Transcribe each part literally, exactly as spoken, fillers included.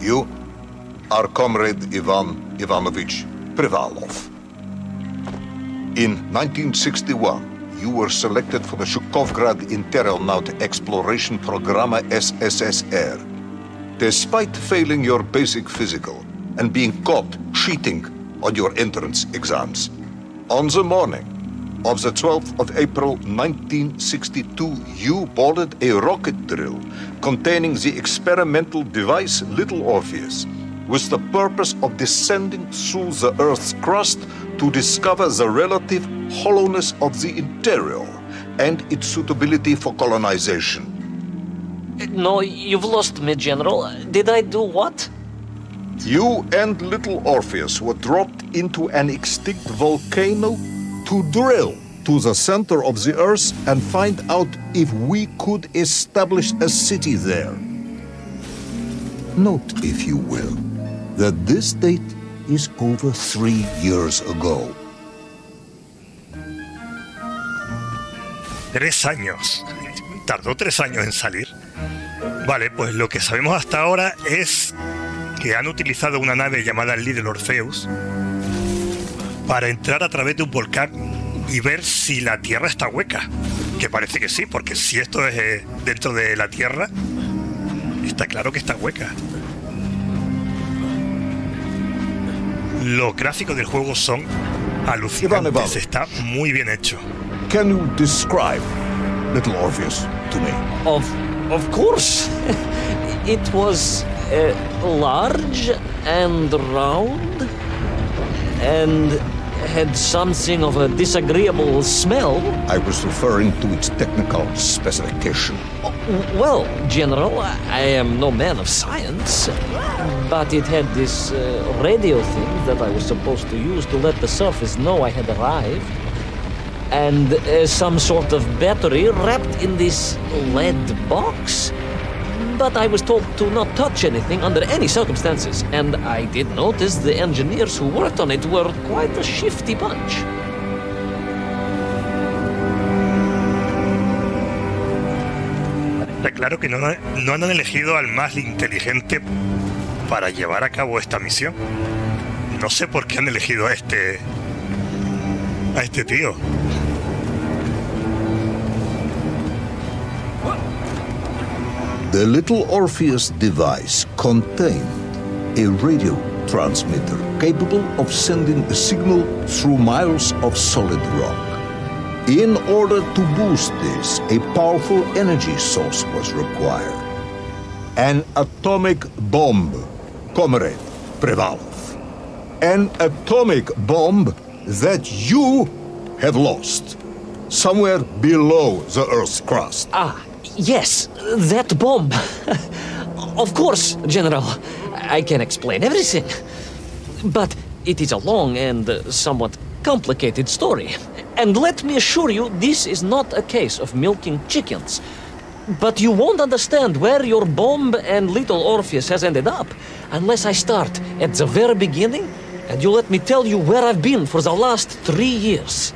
You are Comrade Ivan Ivanovich Privalov. In nineteen sixty-one, you were selected for the Shukhovgrad Interrelnaut Exploration Programma S S S R. Despite failing your basic physical and being caught cheating on your entrance exams, on the morning of the twelfth of April nineteen sixty-two, you boarded a rocket drill containing the experimental device Little Orpheus, with the purpose of descending through the Earth's crust to discover the relative hollowness of the interior and its suitability for colonization. No, you've lost me, General. Did I do what? You and Little Orpheus were dropped into an extinct volcano to drill to the center of the Earth and find out if we could establish a city there. Note, if you will, that this date is over three years ago. Tres años. Tardó tres años en salir. Vale, pues lo que sabemos hasta ahora es que han utilizado una nave llamada Little Orpheus para entrar a través de un volcán y ver si la Tierra está hueca. Que parece que sí, porque si esto es eh, dentro de la Tierra, está claro que está hueca. Los gráficos del juego son alucinantes. Está muy bien hecho. Can you describe Little Orpheus to me? Of, of course. It was uh, large and round and had something of a disagreeable smell. I was referring to its technical specification. Well, General, I am no man of science, but it had this uh, radio thing that I was supposed to use to let the surface know I had arrived, and uh, some sort of battery wrapped in this lead box. But I was told to not touch anything under any circumstances, and I did notice the engineers who worked on it were quite a shifty bunch. Está claro que no, no han elegido al más inteligente para llevar a cabo esta misión. No sé por qué han elegido a este, a este tío. The Little Orpheus device contained a radio transmitter capable of sending a signal through miles of solid rock. In order to boost this, a powerful energy source was required. An atomic bomb, Comrade Privalov. An atomic bomb that you have lost somewhere below the Earth's crust. Ah. Yes, that bomb. Of course, General. I can explain everything. But it is a long and somewhat complicated story. And let me assure you, this is not a case of milking chickens. But you won't understand where your bomb and Little Orpheus has ended up unless I start at the very beginning and you let me tell you where I've been for the last three years.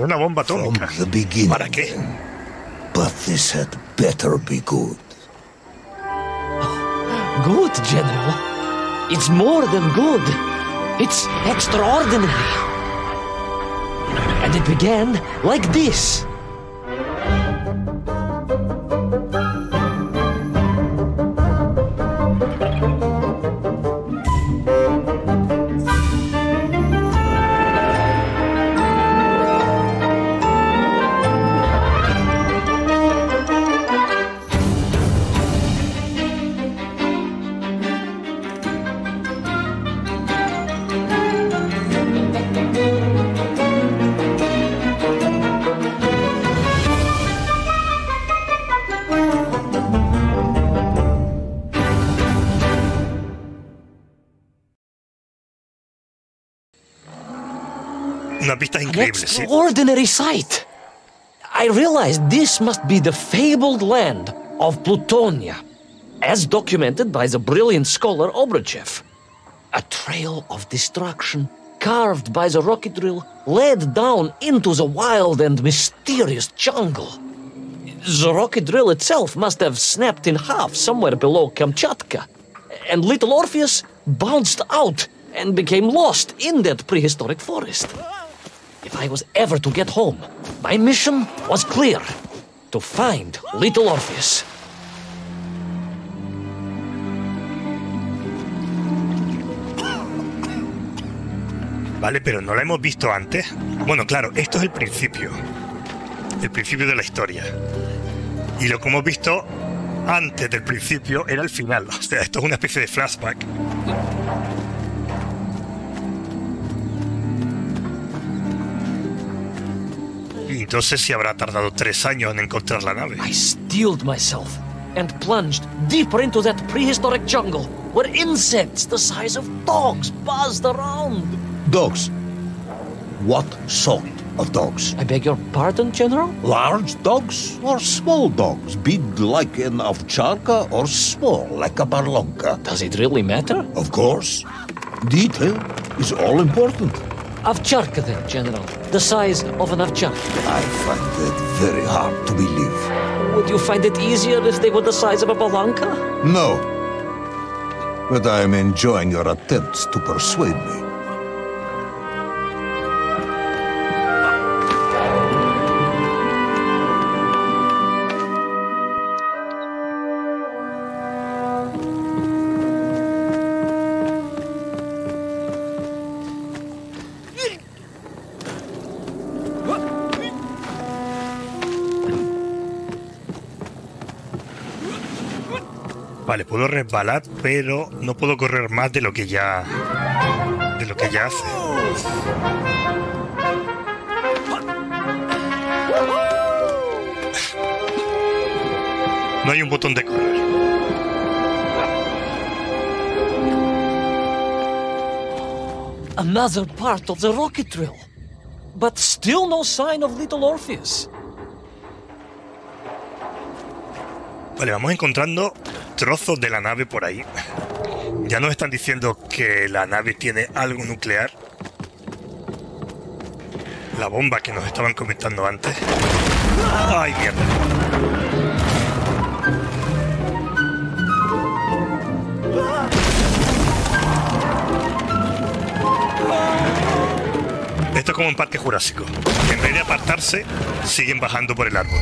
Una bomba atómica. From the beginning. ¿Para qué? But this had better be good. Good, General. It's more than good. It's extraordinary. And it began like this. Extraordinary sight! I realized this must be the fabled land of Plutonia, as documented by the brilliant scholar Obruchev. A trail of destruction, carved by the rocket drill, led down into the wild and mysterious jungle. The rocket drill itself must have snapped in half somewhere below Kamchatka, and little Orpheus bounced out and became lost in that prehistoric forest. If I was ever to get home, my mission was clear: to find little Orpheus. Vale, pero no la hemos visto antes. Bueno, claro, esto es el principio. El principio de la historia. Y lo que hemos visto antes del principio era el final. O sea, esto es una especie de flashback. Y entonces sí habrá tardado tres años en encontrar la nave. I steeled myself and plunged deeper into that prehistoric jungle where insects the size of dogs buzzed around. Dogs? What sort of dogs? I beg your pardon, General? Large dogs or small dogs? Big like an ovcharka or small like a barlonka? Does it really matter? Of course. Detail is all important. Ovcharka then, General. The size of an ovcharka. I find that very hard to believe. Would you find it easier if they were the size of a barlonka? No. But I am enjoying your attempts to persuade me. Vale, puedo resbalar, pero no puedo correr más de lo que ya... de lo que ya hace. No hay un botón de correr. Another part of the rocket drill. But still no sign of little Orpheus. Vale, vamos encontrando trozos de la nave por ahí. Ya nos están diciendo que la nave tiene algo nuclear. La bomba que nos estaban comentando antes. ¡Ay, mierda! Esto es como un parque jurásico. En vez de apartarse, siguen bajando por el árbol.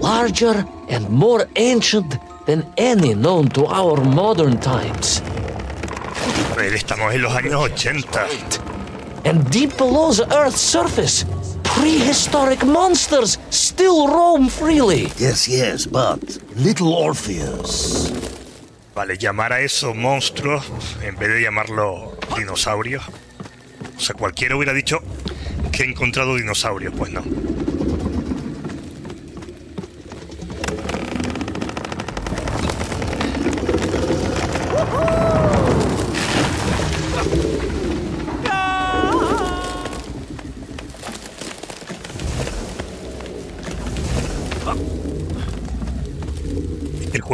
Larger and more ancient than any known to our modern times. Estamos en los años ochenta. And deep below the Earth's surface, prehistoric monsters still roam freely. Yes, yes, but little Orpheus. Vale, llamar a esos monstruos en vez de llamarlo dinosaurios. O sea, cualquiera hubiera dicho que he encontrado dinosaurios, pues no.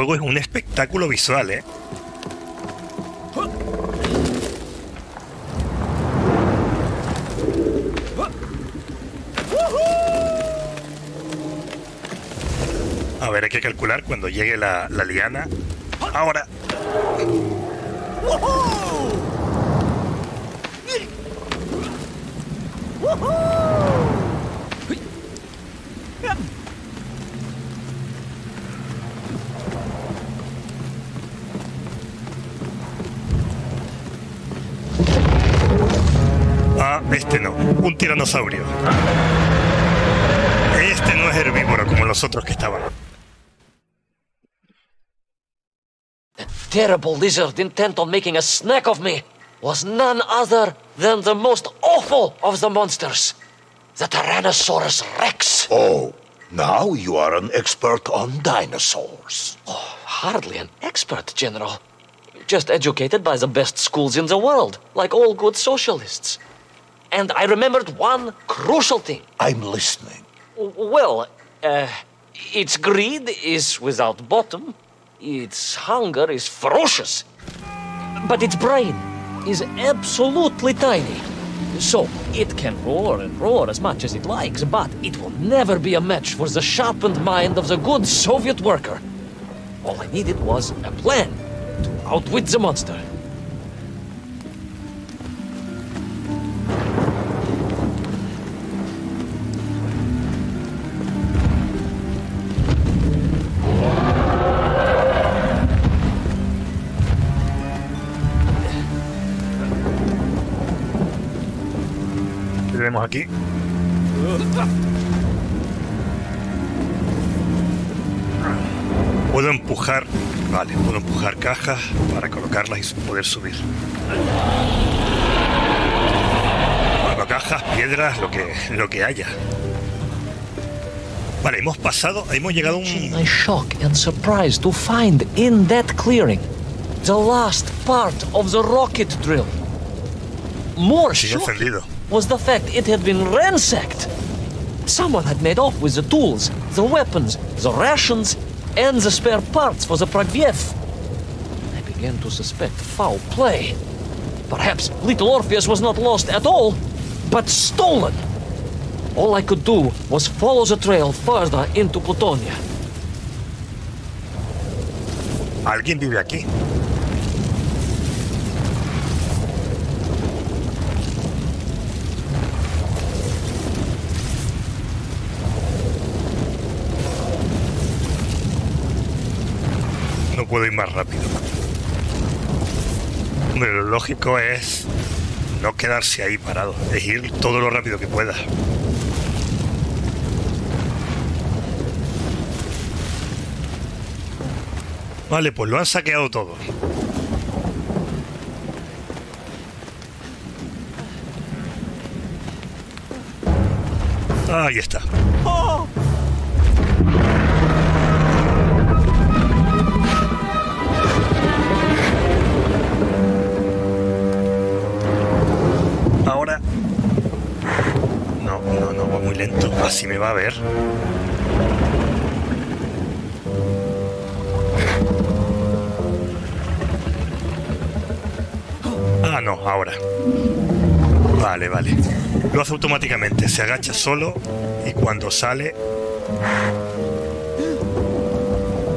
Es un espectáculo visual, ¿eh? A ver, hay que calcular cuando llegue la, la liana. Ahora. Este no, un tiranosaurio. Este no es herbívoro. bárbaro como los otros que estaban. That terrible lizard intent on making a snack of me was none other than the most awful of the monsters, the Tyrannosaurus Rex. Oh, now you are an expert on dinosaurs. Oh, hardly an expert, General. Just educated by the best schools in the world, like all good socialists. And I remembered one crucial thing. I'm listening. Well, uh, its greed is without bottom. Its hunger is ferocious. But its brain is absolutely tiny. So it can roar and roar as much as it likes, but it will never be a match for the sharpened mind of the good Soviet worker. All I needed was a plan to outwit the monster. Aquí. Puedo empujar, vale, puedo empujar cajas para colocarlas y poder subir. Bueno, cajas, piedras, lo que lo que haya. Vale, hemos pasado, hemos llegado a un. My shock and surprise to find in that clearing the last part of the rocket drill. More shock was the fact it had been ransacked. Someone had made off with the tools, the weapons, the rations, and the spare parts for the Pragviev. I began to suspect foul play. Perhaps Little Orpheus was not lost at all, but stolen. All I could do was follow the trail further into Plutonia. ¿Alguien vive aquí? Puedo ir más rápido. Hombre, lo lógico es no quedarse ahí parado, es ir todo lo rápido que pueda. Vale, pues lo han saqueado todo. Ahí está. ¡Oh! Así me va a ver. Ah, no, ahora. Vale, vale. Lo hace automáticamente. Se agacha solo y cuando sale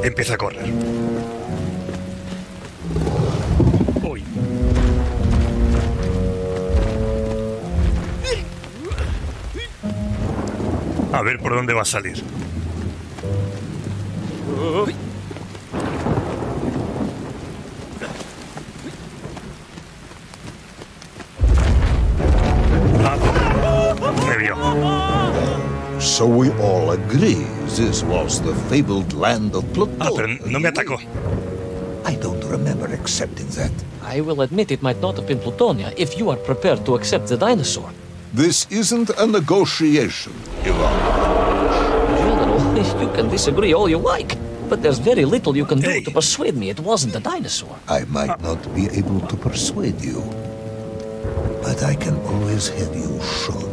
empieza a correr. Uy. A ver por dónde va a salir. Me vio. So we all agree this was the fabled land of Plutonia. Ah, pero no me atacó. I don't remember accepting that. I will admit it might not have been Plutonia if you are prepared to accept the dinosaur. This isn't a negotiation, Ivan. General, you can disagree all you like, but there's very little you can do hey. to persuade me it wasn't a dinosaur. I might not be able to persuade you, but I can always have you shot.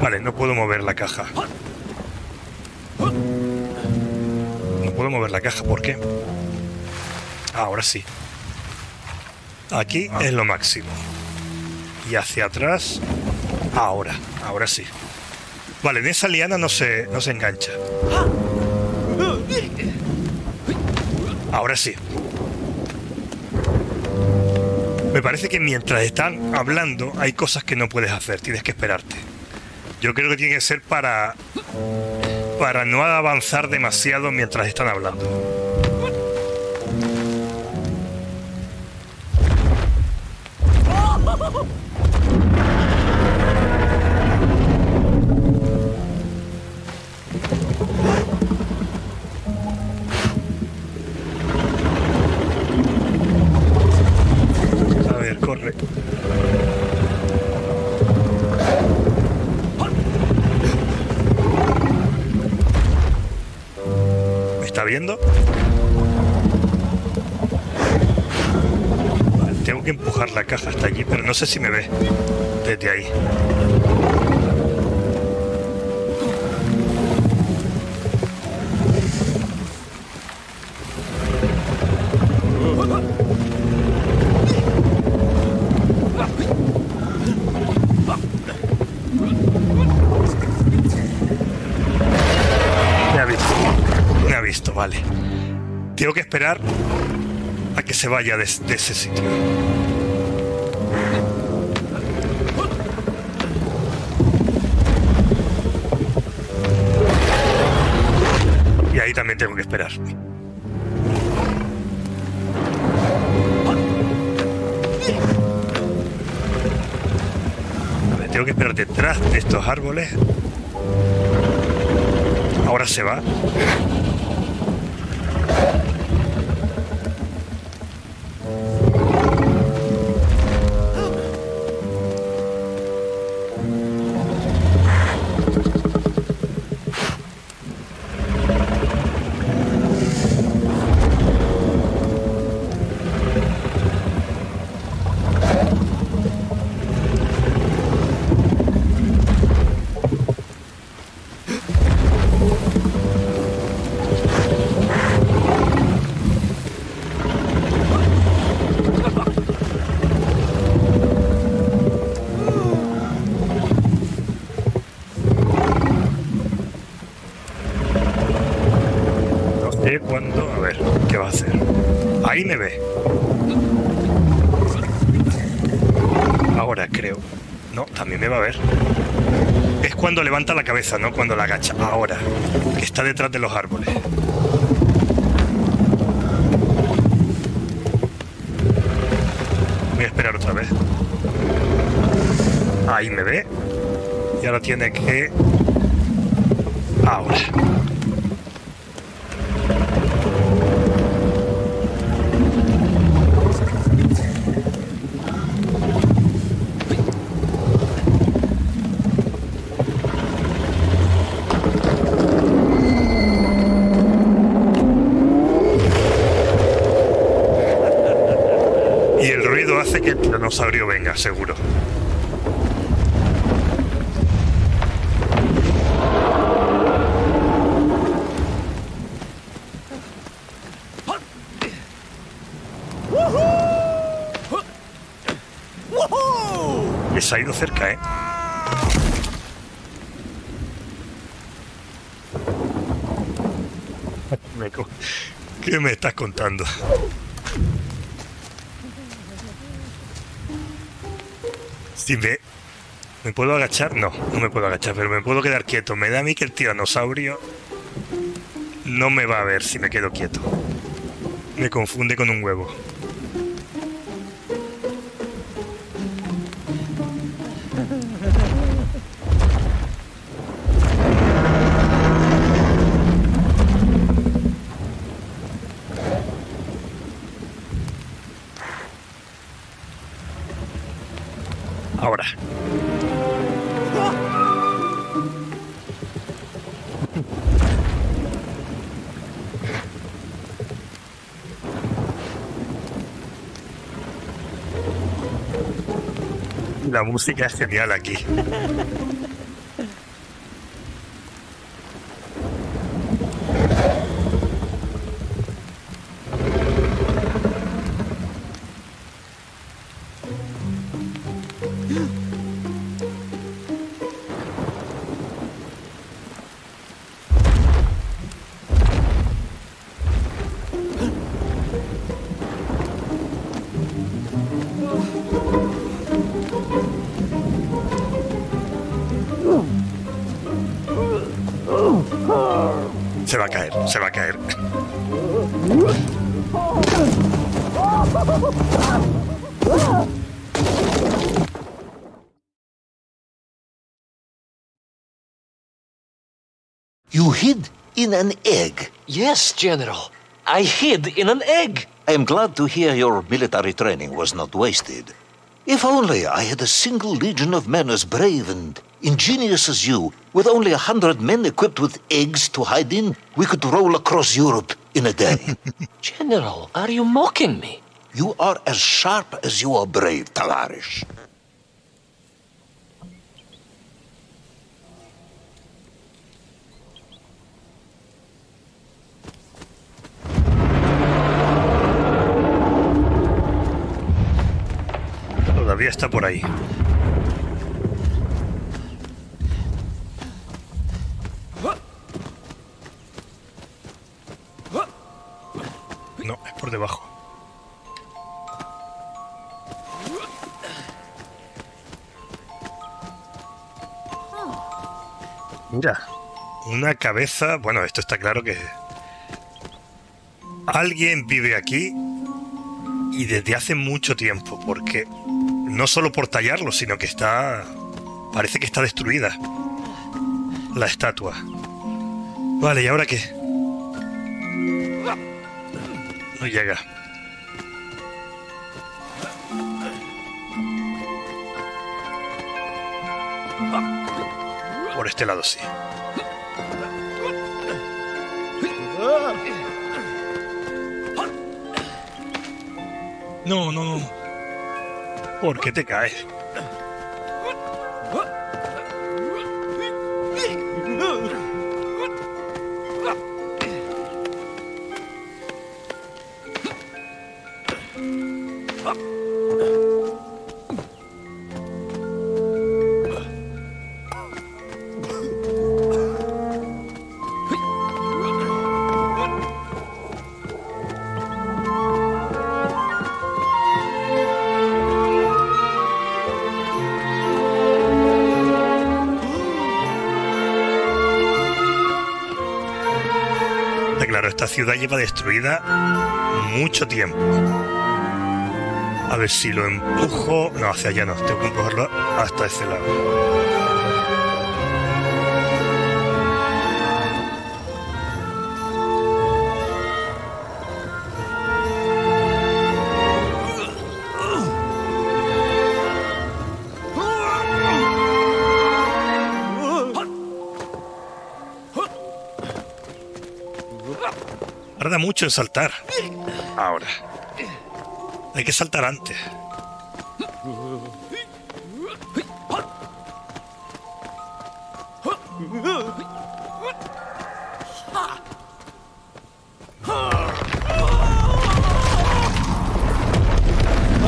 Vale, no puedo mover la caja. No puedo mover la caja, ¿por qué? Ah, ahora sí. Aquí es lo máximo. Y hacia atrás. Ahora, ahora sí. Vale, en esa liana no se, no se engancha. Ahora sí. Me parece que mientras están hablando hay cosas que no puedes hacer, tienes que esperarte. Yo creo que tiene que ser para, para no avanzar demasiado mientras están hablando. está viendo. Vale, tengo que empujar la caja hasta allí, pero no sé si me ve desde ahí. Vale. Tengo que esperar a que se vaya de, de ese sitio. Y ahí también tengo que esperar. Vale, tengo que esperar detrás de estos árboles. Ahora se va. Ahí me ve. Ahora creo. No, también me va a ver. Es cuando levanta la cabeza, no cuando la agacha. Ahora, que está detrás de los árboles. Voy a esperar otra vez. Ahí me ve. Y ahora tiene que... Ahora. Saurio venga, seguro. Les ha ido cerca, ¿eh? ¿Qué me estás contando? Si me, ¿me puedo agachar? No, no me puedo agachar, pero me puedo quedar quieto. Me da a mí que el tiranosaurio no me va a ver si me quedo quieto. Me confunde con un huevo. La música es genial aquí. Se va a caer, se va a caer. You hid in an egg. Yes, General. I hid in an egg. I am glad to hear your military training was not wasted. If only I had a single legion of men as brave and ingenious as you, with only a hundred men equipped with eggs to hide in, we could roll across Europe in a day. General, are you mocking me? You are as sharp as you are brave, Tavarish. Todavía está por ahí. No, es por debajo. Mira, una cabeza... Bueno, esto está claro que... Alguien vive aquí y desde hace mucho tiempo, porque... No solo por tallarlo, sino que está... Parece que está destruida la estatua. Vale, ¿y ahora qué? No llega. Por este lado sí. No, no, no. ¿Por qué te caes? Ciudad lleva destruida mucho tiempo. A ver si lo empujo. No, hacia allá no. Tengo que empujarlo hasta ese lado. Mucho en saltar. Ahora hay que saltar antes.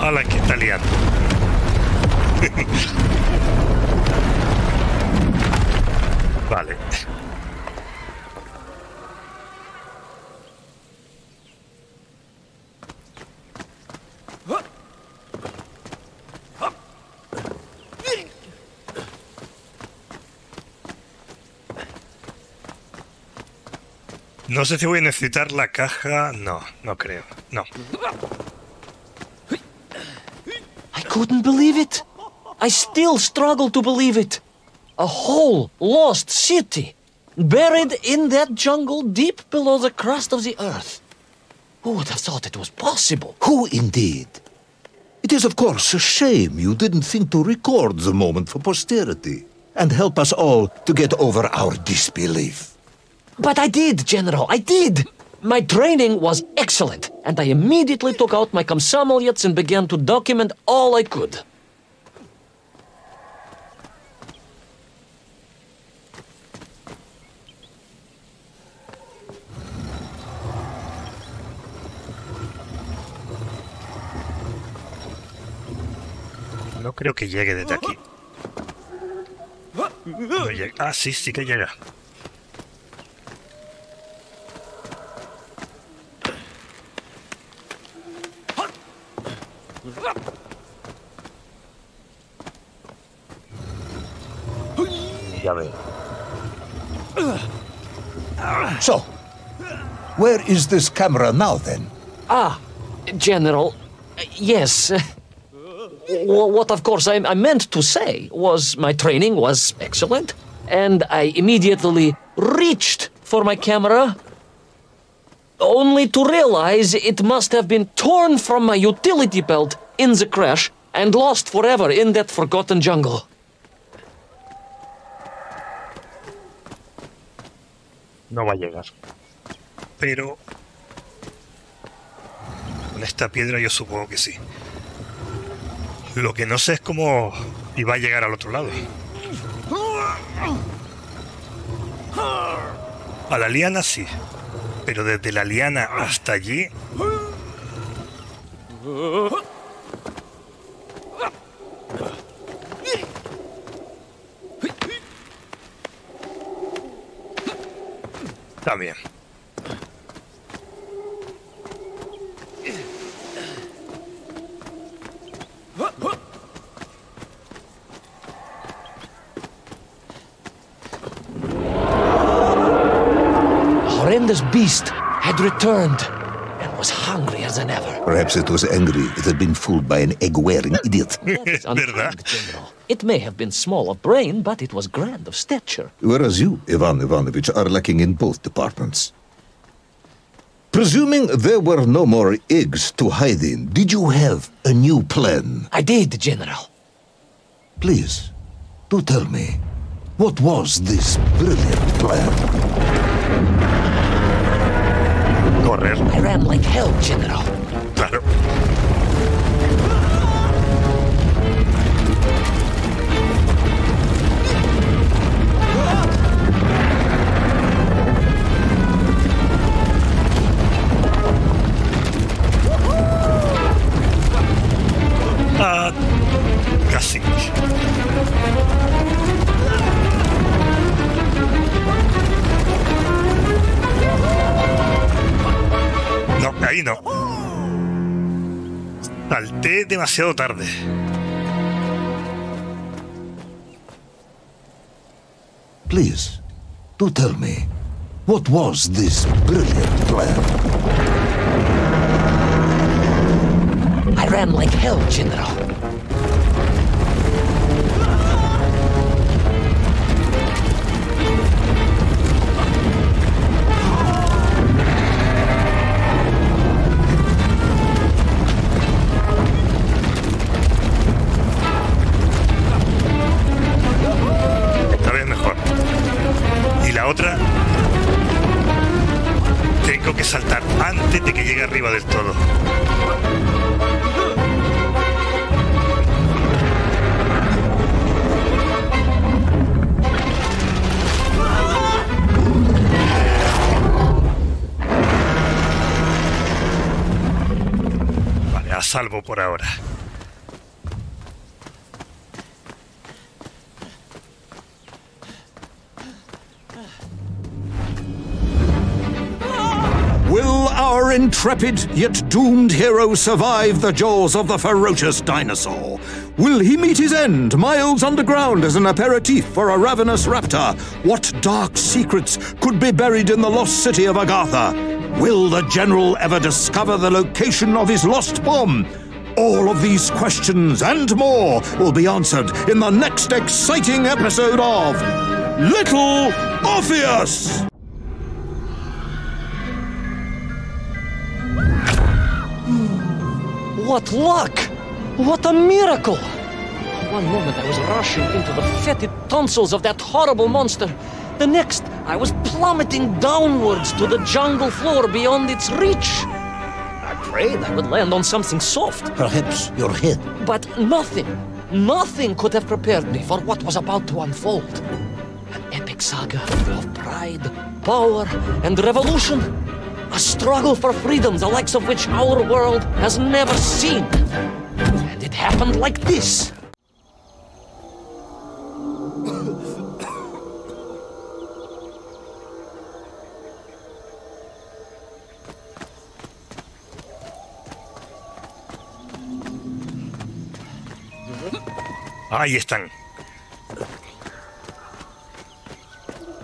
¡Hala, que está liando! Vale. No sé si voy a necesitar la caja... No, no creo. No. I couldn't believe it. I still struggle to believe it. A whole lost city, buried in that jungle deep below the crust of the earth. Who would have thought it was possible? Who indeed? It is, of course, a shame you didn't think to record the moment for posterity and help us all to get over our disbelief. But I did, General, I did! My training was excellent, and I immediately took out my komsomoliets and began to document all I could. No creo que llegue desde aquí. No llega. Ah, sí, sí que llega. Ya ve. So, where is this camera now then? Ah, General, yes. What, of course, I meant to say was my training was excellent, and I immediately reached for my camera, only to realize it must have been torn from my utility belt in the crash and lost forever in that forgotten jungle. No va a llegar. Pero... con esta piedra yo supongo que sí. Lo que no sé es cómo iba a llegar al otro lado. A la liana sí, pero desde la liana hasta allí... Está bien. This beast had returned and was hungrier than ever. Perhaps it was angry it had been fooled by an egg-wearing idiot. Unkind, General. It may have been small of brain, but it was grand of stature. Whereas you, Ivan Ivanovich, are lacking in both departments. Presuming there were no more eggs to hide in, did you have a new plan? I did, General. Please, do tell me, what was this brilliant plan? I ran like hell, General. Claro. Ah, casi. Ahí no. Salté demasiado tarde. Please, do tell me, what was this brilliant plan? I ran like hell, General. Otra, tengo que saltar antes de que llegue arriba del todo. Vale, a salvo por ahora. Our intrepid yet doomed hero survive the jaws of the ferocious dinosaur? Will he meet his end miles underground as an aperitif for a ravenous raptor? What dark secrets could be buried in the lost city of Agartha? Will the general ever discover the location of his lost bomb? All of these questions and more will be answered in the next exciting episode of Little Orpheus! What luck! What a miracle! One moment I was rushing into the fetid tonsils of that horrible monster. The next, I was plummeting downwards to the jungle floor beyond its reach. I prayed I would land on something soft. Perhaps your head. But nothing, nothing could have prepared me for what was about to unfold. An epic saga of pride, power, and revolution. A struggle for freedom, the likes of which our world has never seen. And it happened like this. Ahí están.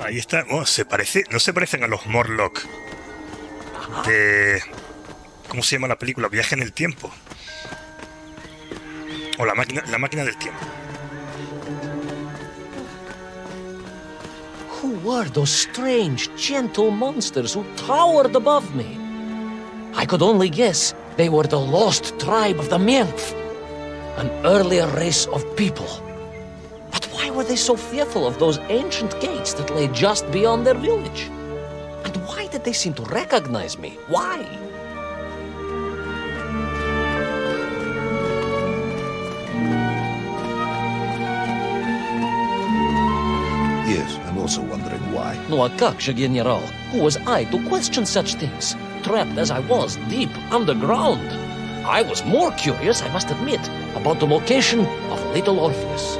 Ahí están. Oh, se parece, no se parecen a los Morlock. De... ¿Cómo se llama la película? Viaje en el tiempo. O la máquina, la máquina del tiempo. Who were those strange, gentle monsters who towered above me? I could only guess they were the lost tribe of the Mienf. an earlier race of people. But why were they so fearful of those ancient gates that lay just beyond their village? And why did they seem to recognize me? Why? Yes, I'm also wondering why. No, a как же генерал? Who was I to question such things? Trapped as I was, deep underground. I was more curious, I must admit, about the location of Little Orpheus.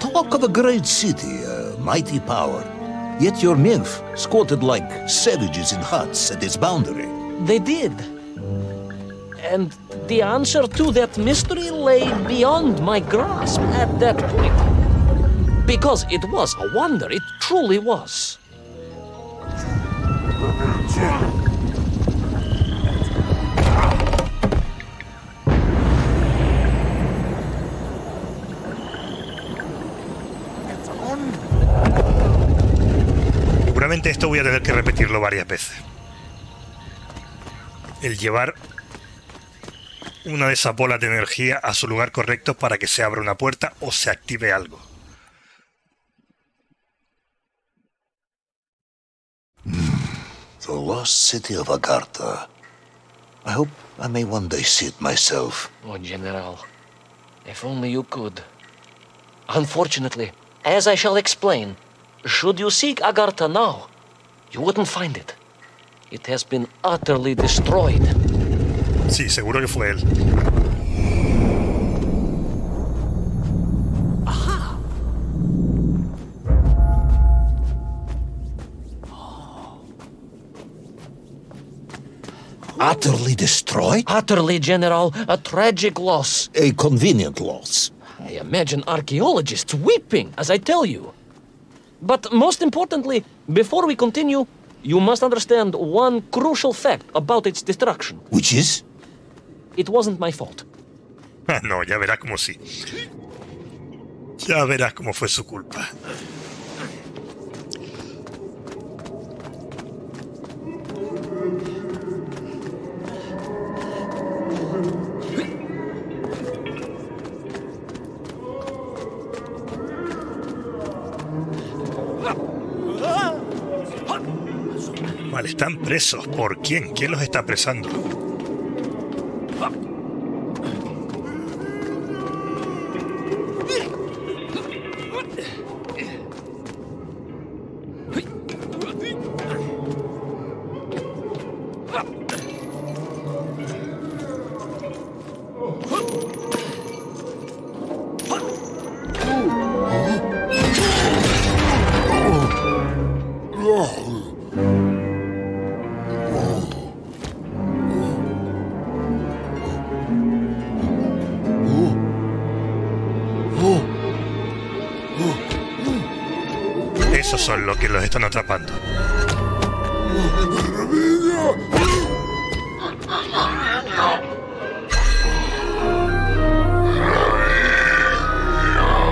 Talk of a great city, a mighty power. Yet your Mienf squatted like savages in huts at its boundary. They did. And the answer to that mystery lay beyond my grasp at that point. Because it was a wonder, it truly was. Esto voy a tener que repetirlo varias veces. El llevar una de esas bolas de energía a su lugar correcto para que se abra una puerta o se active algo. The lost city of Agartha. I hope I may one day see it myself. Oh, General, if only you could. Unfortunately, as I shall explain, should you seek Agartha now, you wouldn't find it. It has been utterly destroyed. Sí, seguro que fue él. Aha! Oh. Utterly destroyed? Utterly, General. A tragic loss. A convenient loss. I imagine archaeologists weeping, as I tell you. But most importantly, before we continue, you must understand one crucial fact about its destruction. Which is? It wasn't my fault. Ah, no, ya verás como sí. Ya verás como fue su culpa. Están presos. ¿Por quién? ¿Quién los está apresando? Son los que los están atrapando.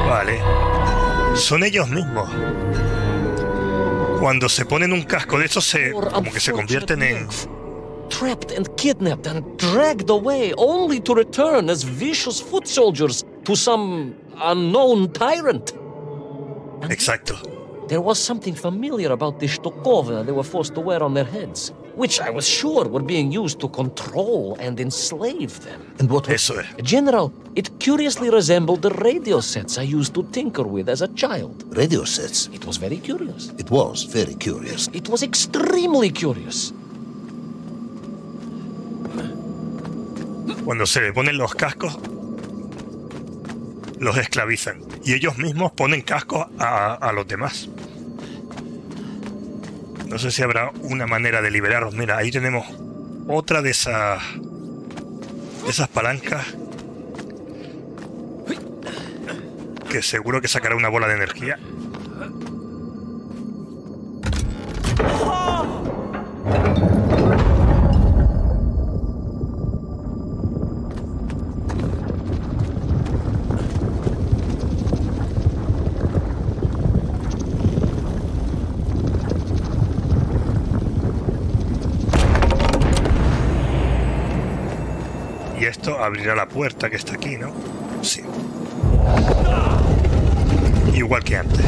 Vale. Son ellos mismos. Cuando se ponen un casco de esos, se, como que se convierten en... Trapped and kidnapped and dragged away, only to return as vicious foot soldiers to some unknown tyrant. Exacto. There was something familiar about the Shtokov they were forced to wear on their heads, which I was sure were being used to control and enslave them. And what was it? General, it curiously resembled the radio sets I used to tinker with as a child. Radio sets? It was very curious. It was very curious. It was extremely curious. Cuando se le ponen los cascos, los esclavizan. Y ellos mismos ponen cascos a, a los demás. No sé si habrá una manera de liberarlos. Mira, ahí tenemos otra de esas, de esas palancas. Que seguro que sacará una bola de energía. esto abrirá la puerta que está aquí, ¿no? Sí. Igual que antes.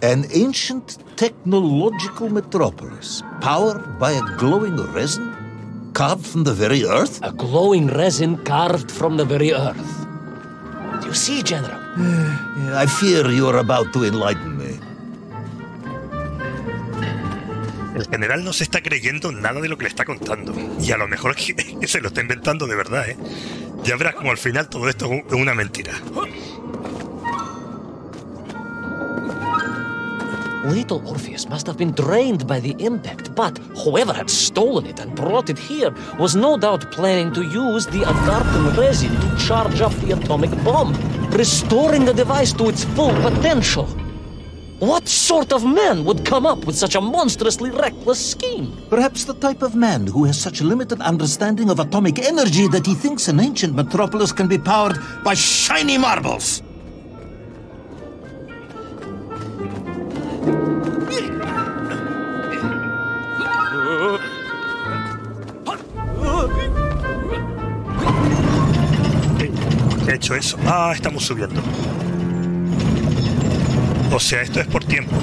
An ancient technological metropolis, powered by a glowing resin carved from the very earth? A glowing resin carved from the very earth. Do you see, General? Uh, I fear you are about to enlighten me. El general no se está creyendo nada de lo que le está contando. Y a lo mejor que se lo está inventando de verdad, ¿eh? Ya verás como al final todo esto es una mentira. Little Orpheus must have been drained by the impact, but whoever had stolen it and brought it here was no doubt planning to use the Agartha resin to charge up the atomic bomb, restoring the device to its full potential. What sort of man would come up with such a monstrously reckless scheme? Perhaps the type of man who has such a limited understanding of atomic energy that he thinks an ancient metropolis can be powered by shiny marbles. He hecho eso. Ah, estamos subiendo. O sea, esto es por tiempo.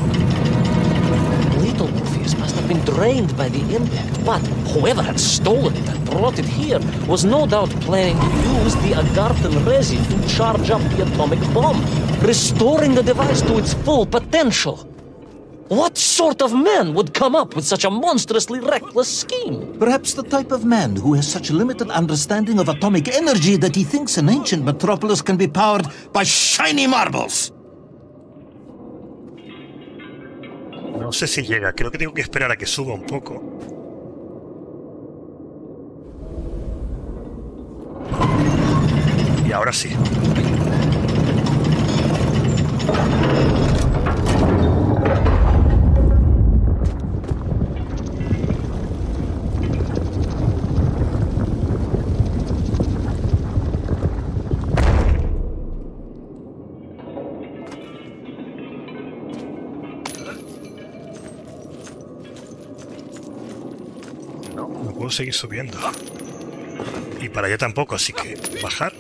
Little Orpheus must have been drained by the impact, but whoever had stolen it and brought it here was no doubt planning to use the Agartha resin to charge up the atomic bomb, restoring the device to its full potential. What sort of man would come up with such a monstrously reckless scheme? Perhaps the type of man who has such a limited understanding of atomic energy that he thinks an ancient metropolis can be powered by shiny marbles. No sé si llega. Creo que tengo que esperar a que suba un poco. Y ahora sí. Seguir subiendo y para allá tampoco, así que bajar.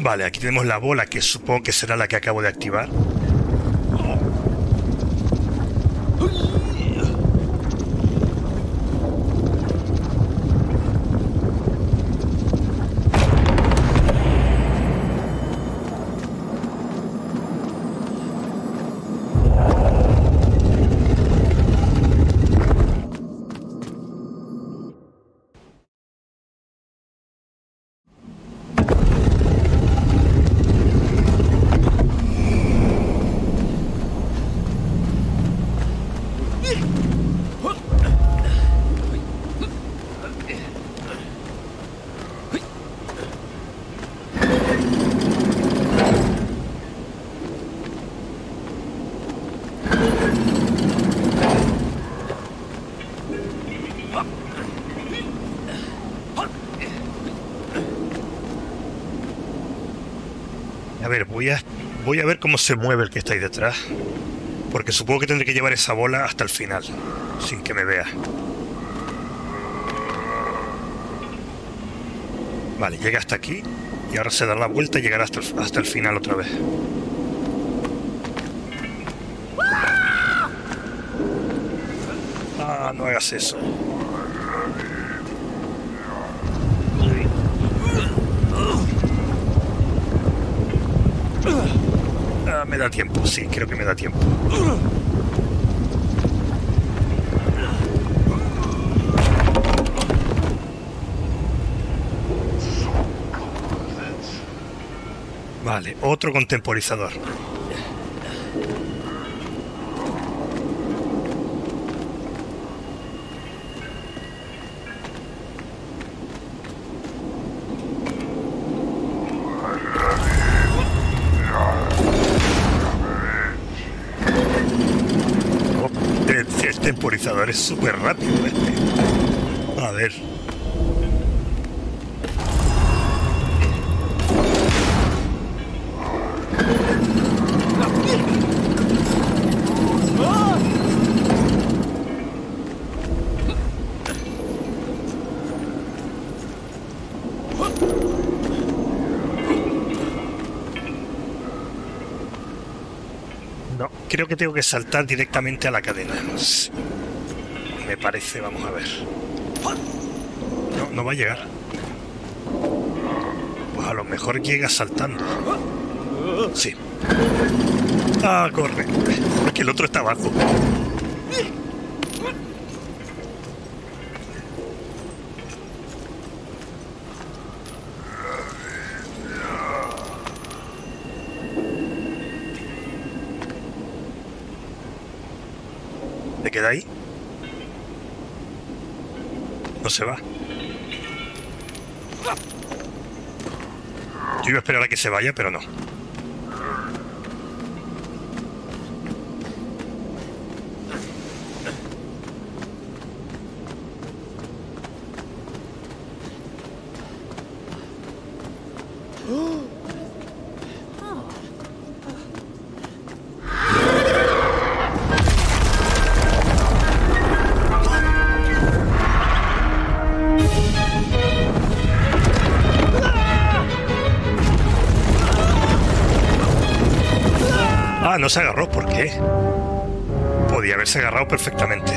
Vale, aquí tenemos la bola que supongo que será la que acabo de activar. Voy a, voy a ver cómo se mueve el que está ahí detrás, porque supongo que tendré que llevar esa bola hasta el final, sin que me vea. Vale, llega hasta aquí y ahora se dará la vuelta y llegará hasta el, hasta el final otra vez. Ah, no hagas eso. me da tiempo, sí, creo que me da tiempo. Vale, otro contemporizador. Es súper rápido este. A ver. No, creo que tengo que saltar directamente a la cadena. Me parece, vamos a ver. No, no va a llegar. Pues a lo mejor llega saltando. Sí. Ah, corre. Porque el otro está abajo. ¿Te queda ahí? Se va. Yo iba a esperar a que se vaya, pero no. No se agarró, ¿por qué? Podía haberse agarrado perfectamente.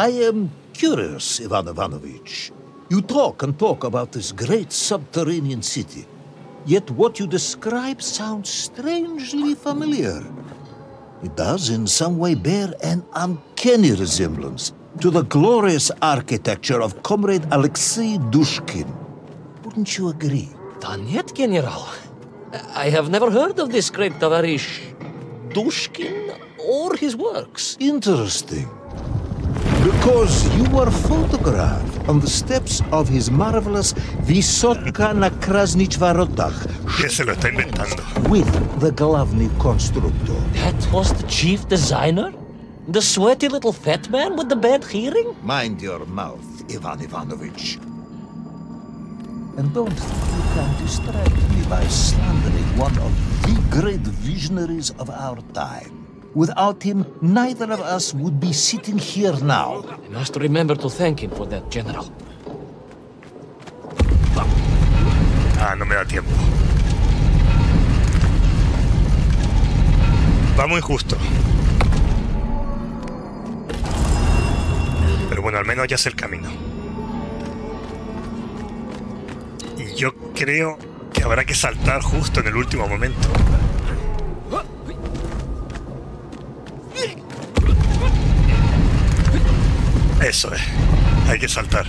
I am curious, Ivan Ivanovich. You talk and talk about this great subterranean city, yet what you describe sounds strangely familiar. It does in some way bear an uncanny resemblance to the glorious architecture of Comrade Alexei Dushkin. Wouldn't you agree? Done yet, General. I have never heard of this great Tavarish Dushkin or his works. Interesting. Because you were photographed on the steps of his marvelous Vysotka na Krasnich Varotakh. With the Glavny Constructor. That was the chief designer? The sweaty little fat man with the bad hearing? Mind your mouth, Ivan Ivanovich. And don't think you can distract me by slandering one of the great visionaries of our time. Without him, neither of us would be sitting here now. I must remember to thank him for that, General. Ah, no me da tiempo. Va muy justo. Pero bueno, al menos ya sé el camino. Y yo creo que habrá que saltar justo en el último momento. Eso es, hay que saltar.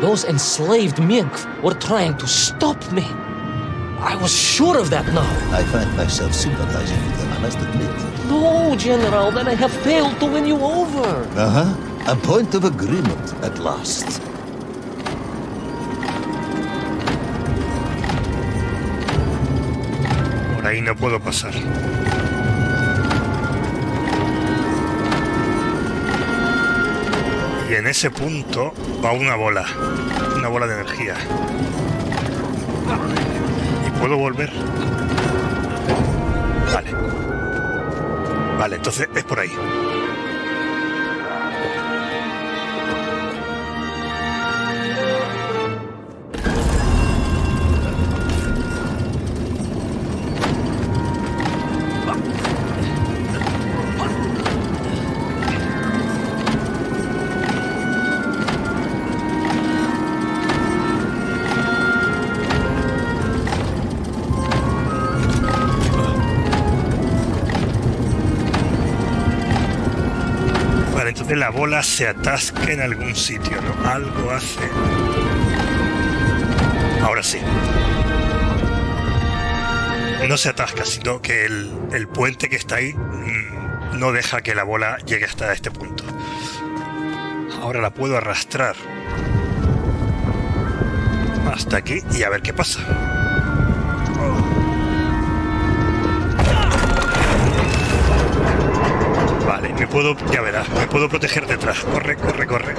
Those enslaved Mienf were trying to stop me. I was sure of that now. I find myself sympathizing with them, I must admit. No, General, then I have failed to win you over. Uh-huh. A point of agreement at last. Por ahí no puedo pasar. Y en ese punto va una bola, una bola de energía. ¿Y puedo volver? Vale. Vale, entonces es por ahí. La bola se atasca en algún sitio, ¿no? Algo hace. Ahora sí. No se atasca, sino que el, el puente que está ahí no deja que la bola llegue hasta este punto. Ahora la puedo arrastrar hasta aquí y a ver qué pasa. Vale, me puedo, ya verás, me puedo proteger detrás. Corre, corre, corre.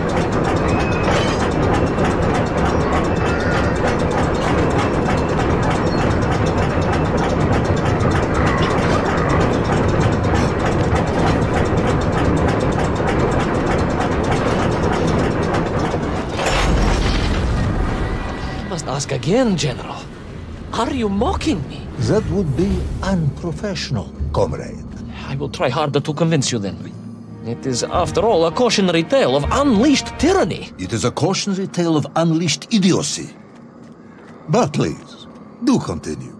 I must ask again, General. Are you mocking me? That would be unprofessional, comrade. I will try harder to convince you then. It is, after all, a cautionary tale of unleashed tyranny. It is a cautionary tale of unleashed idiocy. But please, do continue.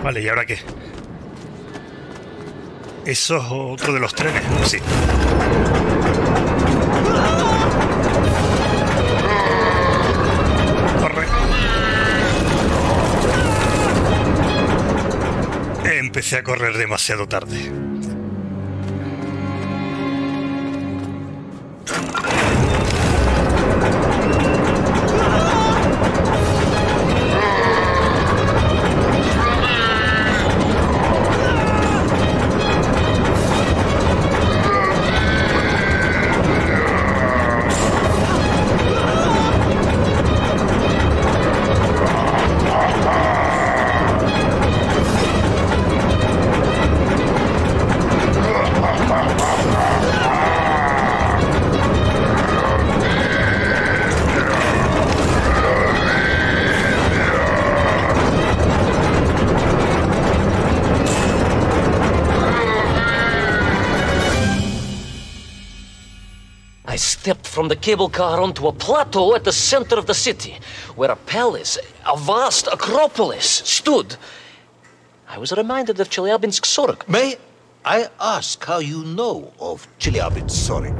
Vale, ¿y ahora qué? ¿Eso es otro de los trenes? Sí. Corre. Empecé a correr demasiado tarde. From the cable car onto a plateau at the center of the city, where a palace, a vast acropolis, stood. I was reminded of Chelyabinsk forty. May I ask how you know of Chelyabinsk forty?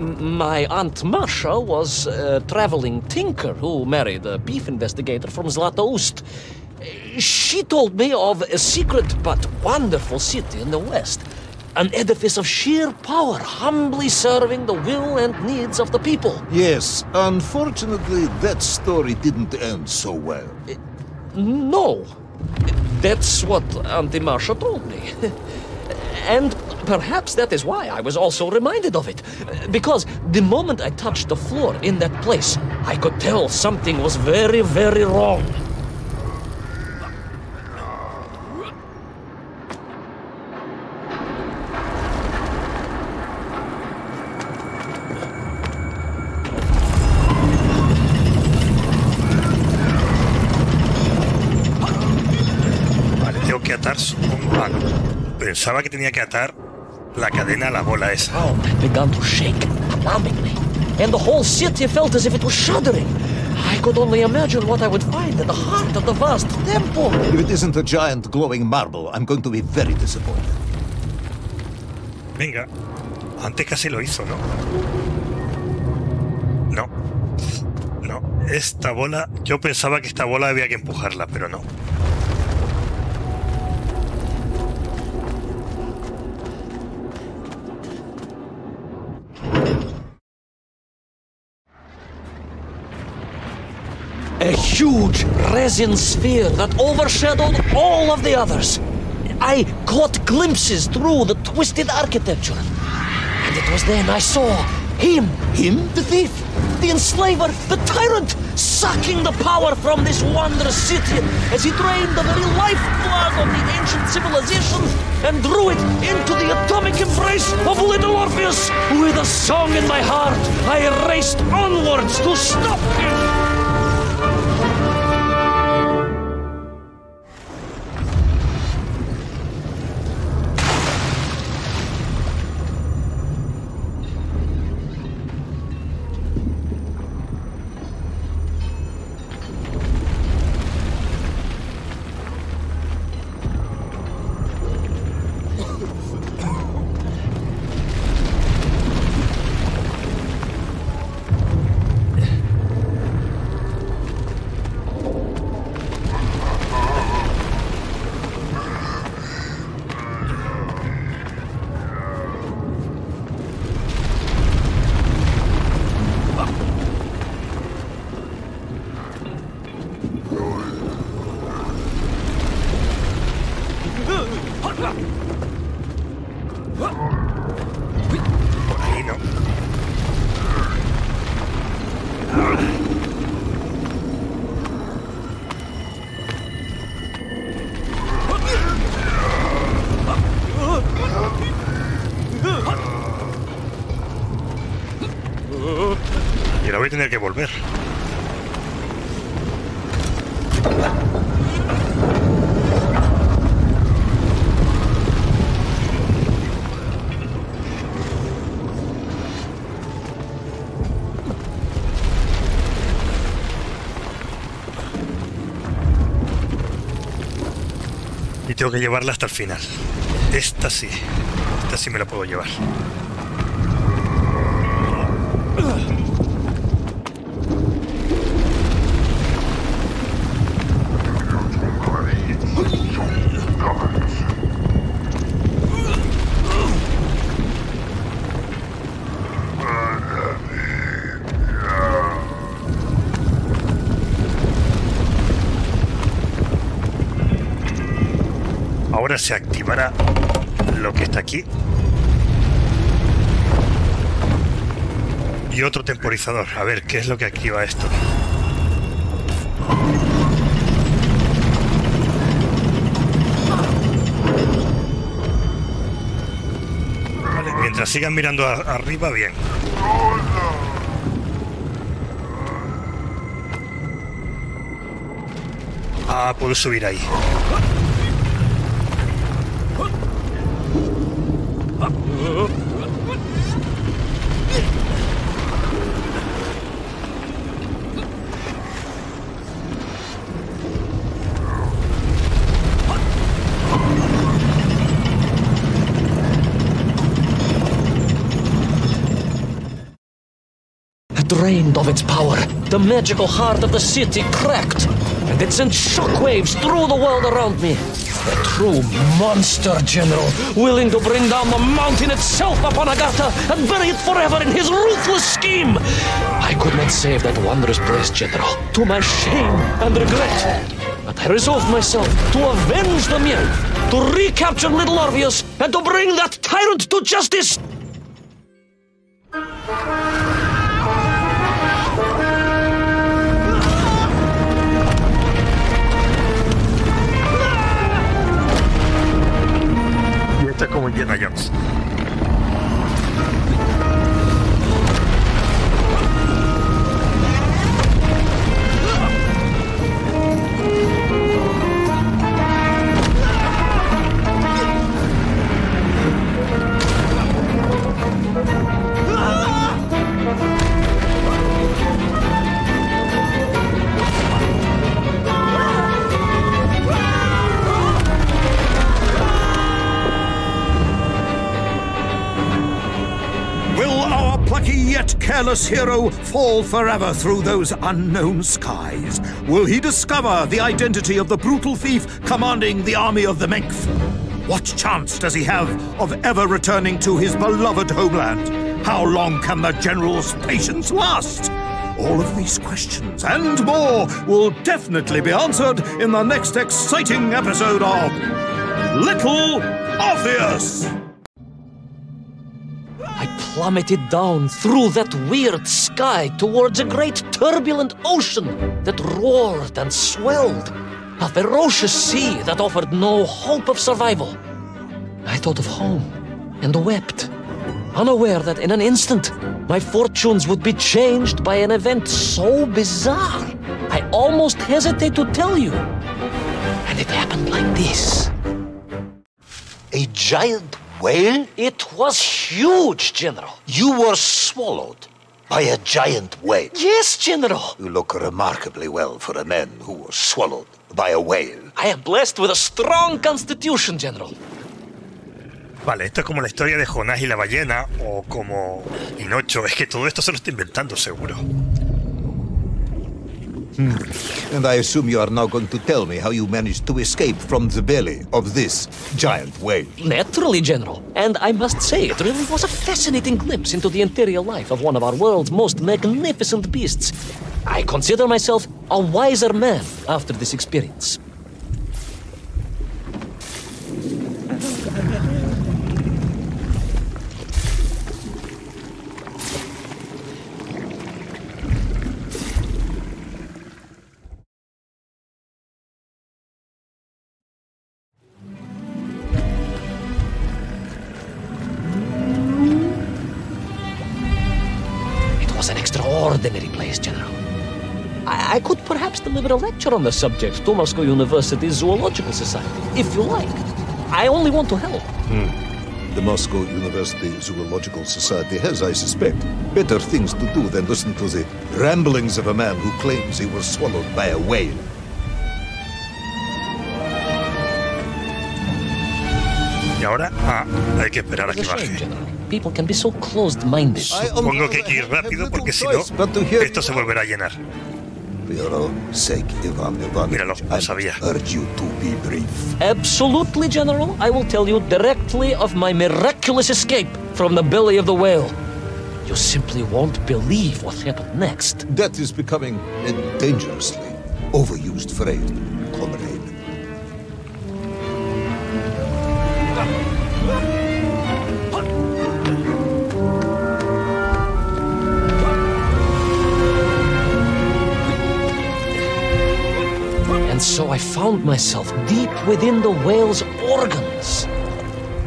My Aunt Masha was a traveling tinker who married a beef investigator from Zlatoust. She told me of a secret but wonderful city in the west. An edifice of sheer power, humbly serving the will and needs of the people. Yes, unfortunately, that story didn't end so well. Uh, no. That's what Auntie Masha told me. And perhaps that is why I was also reminded of it. Because the moment I touched the floor in that place, I could tell something was very, very wrong. atar un palo. Pensaba que tenía que atar la cadena a la bola esa. It began to shake alarmingly, and the whole city felt as if it was shuddering. I could only imagine what I would find in the heart of the vast temple. If it isn't a giant glowing marble, I'm going to be very disappointed. Venga, antes casi lo hizo, ¿no? No, no, esta bola, yo pensaba que esta bola había que empujarla, pero no. A huge resin sphere that overshadowed all of the others. I caught glimpses through the twisted architecture. And it was then I saw him, him, the thief, the enslaver, the tyrant, sucking the power from this wondrous city as he drained the very lifeblood of the ancient civilization and drew it into the atomic embrace of Little Orpheus. With a song in my heart, I raced onwards to stop him. Tener que volver. Y tengo que llevarla hasta el final. Esta sí. Esta sí me la puedo llevar. Se activará lo que está aquí y otro temporizador. A ver qué es lo que activa esto. Vale, mientras sigan mirando a- arriba, bien. Ah, puedo subir ahí. Drained of its power, the magical heart of the city cracked, and it sent shockwaves through the world around me. A true monster general, willing to bring down the mountain itself upon Agartha and bury it forever in his ruthless scheme. I could not save that wondrous place, General, to my shame and regret. But I resolved myself to avenge the Mienf, to recapture Little Orpheus, and to bring that tyrant to justice. Como Indiana Jones. fearless hero fall forever through those unknown skies? Will he discover the identity of the brutal thief commanding the army of the Menkv? What chance does he have of ever returning to his beloved homeland? How long can the general's patience last? All of these questions and more will definitely be answered in the next exciting episode of Little Orpheus! I plummeted down through that weird sky towards a great turbulent ocean that roared and swelled, a ferocious sea that offered no hope of survival. I thought of home and wept, unaware that in an instant my fortunes would be changed by an event so bizarre, I almost hesitate to tell you. And it happened like this. A giant whale? It was huge, General. You were swallowed by a giant whale? Yes, General. You look remarkably well for a man who was swallowed by a whale. I am blessed with a strong constitution, General. Vale, esto es como la historia de Jonás y la ballena, o como Pinocho. Es que todo esto se lo está inventando, seguro. Hmm. And I assume you are now going to tell me how you managed to escape from the belly of this giant whale. Naturally, General. And I must say, it really was a fascinating glimpse into the interior life of one of our world's most magnificent beasts. I consider myself a wiser man after this experience. A lecture on the subject to Moscow University's Zoological Society, if you like. I only want to help. Hmm. The Moscow University Zoological Society has, I suspect, better things to do than listen to the ramblings of a man who claims he was swallowed by a whale. Y ahora, ah, hay que esperar a que baje. People can be so closed-minded. Supongo que hay que ir rápido porque si no, esto se volverá a llenar. For your own sake, Ivan Ivanovich, I urge you to be brief. Absolutely, General. I will tell you directly of my miraculous escape from the belly of the whale. You simply won't believe what happened next. That is becoming a dangerously overused phrase, comrade. And so I found myself deep within the whale's organs.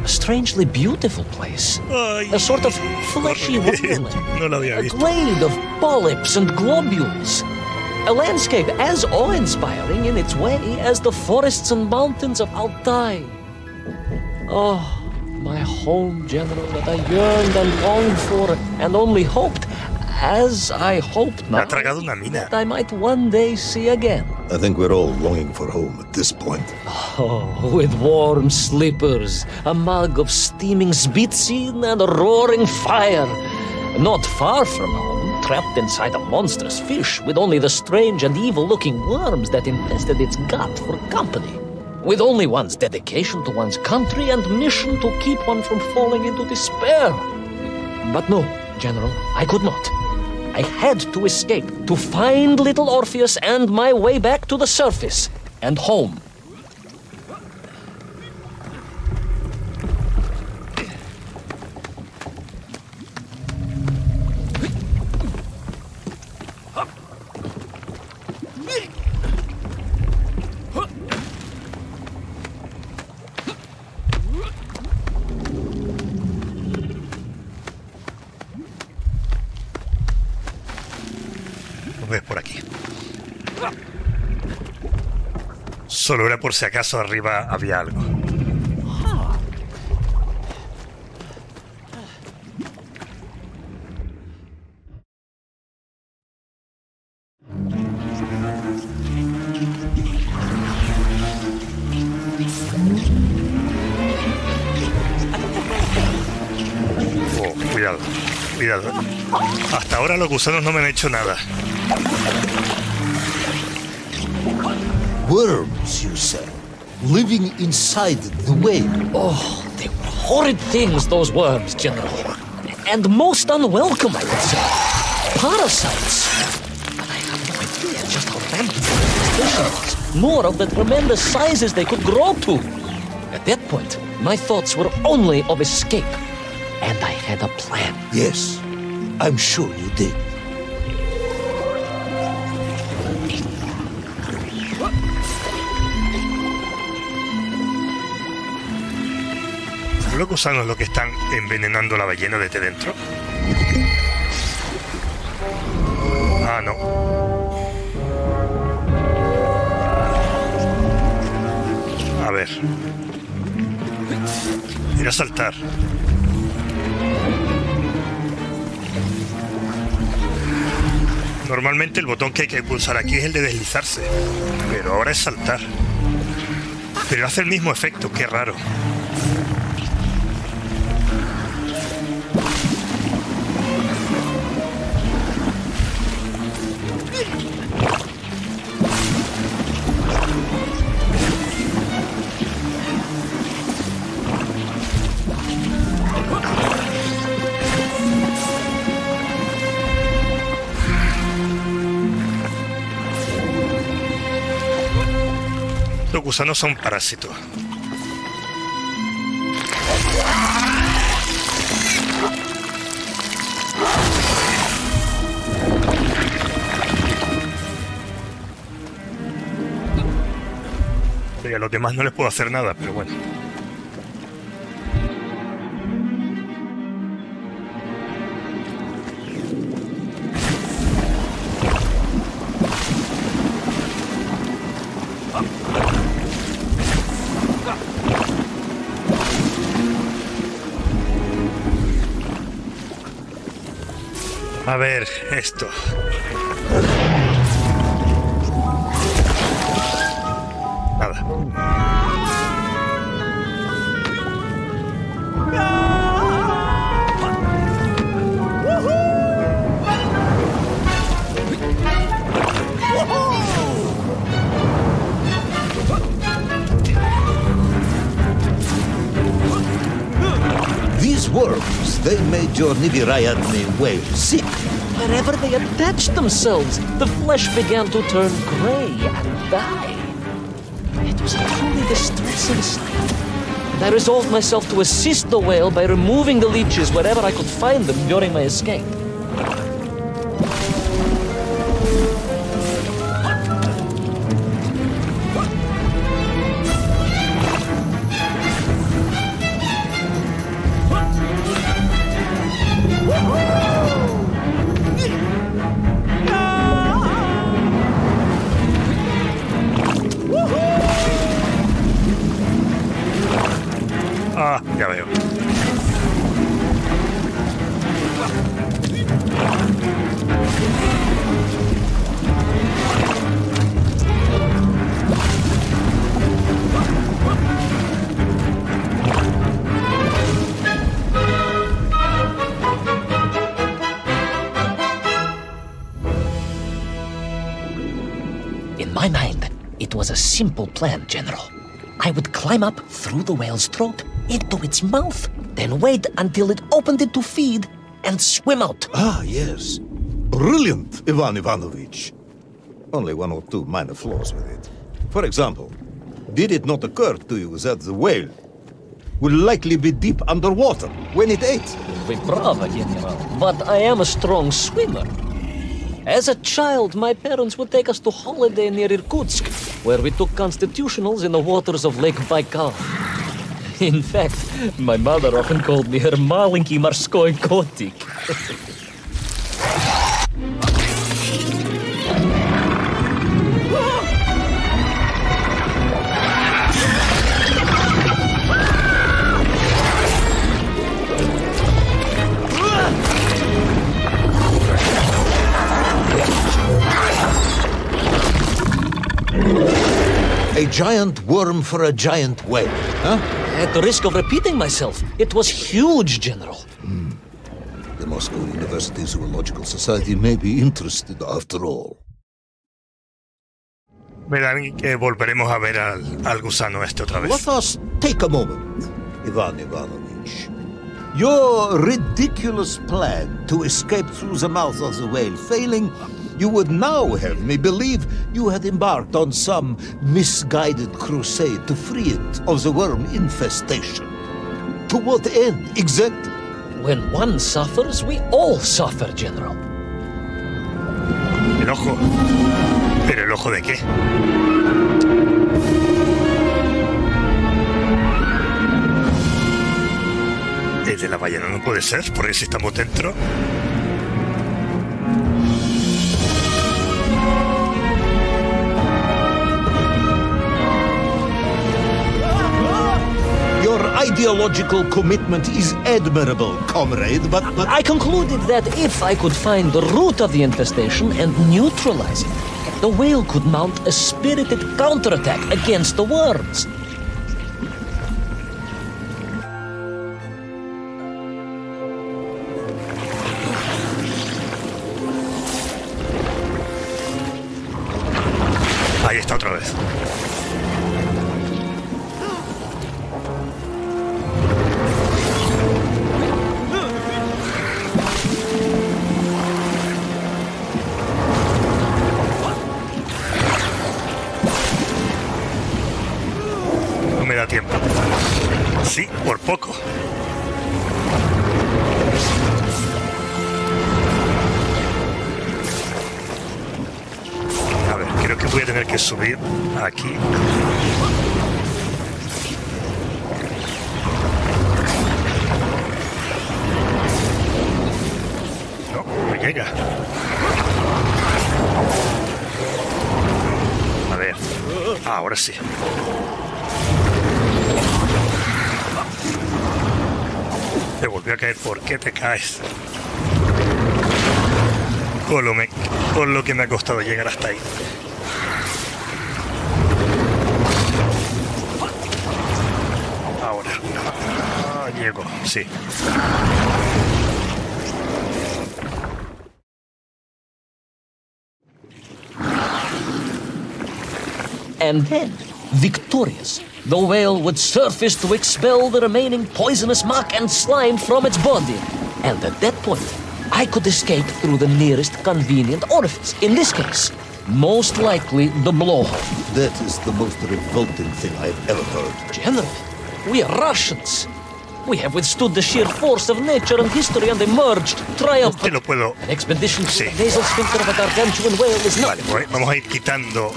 A strangely beautiful place. A sort of fleshy wonderland. A glade of polyps and globules. A landscape as awe-inspiring in its way as the forests and mountains of Altai. Oh, my home, General, that I yearned and longed for and only hoped, as I hoped now, that I might one day see again. I think we're all longing for home at this point. Oh, with warm slippers, a mug of steaming spritzin and a roaring fire. Not far from home, trapped inside a monstrous fish with only the strange and evil-looking worms that infested its gut for company. With only one's dedication to one's country and mission to keep one from falling into despair. But no, General, I could not. I had to escape, to find Little Orpheus and my way back to the surface and home. Solo era por si acaso arriba había algo. Oh, cuidado. Mirad, hasta ahora los gusanos no me han hecho nada. Worms, you said, living inside the whale. Oh, they were horrid things, those worms, General. And most unwelcome, I would say. Parasites. But I have no idea just how rampant the station was. More of the tremendous sizes they could grow to. At that point, my thoughts were only of escape. And I had a plan. Yes, I'm sure you did. ¿Los gusanos los que están envenenando la ballena desde dentro? Ah, no. A ver. Ir a saltar. Normalmente el botón que hay que pulsar aquí es el de deslizarse, pero ahora es saltar. Pero hace el mismo efecto, qué raro. Los gusanos son parásitos. Y a los demás no les puedo hacer nada, pero bueno. A ver, esto. Nada. These worms, they made your Nibirayatni whale sick. Wherever they attached themselves, the flesh began to turn grey and die. It was a truly distressing sight. And I resolved myself to assist the whale by removing the leeches wherever I could find them during my escape. Simple plan, General. I would climb up through the whale's throat, into its mouth, then wait until it opened it to feed, and swim out. Ah, yes. Brilliant, Ivan Ivanovich. Only one or two minor flaws with it. For example, did it not occur to you that the whale will likely be deep underwater when it ate? Bravo, General. But I am a strong swimmer. As a child, my parents would take us to holiday near Irkutsk, where we took constitutionals in the waters of Lake Baikal. In fact, my mother often called me her malinky morskoy kotik. A giant worm for a giant whale, huh? At the risk of repeating myself, it was huge, General. Mm. The Moscow University Zoological Society may be interested after all. Verán que volveremos a ver al, al gusano este otra vez. Let us take a moment, Ivan Ivanovich. Your ridiculous plan to escape through the mouth of the whale failing, you would now have me believe you had embarked on some misguided crusade to free it of the worm infestation. To what end, exactly? When one suffers, we all suffer, General. El ojo. ¿Pero el ojo de qué? El de la ballena no puede ser, por eso estamos dentro. Ideological commitment is admirable, comrade, but, but... I concluded that if I could find the root of the infestation and neutralize it, the whale could mount a spirited counterattack against the worms. Ahí está otra vez. Sí, por poco. A ver, creo que voy a tener que subir aquí. No, no llega. A ver, ah, ahora sí. Te volvió a caer. ¿Por qué te caes? Con lo, me, con lo que me ha costado llegar hasta ahí. Ahora. Ah, llego, sí. And then, victorious, the whale would surface to expel the remaining poisonous muck and slime from its body. And at that point, I could escape through the nearest convenient orifice. In this case, most likely the blowhole. That is the most revolting thing I've ever heard. General, we are Russians. We have withstood the sheer force of nature and history and emerged triumphant. An expedition sí. to the nasal sphincter of a gargantuan whale is not... Vale, pues vamos a ir quitando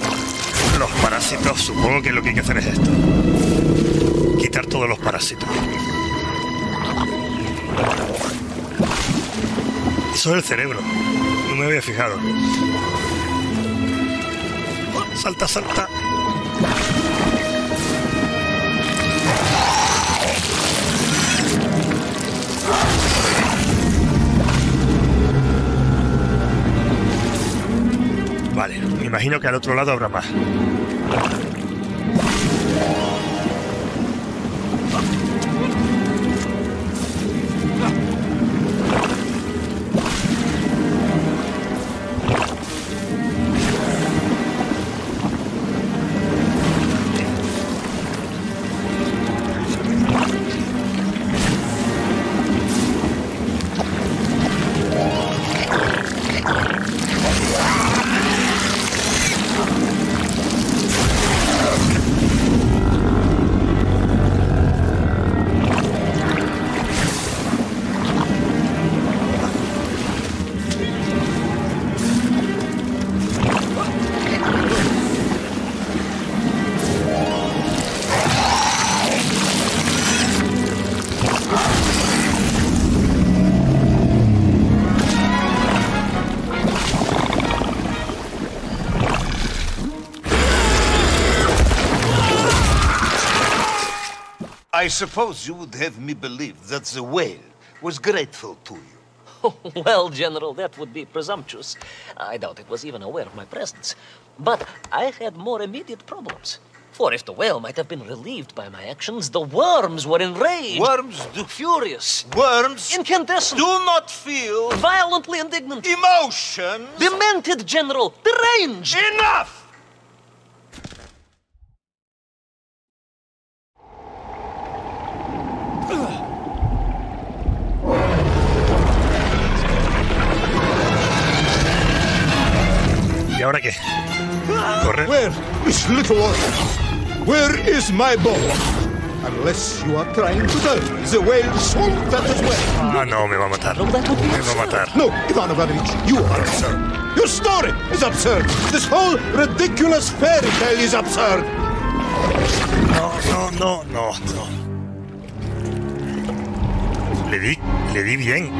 los parásitos. Supongo que lo que hay que hacer es esto. Quitar todos los parásitos. Eso es el cerebro. No me había fijado. Salta, salta. Vale, me imagino que al otro lado habrá más. I suppose you would have me believe that the whale was grateful to you. Oh, well, General, that would be presumptuous. I doubt it was even aware of my presence. But I had more immediate problems. For if the whale might have been relieved by my actions, the worms were enraged. Worms do furious. Worms incandescent. Do not feel violently indignant. Emotions. Demented, General. Deranged. Enough! ¿Y ahora qué? Correr. Where is Little Orpheus? Where is my ball? Unless you are trying to tell me the whale swung that as well. Ah, no, me va a matar. Me va a matar. No, Ivan Ivanovich, you are absurd. Your story is absurd. This whole ridiculous fairy tale is absurd. No, no, no, no, no. Le di, le di bien.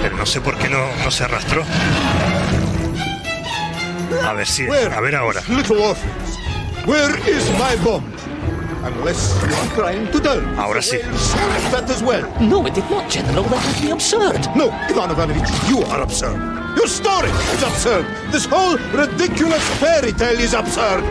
Pero no sé por qué no, no se arrastró. A ver si, a ver ahora. Where is my bomb? Unless you are trying to tell me. Ahora sí. That as well. No, it did not, General. That would be absurd. No, Ivan Ivanovich, you are absurd. Your story is absurd. This whole ridiculous fairy tale is absurd.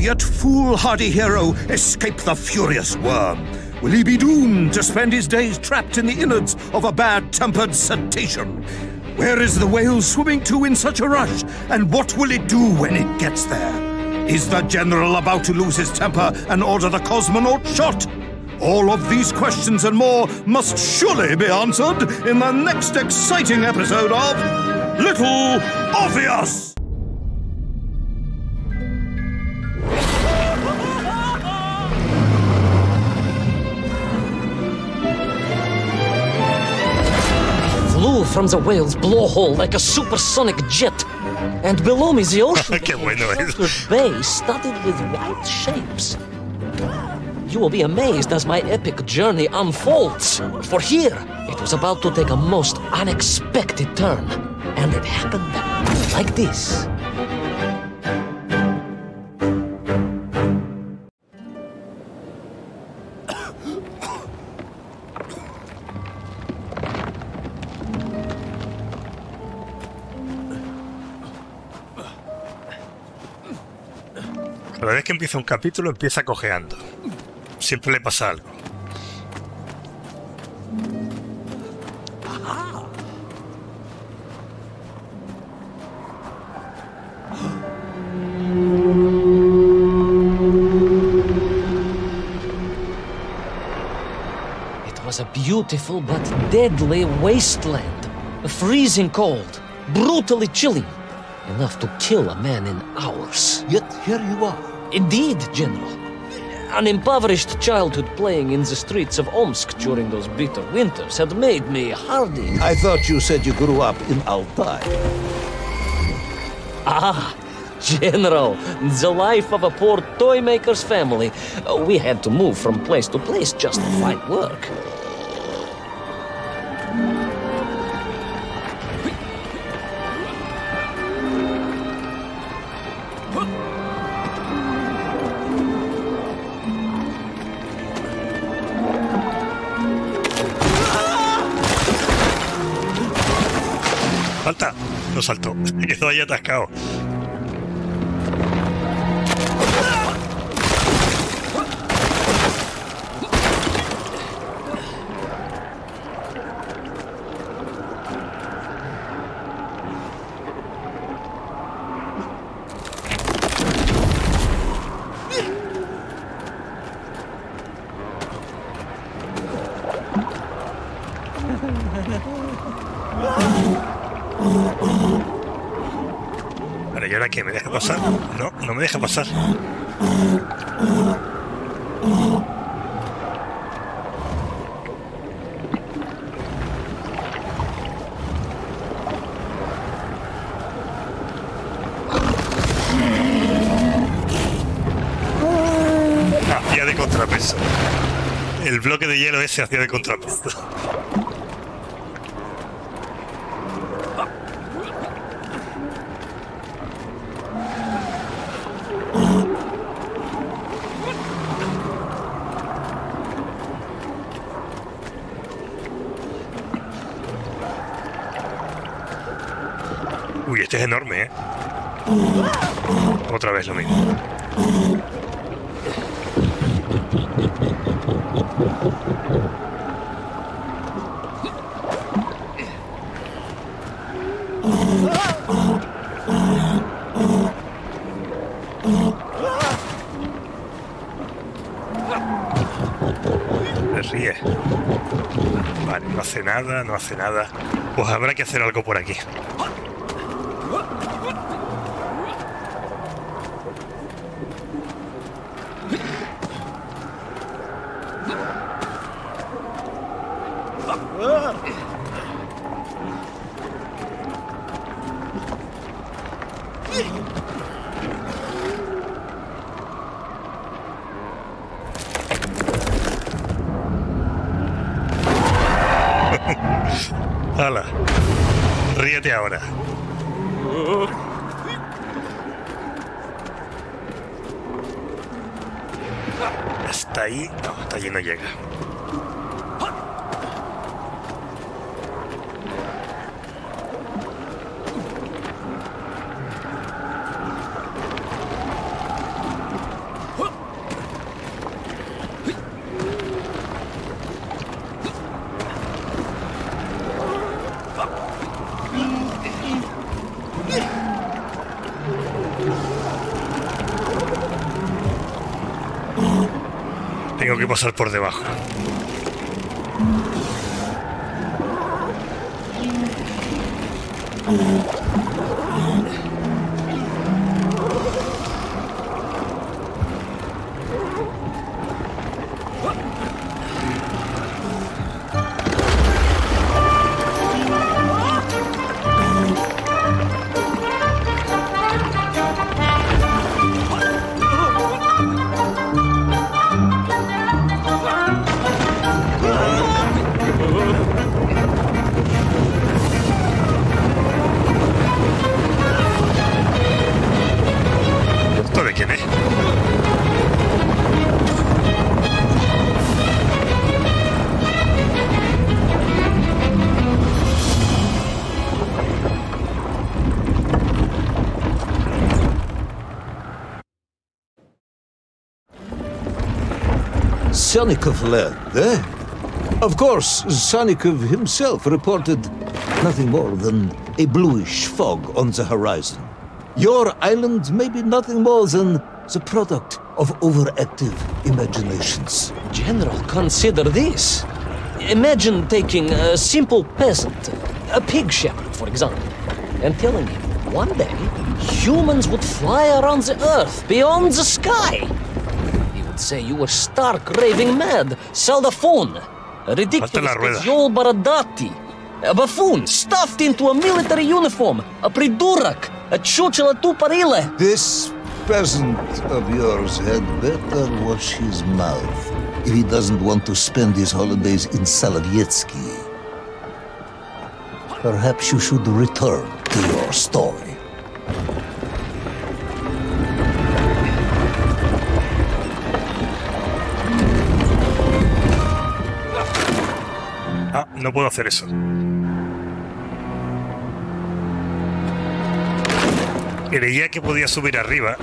Yet foolhardy hero escape the furious worm? Will he be doomed to spend his days trapped in the innards of a bad-tempered cetacean? Where is the whale swimming to in such a rush? And what will it do when it gets there? Is the general about to lose his temper and order the cosmonaut shot? All of these questions and more must surely be answered in the next exciting episode of Little Orpheus! From the whale's blowhole like a supersonic jet, and below me the ocean bay studded with white shapes. You will be amazed as my epic journey unfolds, for here it was about to take a most unexpected turn, and it happened like this. Cada vez que empieza un capítulo, empieza cojeando. Siempre le pasa algo. It was a beautiful but deadly wasteland. A freezing cold, brutally chilling. Enough to kill a man in hours. Yet here you are. Indeed, General. An impoverished childhood playing in the streets of Omsk during those bitter winters had made me hardy. I thought you said you grew up in Altai. Ah, General, the life of a poor toymaker's family. We had to move from place to place just to find work. Saltó, se quedó ahí atascado. Vale, ¿y ahora qué? ¿Me deja pasar? No, no me deja pasar. El bloque de hielo ese hacía de contrapeso. Uy, este es enorme, ¿eh? Otra vez lo mismo. Se ríe. Vale, no hace nada, no hace nada. Pues habrá que hacer algo por aquí. Ahora. Hasta ahí, no, hasta allí no llega. Pasar por debajo. Sannikov Land, eh? Of course, Sannikov himself reported nothing more than a bluish fog on the horizon. Your island may be nothing more than the product of overactive imaginations. General, consider this. Imagine taking a simple peasant, a pig shepherd, for example, and telling him one day humans would fly around the earth, beyond the sky. Say you were stark, raving mad, sell the phone, a ridiculous Yol Baradati, a buffoon stuffed into a military uniform, a pridurak, a chuchela tuparile. This peasant of yours had better watch his mouth if he doesn't want to spend his holidays in Salovetsky. Perhaps you should return to your story. No puedo hacer eso. Creía que podía subir arriba,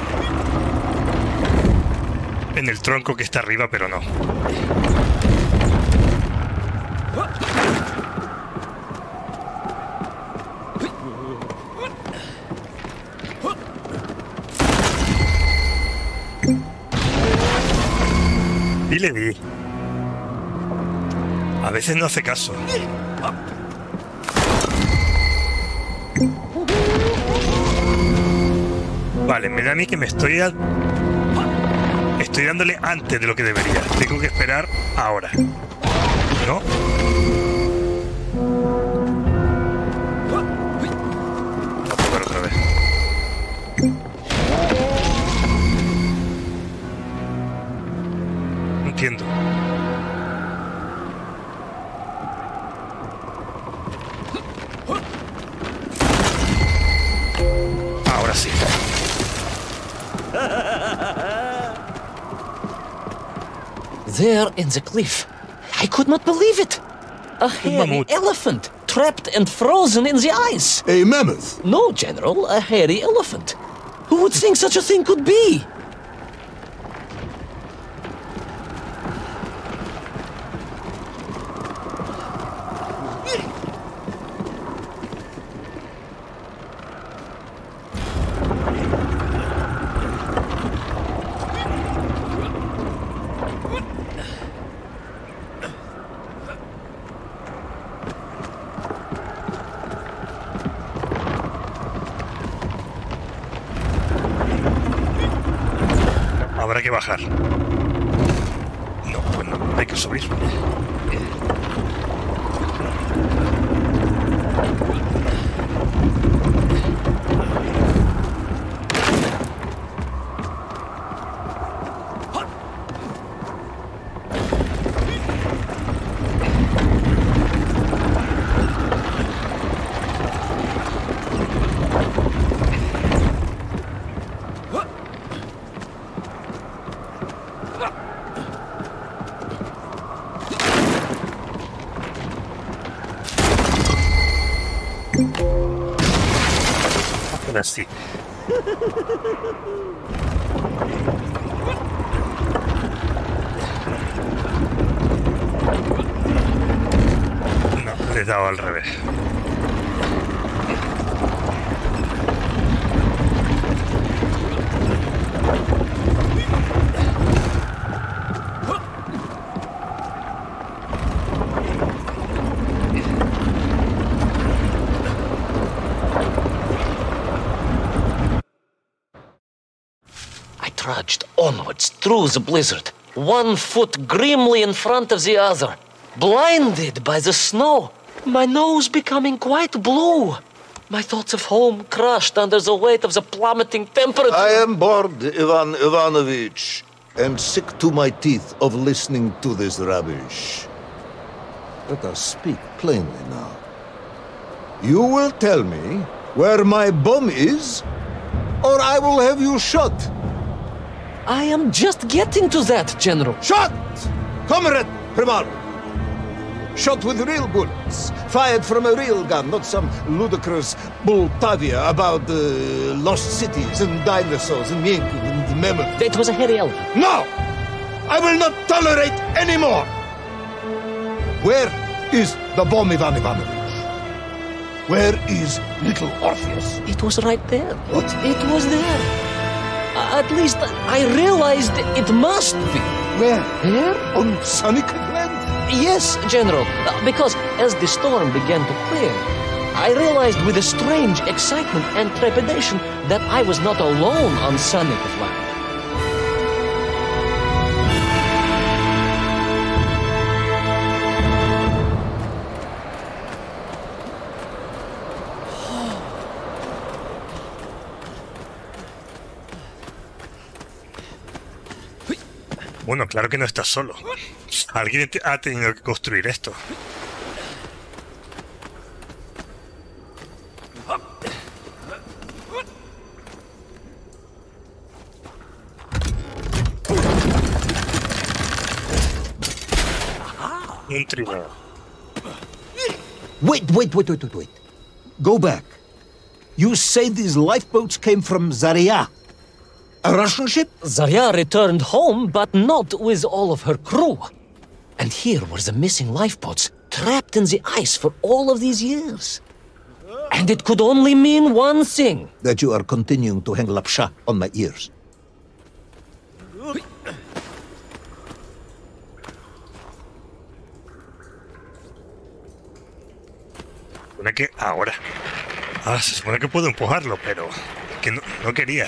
en el tronco que está arriba, pero no. Y le di. A veces no hace caso. Vale, me da a mí que me estoy... A... Estoy dándole antes de lo que debería. Tengo que esperar ahora. ¿No? Voy a probar otra vez. No entiendo. Ahora sí. There in the cliff. I could not believe it. A hairy elephant trapped and frozen in the ice. A mammoth? No, General, a hairy elephant. Who would think such a thing could be? Que bajar. No, pues no, hay que subir. Así. No, le he dado al revés. Onwards through the blizzard, one foot grimly in front of the other, blinded by the snow, my nose becoming quite blue, my thoughts of home crushed under the weight of the plummeting temperature. I am bored, Ivan Ivanovich, and sick to my teeth of listening to this rubbish. Let us speak plainly now. You will tell me where my bomb is, or I will have you shot. I am just getting to that, General. Shot! Comrade Primalov! Shot with real bullets, fired from a real gun, not some ludicrous Bultavia about uh, lost cities and dinosaurs and Menkv and mammoth. That was a hairy elephant. No! I will not tolerate any more! Where is the bomb, Ivan Ivanovich? Where is Little Orpheus? It was right there. What? It was there. At least I realized it must be. Where? Here? On Sannikov Land? Yes, General, because as the storm began to clear, I realized with a strange excitement and trepidation that I was not alone on Sannikov Land. Bueno, claro que no estás solo. Alguien ha tenido que construir esto. Un trineo. Wait, wait, wait, wait, wait. Go back. You say these lifeboats came from Zarya. A Russian ship? Zarya returned home, but not with all of her crew. And here were the missing lifeboats, trapped in the ice for all of these years. And it could only mean one thing. That you are continuing to hang lapsha on my ears. supone que ahora, ahora se supone que puedo empujarlo, pero es que no, no quería.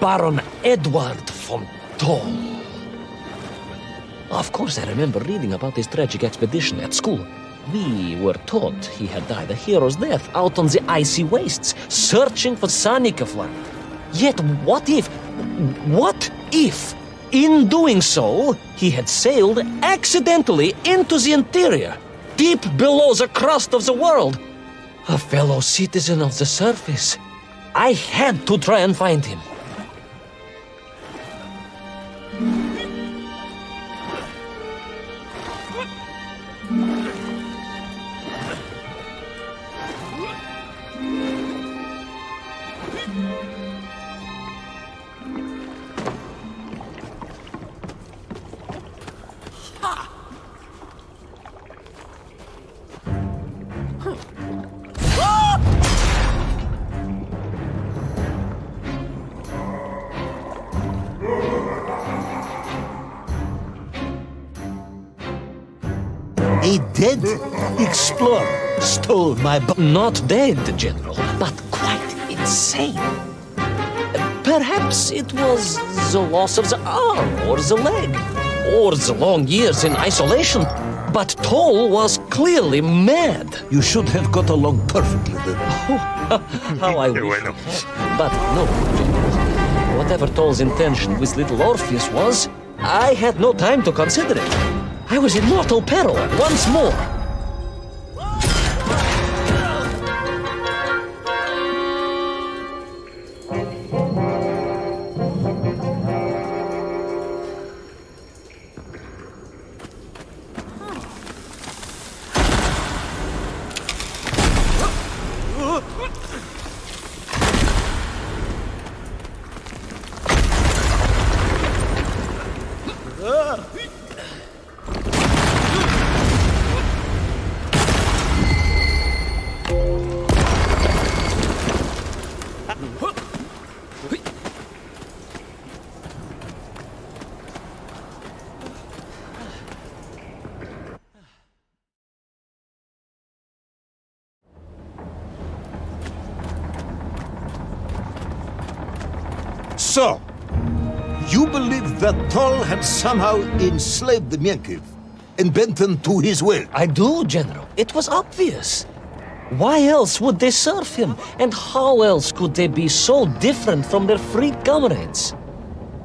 Baron Edward von Toll. Of course, I remember reading about this tragic expedition at school. We were taught he had died a hero's death out on the icy wastes, searching for Sannikov Land. Yet what if, what if, in doing so, he had sailed accidentally into the interior, deep below the crust of the world? A fellow citizen of the surface. I had to try and find him. Explorer stole my b- Not dead, General, but quite insane. Perhaps it was the loss of the arm or the leg, or the long years in isolation, but Toll was clearly mad. You should have got along perfectly then. Oh, how I wish. But no, General. Whatever Toll's intention with Little Orpheus was, I had no time to consider it. I was in mortal peril once more. So, you believe that Toll had somehow enslaved the Menkv and bent them to his will? I do, General. It was obvious. Why else would they serve him? And how else could they be so different from their freed comrades?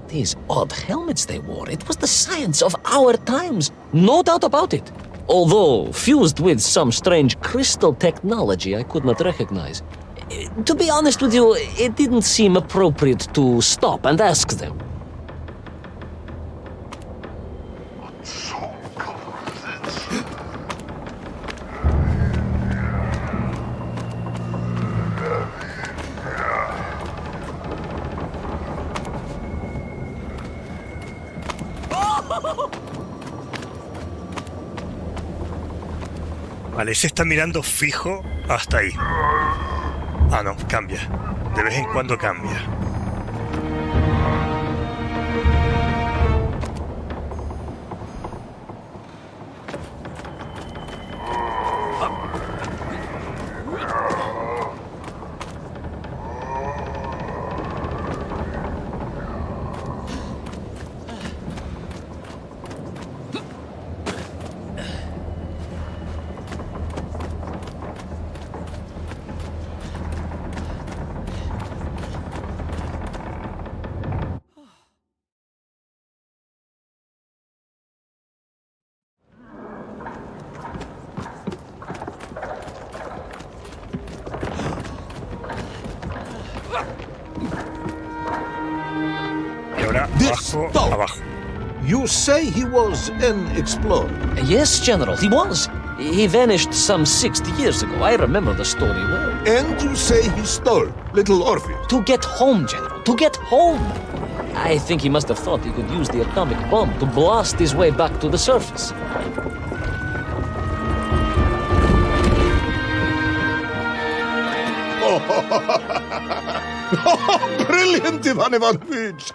These odd helmets they wore, it was the science of our times, no doubt about it. Although fused with some strange crystal technology I could not recognize. To be honest with you, it didn't seem appropriate to stop and ask them. Vale, se está mirando fijo hasta ahí. Ah, no, cambia. De vez en cuando cambia. This dog. You say he was an explorer? Yes, General, he was. He vanished some sixty years ago. I remember the story well. And you say he stole Little Orpheus? To get home, General, to get home. I think he must have thought he could use the atomic bomb to blast his way back to the surface. Oh, brilliant, Ivan Ivanovich!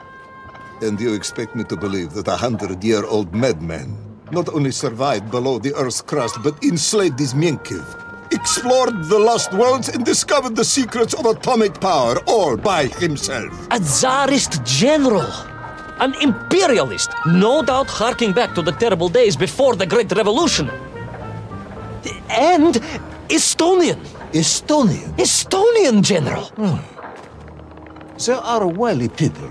And you expect me to believe that a hundred-year-old madman not only survived below the Earth's crust, but enslaved his Menkv, explored the lost worlds, and discovered the secrets of atomic power all by himself? A Tsarist general! An imperialist! No doubt harking back to the terrible days before the Great Revolution! And Estonian! Estonian? Estonian, General! Hmm. There are wily people.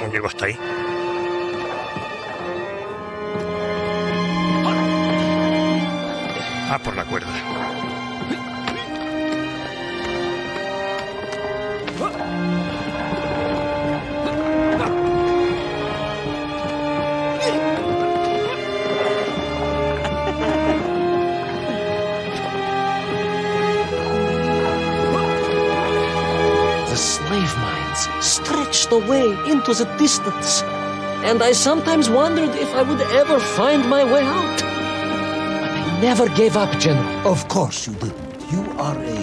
¿Cómo llego hasta ahí? Ah, por la cuerda. The slave mines stretched away into the distance, and I sometimes wondered if I would ever find my way out. Never gave up, General. Of course you didn't. You are a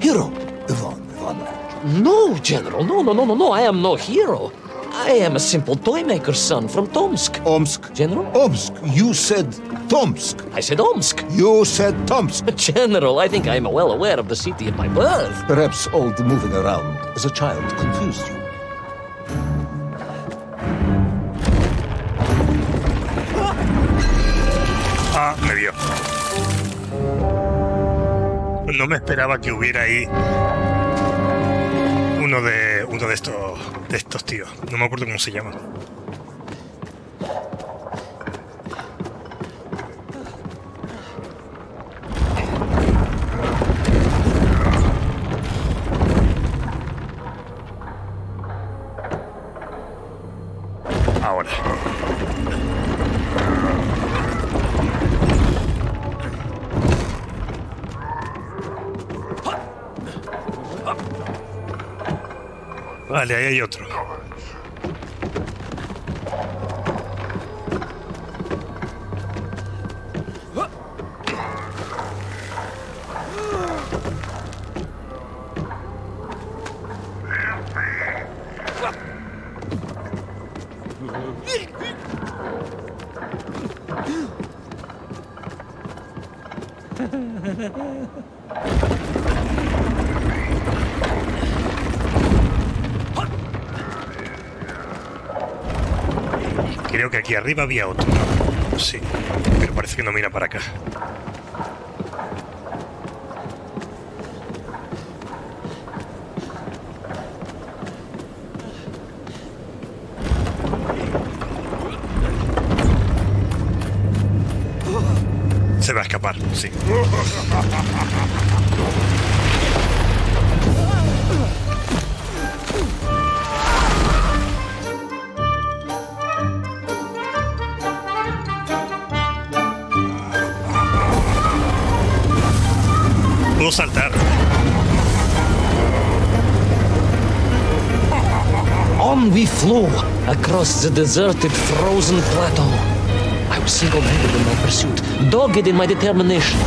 hero, Ivan Ivanovich. No, General. No, no, no, no, no. I am no hero. I am a simple toymaker's son from Tomsk. Omsk. General? Omsk. You said Tomsk. I said Omsk. You said Tomsk. General, I think I am well aware of the city of my birth. Perhaps all the moving around as a child confused you. Ah, me vio. No me esperaba que hubiera ahí uno de uno de estos de estos tíos. No me acuerdo cómo se llama. Ahora. Vale, ahí hay otro. Creo que aquí arriba había otro. Sí, pero parece que no mira para acá. Se va a escapar, sí. Puedo saltar. On we flew across the deserted, frozen plateau. I was single-handed in my pursuit, dogged in my determination.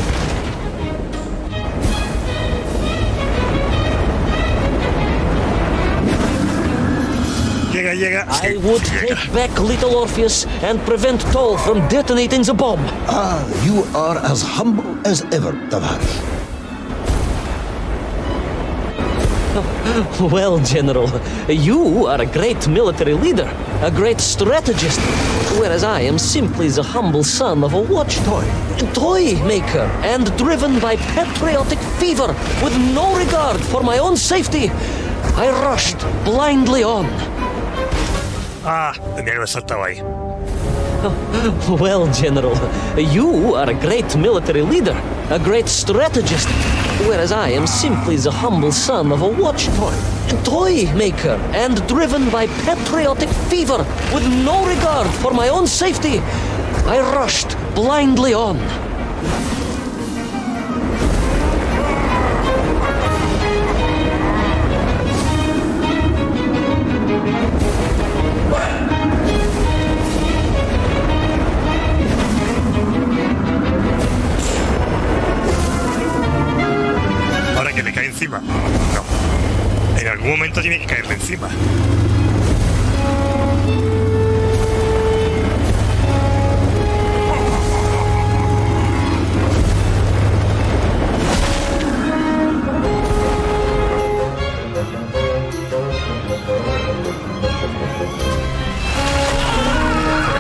Llega, llega. I would llega. Take back Little Orpheus and prevent Toll from detonating the bomb. Ah, you are as humble as ever, Tavares. Well, General, you are a great military leader, a great strategist. whereas I am simply the humble son of a watch toy, toy maker, and driven by patriotic fever with no regard for my own safety, I rushed blindly on. Ah, there was a toy. Well, General, you are a great military leader, a great strategist, whereas I am simply the humble son of a watch toy, toy maker, and driven by patriotic fever with no regard for my own safety, I rushed blindly on. Encima. No. En algún momento tiene que caerle encima.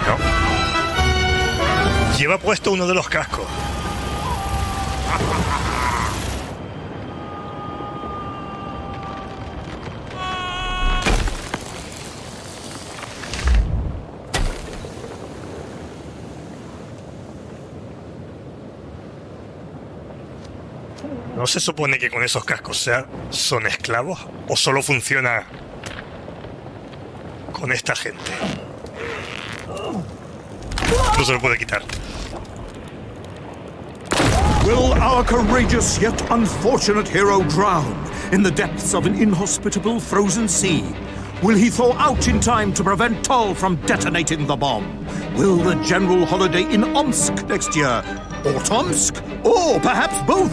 No. Lleva puesto uno de los cascos. ¿No se supone que con esos cascos sea, son esclavos? ¿O solo funciona con esta gente? No se lo puede quitar. Will our courageous yet unfortunate hero drown in the depths of an inhospitable frozen sea? Will he thaw out in time to prevent Toll from detonating the bomb? Will the general holiday in Omsk next year? Or Tomsk? Or perhaps both?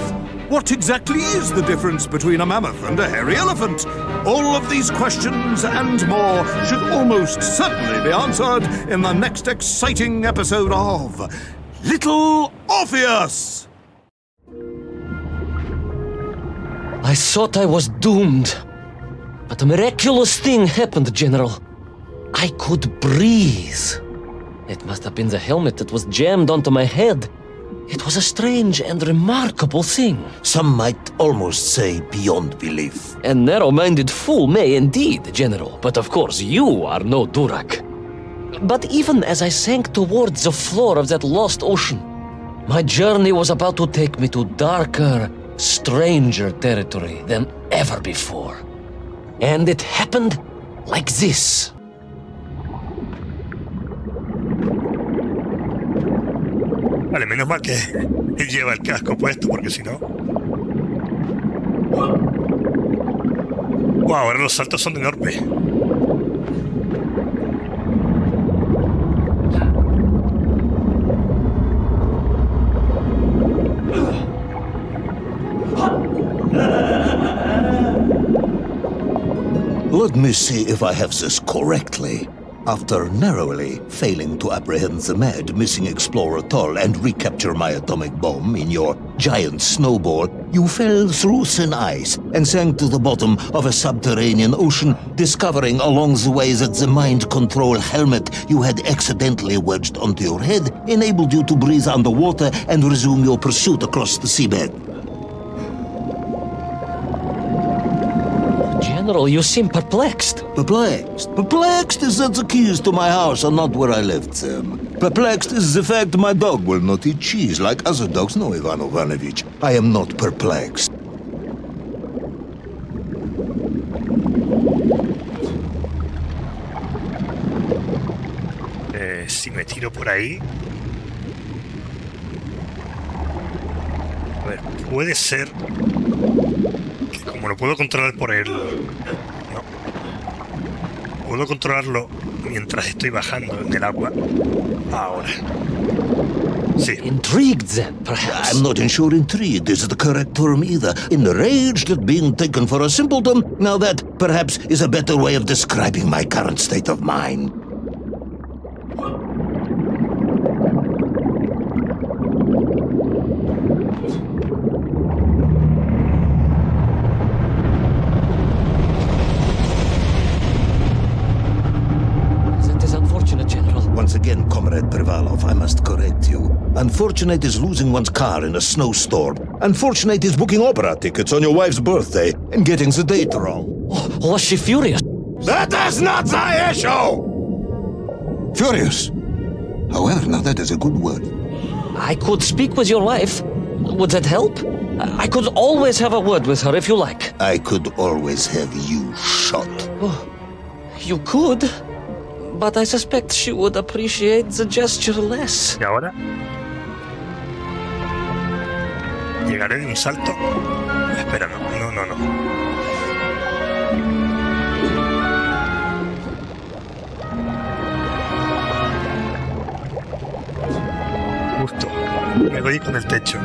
What exactly is the difference between a mammoth and a hairy elephant? All of these questions and more should almost certainly be answered in the next exciting episode of Little Orpheus! I thought I was doomed, but a miraculous thing happened, General. I could breathe. It must have been the helmet that was jammed onto my head. It was a strange and remarkable thing. Some might almost say beyond belief. A narrow-minded fool may indeed, General. But of course you are no Durak. But even as I sank towards the floor of that lost ocean, my journey was about to take me to darker, stranger territory than ever before. And it happened like this. Vale, menos mal que él lleva el casco puesto, porque si no... Wow, ahora los saltos son enormes. Let me see if I have this correctly. After narrowly failing to apprehend the mad missing explorer Toll and recapture my atomic bomb in your giant snowball, you fell through thin ice and sank to the bottom of a subterranean ocean, discovering along the way that the mind control helmet you had accidentally wedged onto your head enabled you to breathe underwater and resume your pursuit across the seabed. General, you seem perplexed. Perplexed? Perplexed is that the keys to my house are not where I left them. Perplexed is the fact my dog will not eat cheese like other dogs. No, Ivan Ivanovich, I am not perplexed. Eh, si me tiro por ahí... A ver, puede ser... Como lo puedo controlar por él. No. Puedo controlarlo mientras estoy bajando en el agua. Ahora. Sí. Intrigued then, perhaps. I'm not sure intrigued is the correct term either. Enraged at being taken for a simpleton. Now that, perhaps, is a better way of describing my current state of mind. Again, Unfortunate is losing one's car in a snowstorm. Unfortunate is booking opera tickets on your wife's birthday and getting the date wrong. Was she furious? That is not the issue! Furious. However, now that is a good word. I could speak with your wife. Would that help? I could always have a word with her if you like. I could always have you shot. Oh, you could, but I suspect she would appreciate the gesture less. ¿Y ahora? ¿Llegaré de un salto? Espera, no, no, no, no. Justo, me doy con el techo.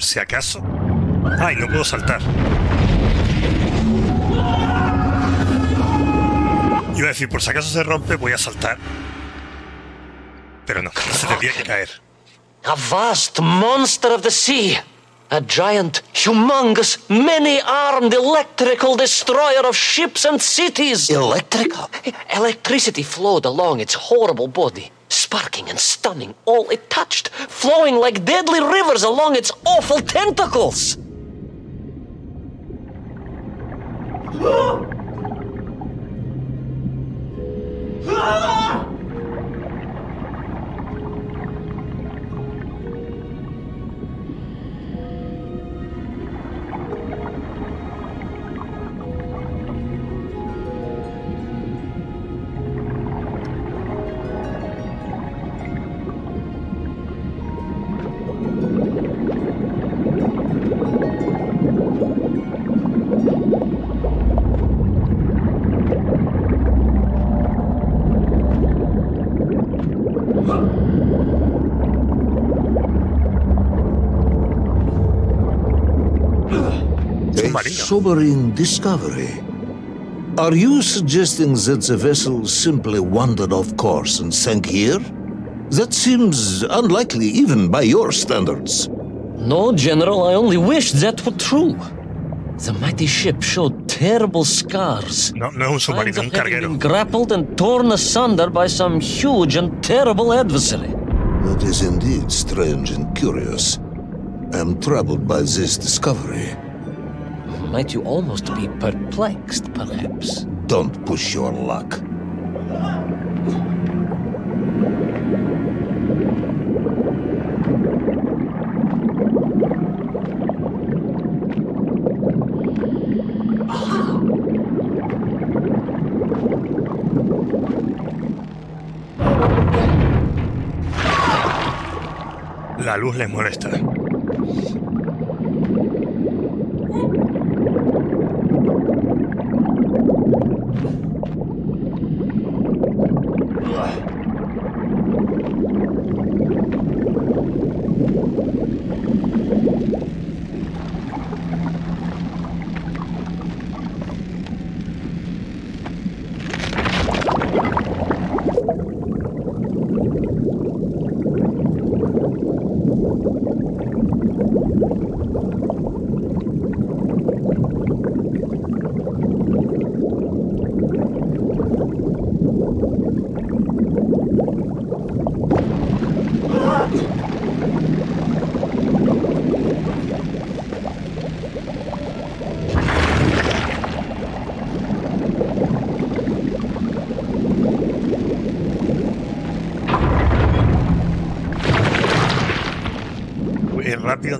Si acaso... ¡Ay, no puedo saltar! Iba a decir, por si acaso se rompe, voy a saltar. Pero no, se tendría que caer. A vast monster of the sea. A giant, humongous, many-armed electrical destroyer of ships and cities. Electrical? Electricity flowed along its horrible body. Sparking and stunning all it touched, flowing like deadly rivers along its awful tentacles! Sobering discovery. Are you suggesting that the vessel simply wandered off course and sank here? That seems unlikely even by your standards. No, General, I only wish that were true. The mighty ship showed terrible scars. No, no, somebody, un carguero. Grappled and torn asunder by some huge and terrible adversary. That is indeed strange and curious. I am troubled by this discovery. Might you almost be perplexed, perhaps? Don't push your luck. La luz les molesta.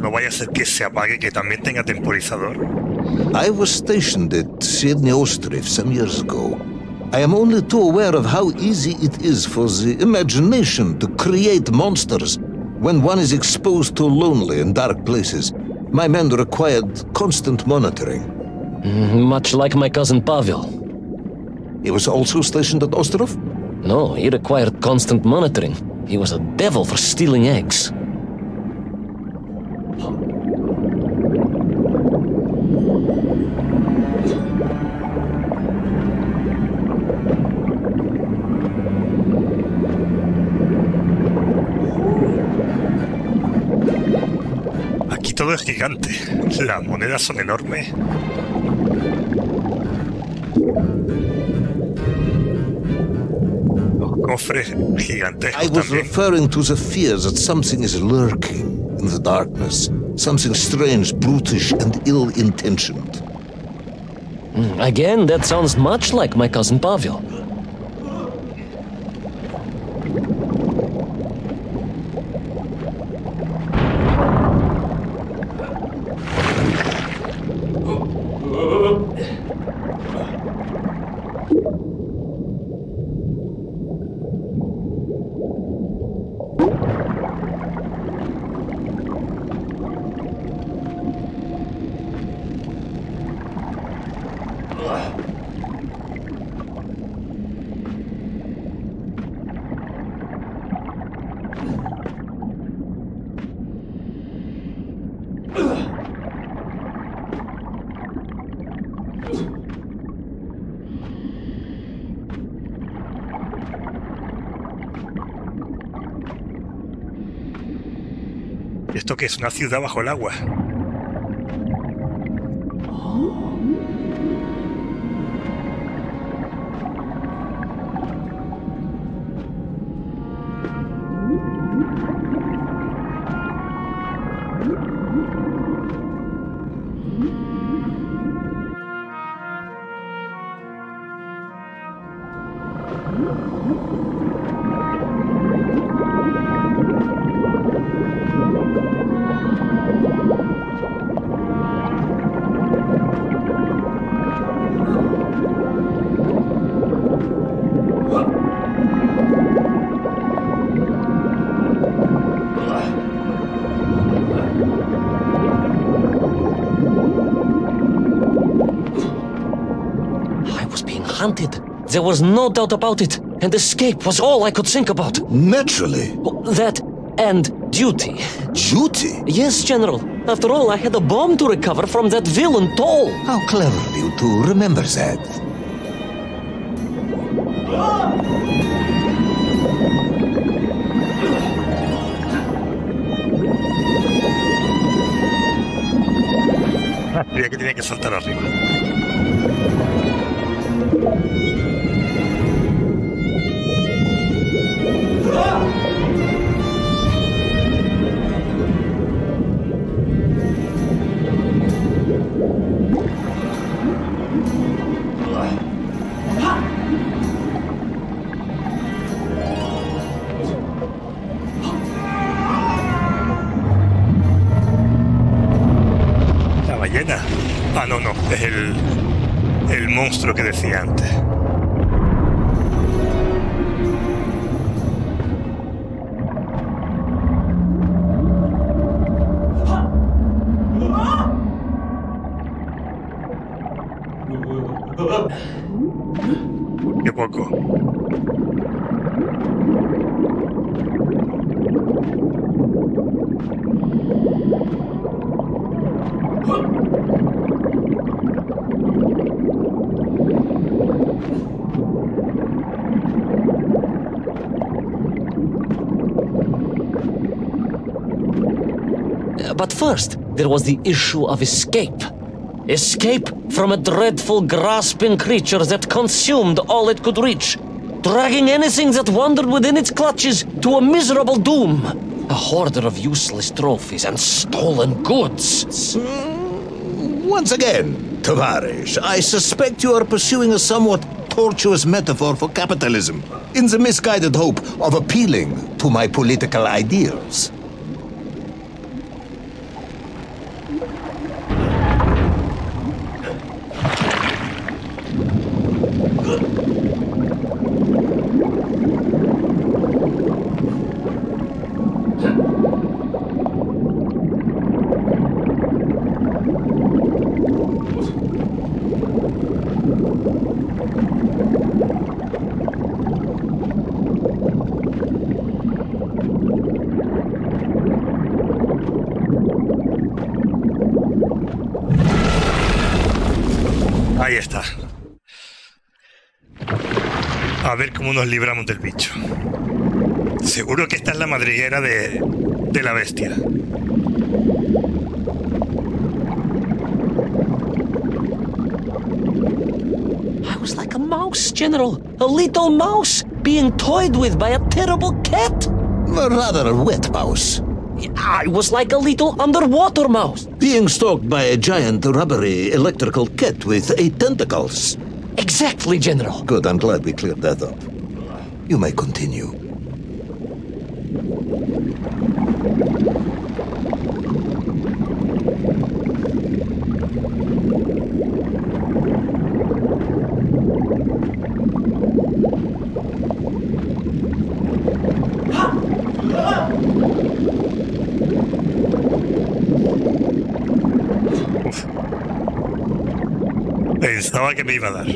No vaya a ser que se apague, que también tenga temporizador. I was stationed at Sydney Ostrov some years ago. I am only too aware of how easy it is for the imagination to create monsters when one is exposed to lonely and dark places. My men required constant monitoring. Much like my cousin Pavel. He was also stationed at Ostrov? No, he required constant monitoring. He was a devil for stealing eggs. Aquí todo es gigante. Las monedas son enormes. I was referring to the fear that something is lurking in the darkness, something strange, brutish, and ill-intentioned. Again, that sounds much like my cousin Pavel. Esto que es una ciudad bajo el agua. There was no doubt about it, and escape was all I could think about. Naturally. That and duty. Duty? Yes, General. After all, I had a bomb to recover from that villain Toll. How clever of you to remember that. Creía que tenía que saltar arriba. Monstruo que decía antes. Qué poco. But first, there was the issue of escape. Escape from a dreadful, grasping creature that consumed all it could reach, dragging anything that wandered within its clutches to a miserable doom. A hoarder of useless trophies and stolen goods. Once again, Tavares, I suspect you are pursuing a somewhat tortuous metaphor for capitalism, in the misguided hope of appealing to my political ideals. Ahí está. A ver cómo nos libramos del bicho. Seguro que esta es la madriguera de, de la bestia. I was like a mouse, General. A little mouse being toyed with by a terrible cat. Rather a wet mouse. I was like a little underwater mouse. Being stalked by a giant rubbery electrical cat with eight tentacles. Exactly, General. Good, I'm glad we cleared that up. You may continue. Pensaba que me iba a dar.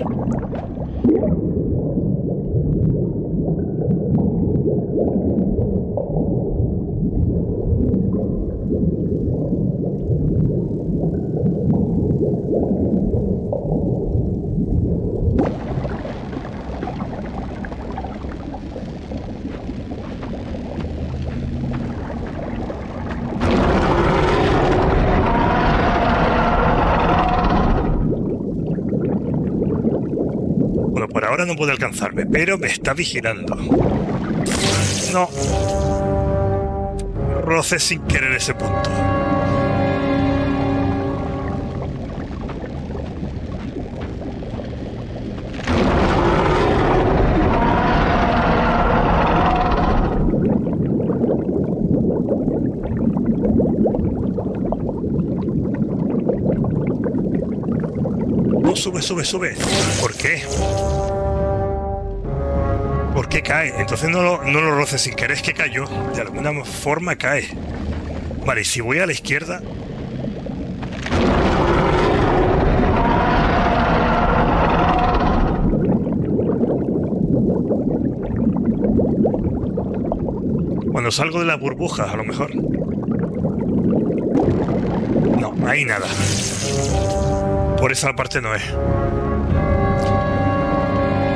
Ahora no puede alcanzarme, pero me está vigilando. No. Roce sin querer ese punto. No, sube, sube, sube. ¿Por qué? Que cae, entonces no lo, no lo roce sin querer, es que cayó, de alguna forma cae. Vale, y si voy a la izquierda... Cuando salgo de las burbujas, a lo mejor. No, ahí nada. Por esa parte no es.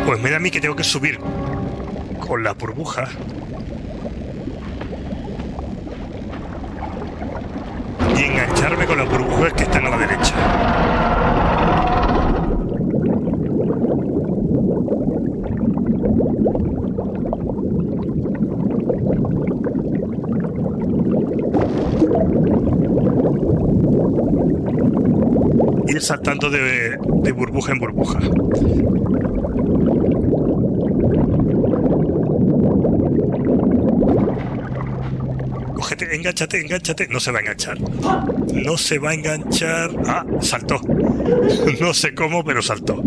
Pues me da a mí que tengo que subir con la burbuja. Y engancharme con las burbujas que están a la derecha. Ir saltando de, de burbuja en burbuja. Enganchate, enganchate. No se va a enganchar. No se va a enganchar. Ah, saltó. No sé cómo, pero saltó.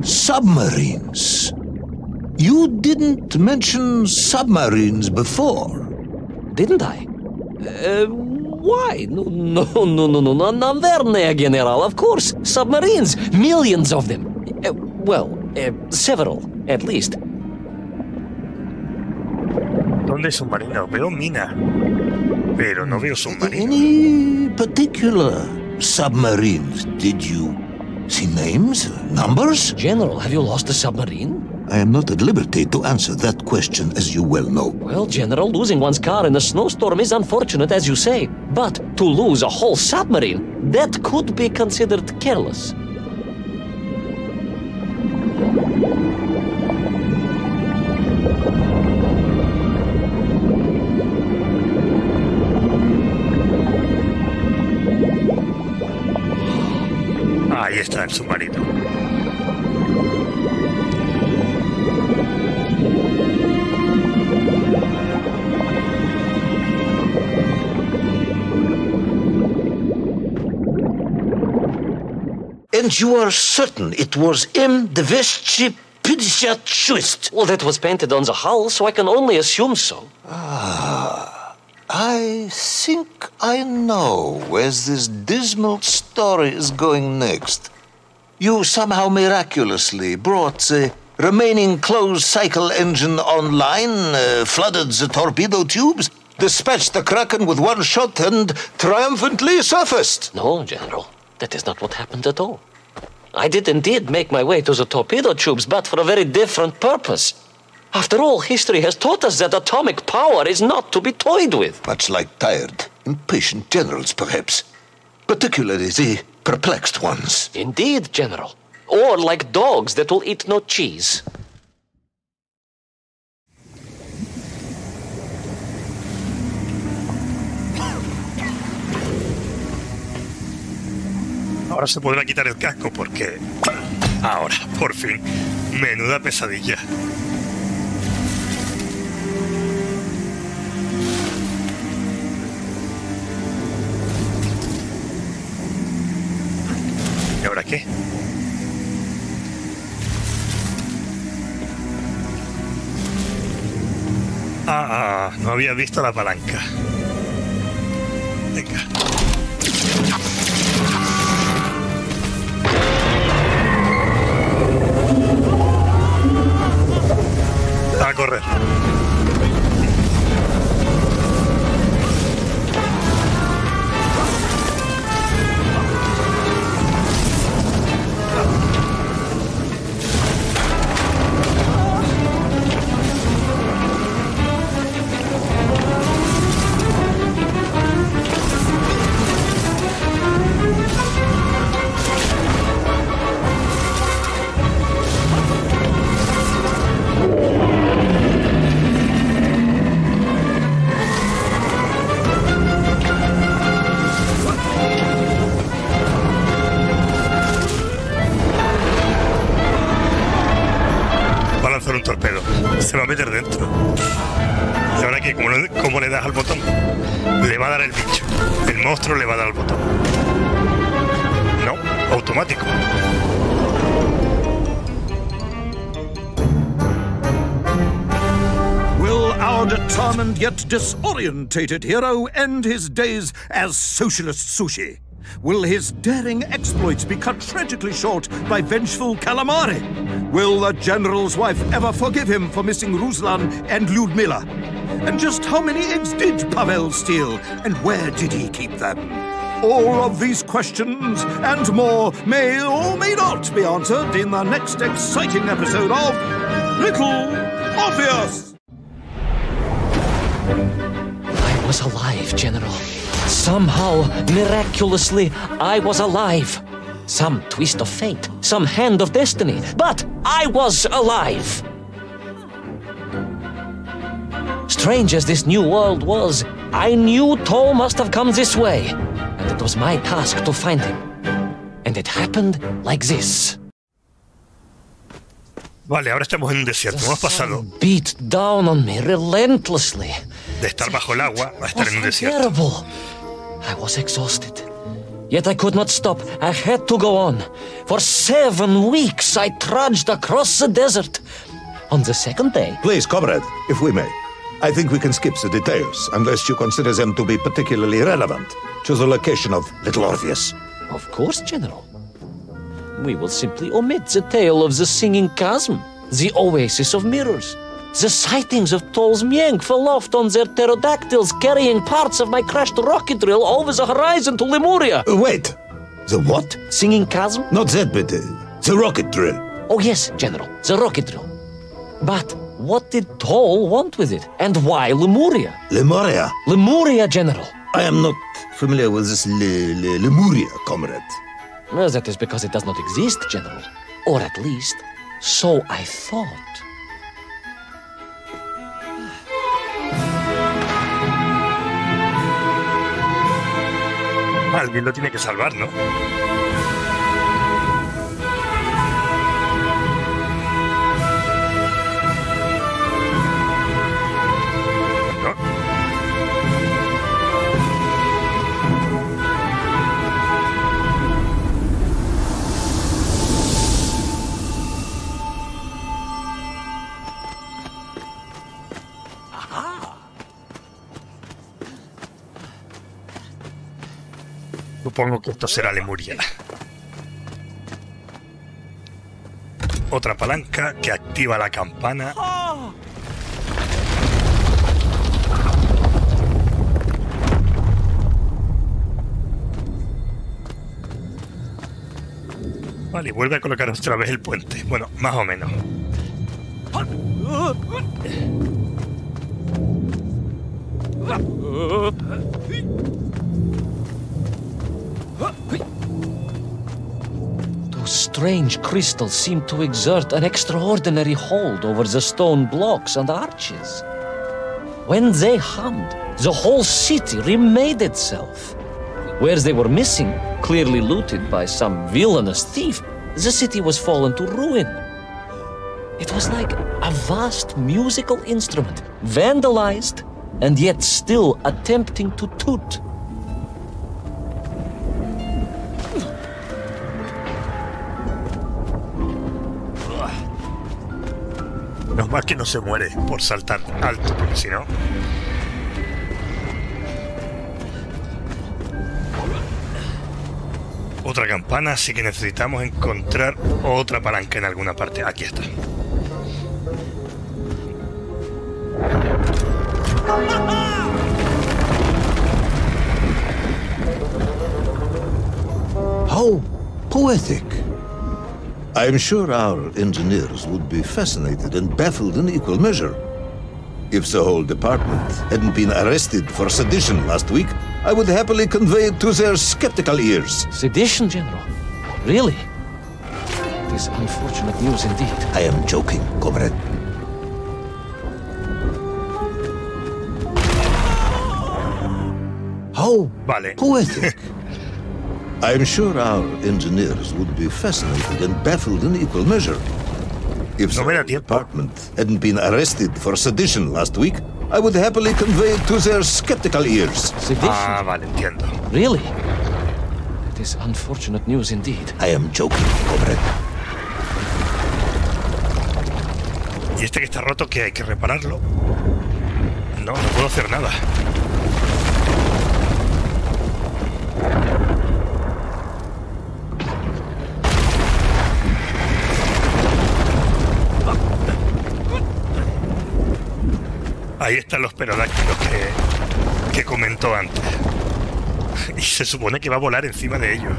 Submarines. You didn't mention submarines before, didn't I? Uh, why? No, no, no, no, no, no, no, Verne, General. Of course, submarines. Millions of them. Uh, well, uh, several, at least. ¿Dónde hay submarinos? Veo mina, pero no veo submarinos. Any particular submarines? Did you see names, numbers? General, have you lost a submarine? I am not at liberty to answer that question, as you well know. Well, General, losing one's car in a snowstorm is unfortunate, as you say. But to lose a whole submarine, that could be considered careless. Ahí está el submarino. And you are certain it was M two fifty-six? Well, that was painted on the hull, so I can only assume so. Ah, I think I know where this dismal story is going next. You somehow miraculously brought the remaining closed cycle engine online, uh, flooded the torpedo tubes, dispatched the Kraken with one shot and triumphantly surfaced. No, General, that is not what happened at all. I did indeed make my way to the torpedo tubes, but for a very different purpose. After all, history has taught us that atomic power is not to be toyed with. Much like tired, impatient generals, perhaps. Particularly the perplexed ones. Indeed, General. Or like dogs that will eat no cheese. Ahora se podrá quitar el casco porque... Ahora, por fin. Menuda pesadilla. ¿Y ahora qué? Ah, ah, no había visto la palanca. Venga. A correr. Se va a meter dentro. Y ahora que, como, no, como le das al botón, le va a dar el bicho. El monstruo le va a dar al botón. No, automático. Will our determined yet disorientated hero end his days as socialist sushi? Will his daring exploits be cut tragically short by vengeful calamari? Will the general's wife ever forgive him for missing Ruslan and Lyudmila? And just how many eggs did Pavel steal, and where did he keep them? All of these questions and more may or may not be answered in the next exciting episode of Little Orpheus! I was alive, General. Somehow, miraculously, I was alive. Some twist of fate, some hand of destiny, but I was alive. Strange as this new world was, I knew Toll must have come this way, and it was my task to find him. And it happened like this. Vale, ahora estamos en un desierto. Hemos pasado. Beat down on me relentlessly. De estar bajo el agua a estar en un desierto. Terrible. I was exhausted. Yet I could not stop. I had to go on. For seven weeks I trudged across the desert. On the second day. Please, comrade, if we may. I think we can skip the details unless you consider them to be particularly relevant to the location of Little Orpheus. Of course, General. We will simply omit the tale of the singing chasm, the oasis of mirrors, the sightings of Toll's Mienf aloft on their pterodactyls carrying parts of my crashed rocket drill over the horizon to Lemuria. Uh, wait, the what? Singing chasm? Not that, but uh, the rocket drill. Oh yes, General, the rocket drill. But what did Toll want with it, and why Lemuria? Lemuria? Lemuria, General. I am not familiar with this le le Lemuria, comrade. Well, that is because it does not exist, General. Or at least, so I thought. Alguien lo tiene que salvar, ¿no? Supongo que esto será Lemuria. Otra palanca que activa la campana. Vale, y vuelve a colocar otra vez el puente. Bueno, más o menos. Those strange crystals seem to exert an extraordinary hold over the stone blocks and arches. When they hummed, the whole city remade itself. Where they were missing, clearly looted by some villainous thief, the city was fallen to ruin. It was like a vast musical instrument, vandalized, and yet still attempting to toot. No más que no se muere por saltar alto, porque si no... Otra campana, así que necesitamos encontrar otra palanca en alguna parte. Aquí está. How poetic. I'm sure our engineers would be fascinated and baffled in equal measure. If the whole department hadn't been arrested for sedition last week, I would happily convey it to their skeptical ears. Sedition, General? Really? It is unfortunate news indeed. I am joking, comrade. How vale. Poetic. I'm sure our engineers would be fascinated and baffled in equal measure. If no the department hadn't been arrested for sedition last week, I would happily convey it to their skeptical ears. Sedition? Ah, vale, entiendo. Really? That is unfortunate news indeed. I am joking, comrade. ¿Y este que está roto que hay que repararlo? No, no puedo hacer nada. Ahí están los pterodáctilos que, que comentó antes. Y se supone que va a volar encima de ellos.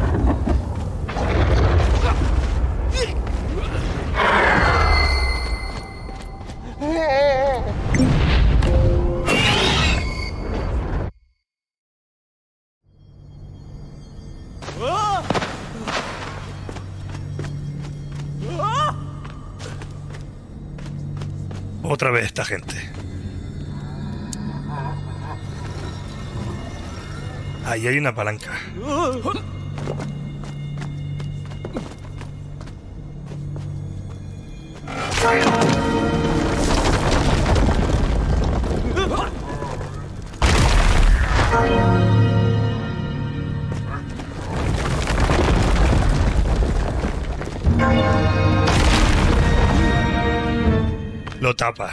Otra vez esta gente. Ahí hay una palanca. Lo tapa.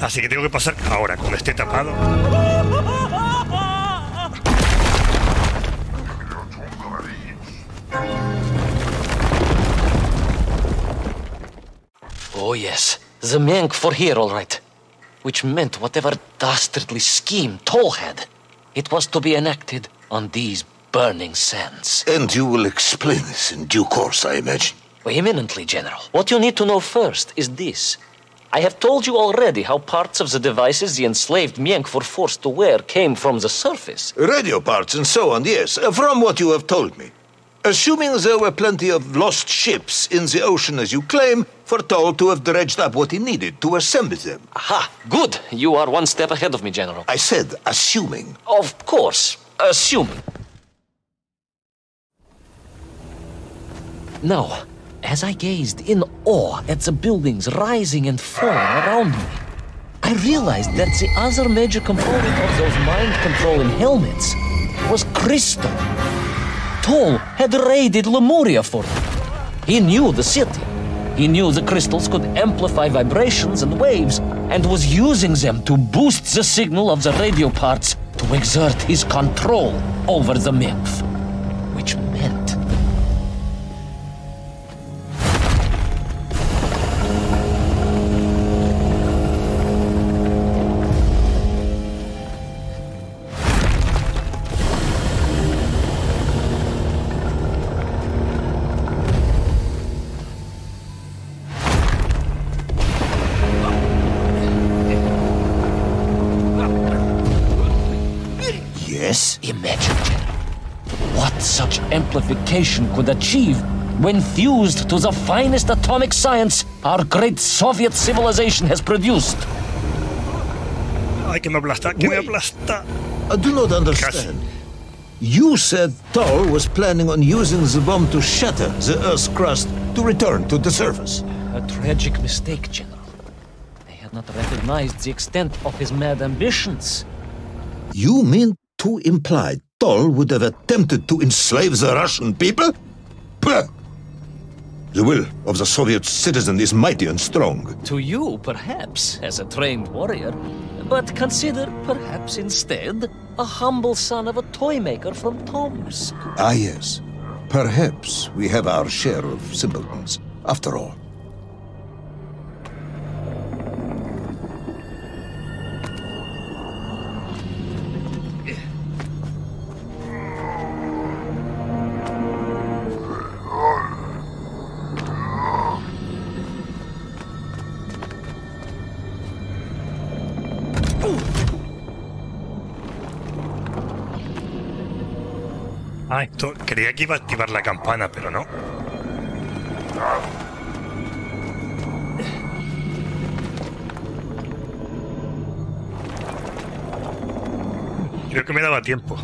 Así que tengo que pasar ahora, cuando esté tapado. Oh yes, the Menkv were here all right, which meant whatever dastardly scheme Toll had, it was to be enacted on these burning sands. And you will explain this in due course, I imagine. Eminently, General. What you need to know first is this. I have told you already how parts of the devices the enslaved Mienf were forced to wear came from the surface. Radio parts and so on, yes, from what you have told me. Assuming there were plenty of lost ships in the ocean, as you claim, for Toll to have dredged up what he needed to assemble them. Aha! Good! You are one step ahead of me, General. I said, assuming. Of course, assuming. Now, as I gazed in awe at the buildings rising and falling around me, I realized that the other major component of those mind-controlling helmets was crystal. Toll had raided Lemuria for them. He knew the city. He knew the crystals could amplify vibrations and waves, and was using them to boost the signal of the radio parts to exert his control over the Menkv. Which meant... what such amplification could achieve when fused to the finest atomic science our great Soviet civilization has produced. I can oblasta, can oblasta. I do not understand. You said Toll was planning on using the bomb to shatter the Earth's crust to return to the surface. A tragic mistake, General. I had not recognized the extent of his mad ambitions. You mean to imply Toll would have attempted to enslave the Russian people? Puh! The will of the Soviet citizen is mighty and strong. To you, perhaps, as a trained warrior. But consider, perhaps instead, a humble son of a toy maker from Tomsk. Ah, yes. Perhaps we have our share of simpletons, after all. Creía que iba a activar la campana, pero no. Creo que me daba tiempo.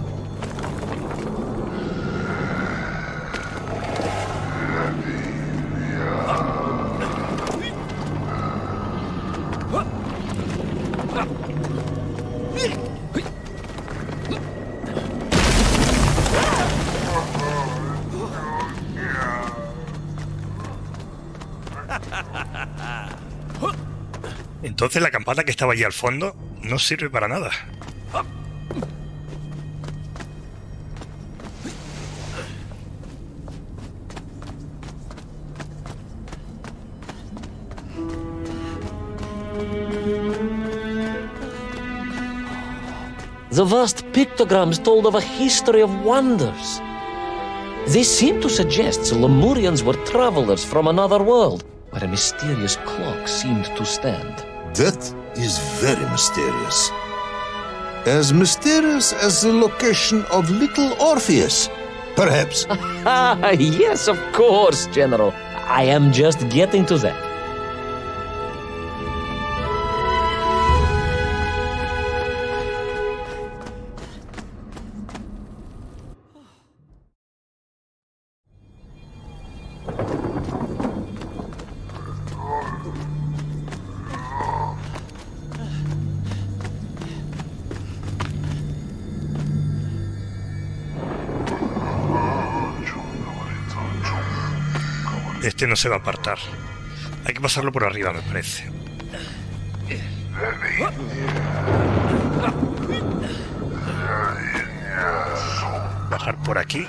Entonces la campana que estaba allí al fondo no sirve para nada. The vast pictograms told of a history of wonders. They seem to suggest the Lemurians were travelers from another world, where a mysterious clock seemed to stand. That is very mysterious. As mysterious as the location of Little Orpheus, perhaps. Yes, of course, General. I am just getting to that. Este no se va a apartar. Hay que pasarlo por arriba, me parece. Bajar por aquí.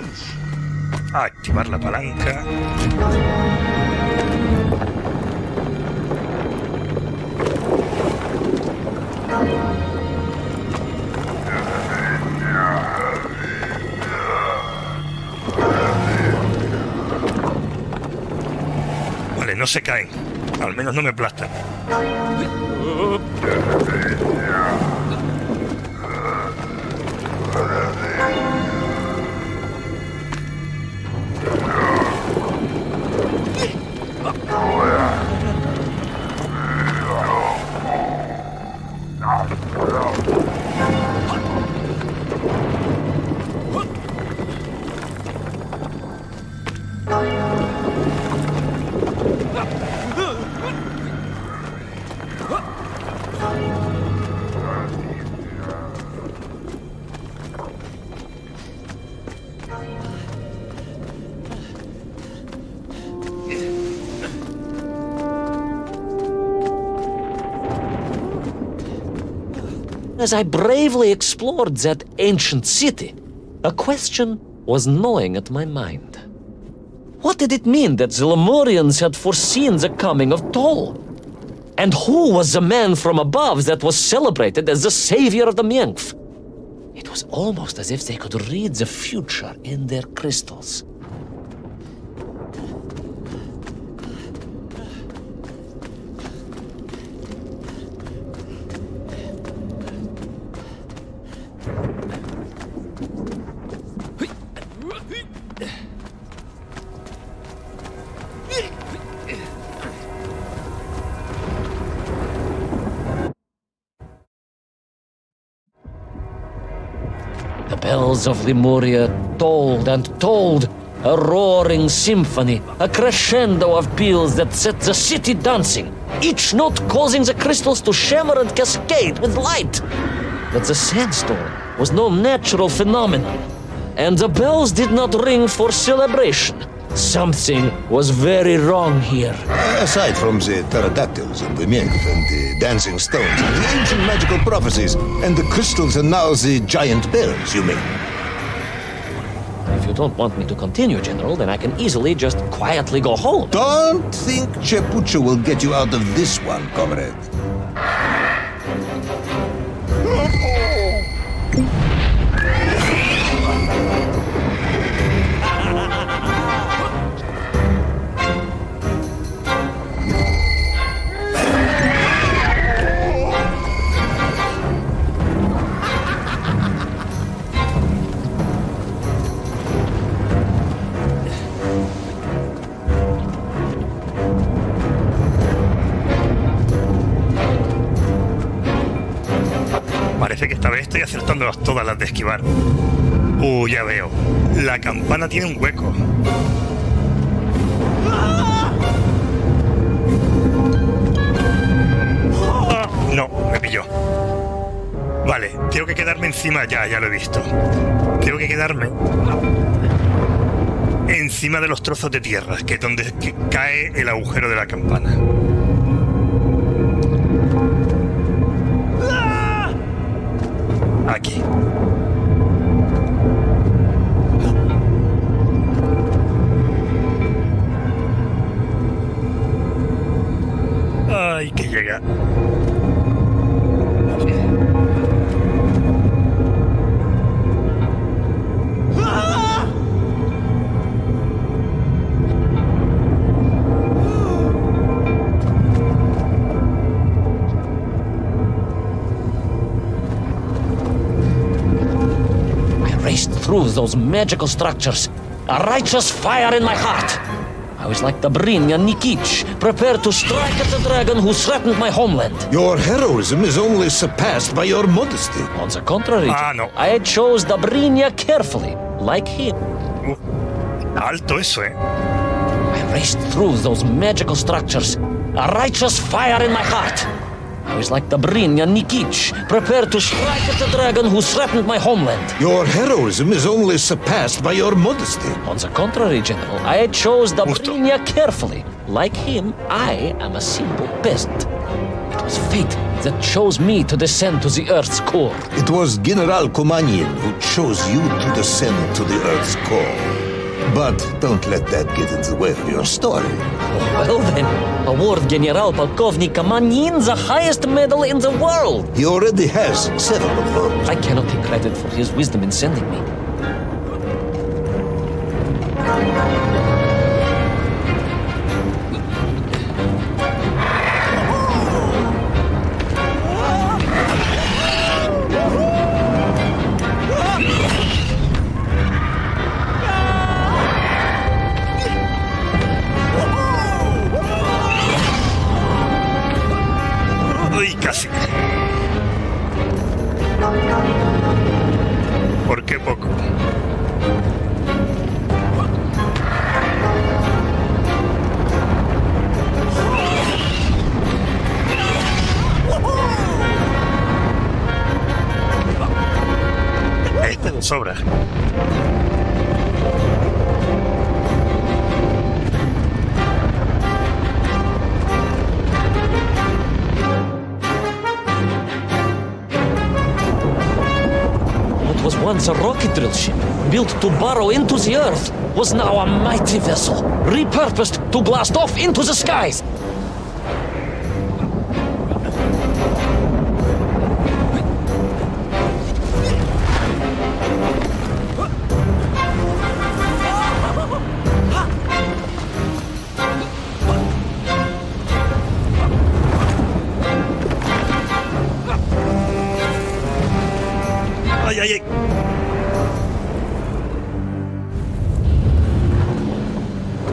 Ah, activar la palanca. No se caen, al menos no me aplastan. As I bravely explored that ancient city, a question was gnawing at my mind. What did it mean that the Lemurians had foreseen the coming of Toll? And who was the man from above that was celebrated as the savior of the Mienf? It was almost as if they could read the future in their crystals. bells of Lemuria tolled and tolled, a roaring symphony, a crescendo of peals that set the city dancing, each note causing the crystals to shimmer and cascade with light. But the sandstorm was no natural phenomenon, and the bells did not ring for celebration. Something was very wrong here. Uh, aside from the pterodactyls and the Mienf and the dancing stones and the ancient magical prophecies and the crystals and now the giant bells, you mean? If you don't want me to continue, General, then I can easily just quietly go home. Don't think Chepucha will get you out of this one, comrade. Parece que esta vez estoy acertándolas todas las de esquivar. Uh, ya veo. La campana tiene un hueco. Ah, no, me pilló. Vale, tengo que quedarme encima. Ya, ya lo he visto. Tengo que quedarme encima de los trozos de tierra, que es donde cae el agujero de la campana. Aquí. Ay, que llega. Through those magical structures, a righteous fire in my heart. I was like Dobrynya Nikitich, prepared to strike at the dragon who threatened my homeland. Your heroism is only surpassed by your modesty. On the contrary, ah, no. I chose Dobrynya carefully, like him. Uh, alto eso, eh? I raced through those magical structures, a righteous fire in my heart. I was like Dobrynya Nikitich, prepared to strike at the dragon who threatened my homeland. Your heroism is only surpassed by your modesty. On the contrary, General, I chose Dobrynya carefully. Like him, I am a simple peasant. It was fate that chose me to descend to the Earth's core. It was General Komanin who chose you to descend to the Earth's core. But don't let that get in the way of your story. Well then, award General Polkovnik Komanin the highest medal in the world. He already has several of those. I cannot take credit for his wisdom in sending me. Sobra. What was once a rocket drill ship, built to burrow into the earth, was now a mighty vessel, repurposed to blast off into the skies.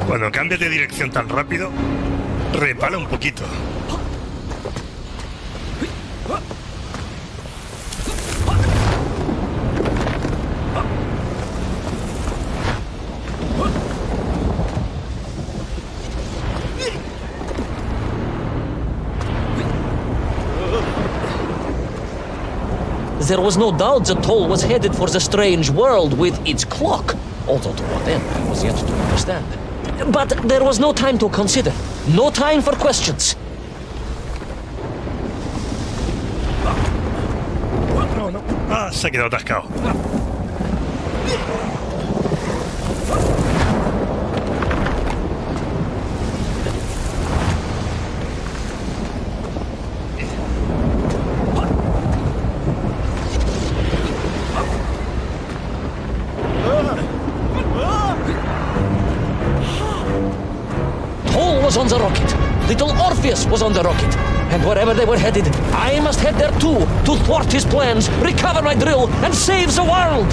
Cuando cambias de dirección tan rápido, repala un poquito. There was no doubt that Toll was headed for the strange world with its clock, although to what end I was yet to understand. But there was no time to consider, no time for questions. No, no. Ah, seguido atascado. On the rocket. Little Orpheus was on the rocket. And wherever they were headed, I must head there too, to thwart his plans, recover my drill, and save the world!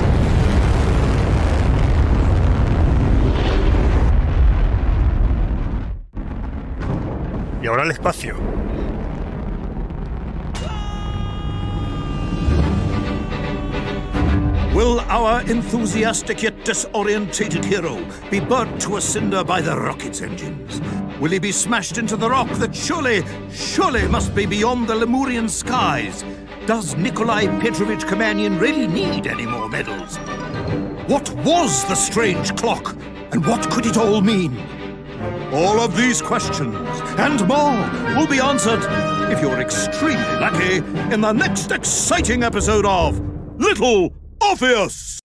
Y ahora el espacio. Will our enthusiastic yet disorientated hero be burnt to a cinder by the rocket's engines? Will he be smashed into the rock that surely, surely must be beyond the Lemurian skies? Does Nikolai Petrovich Kamenyin really need any more medals? What was the strange clock, and what could it all mean? All of these questions, and more, will be answered, if you're extremely lucky, in the next exciting episode of Little Orpheus!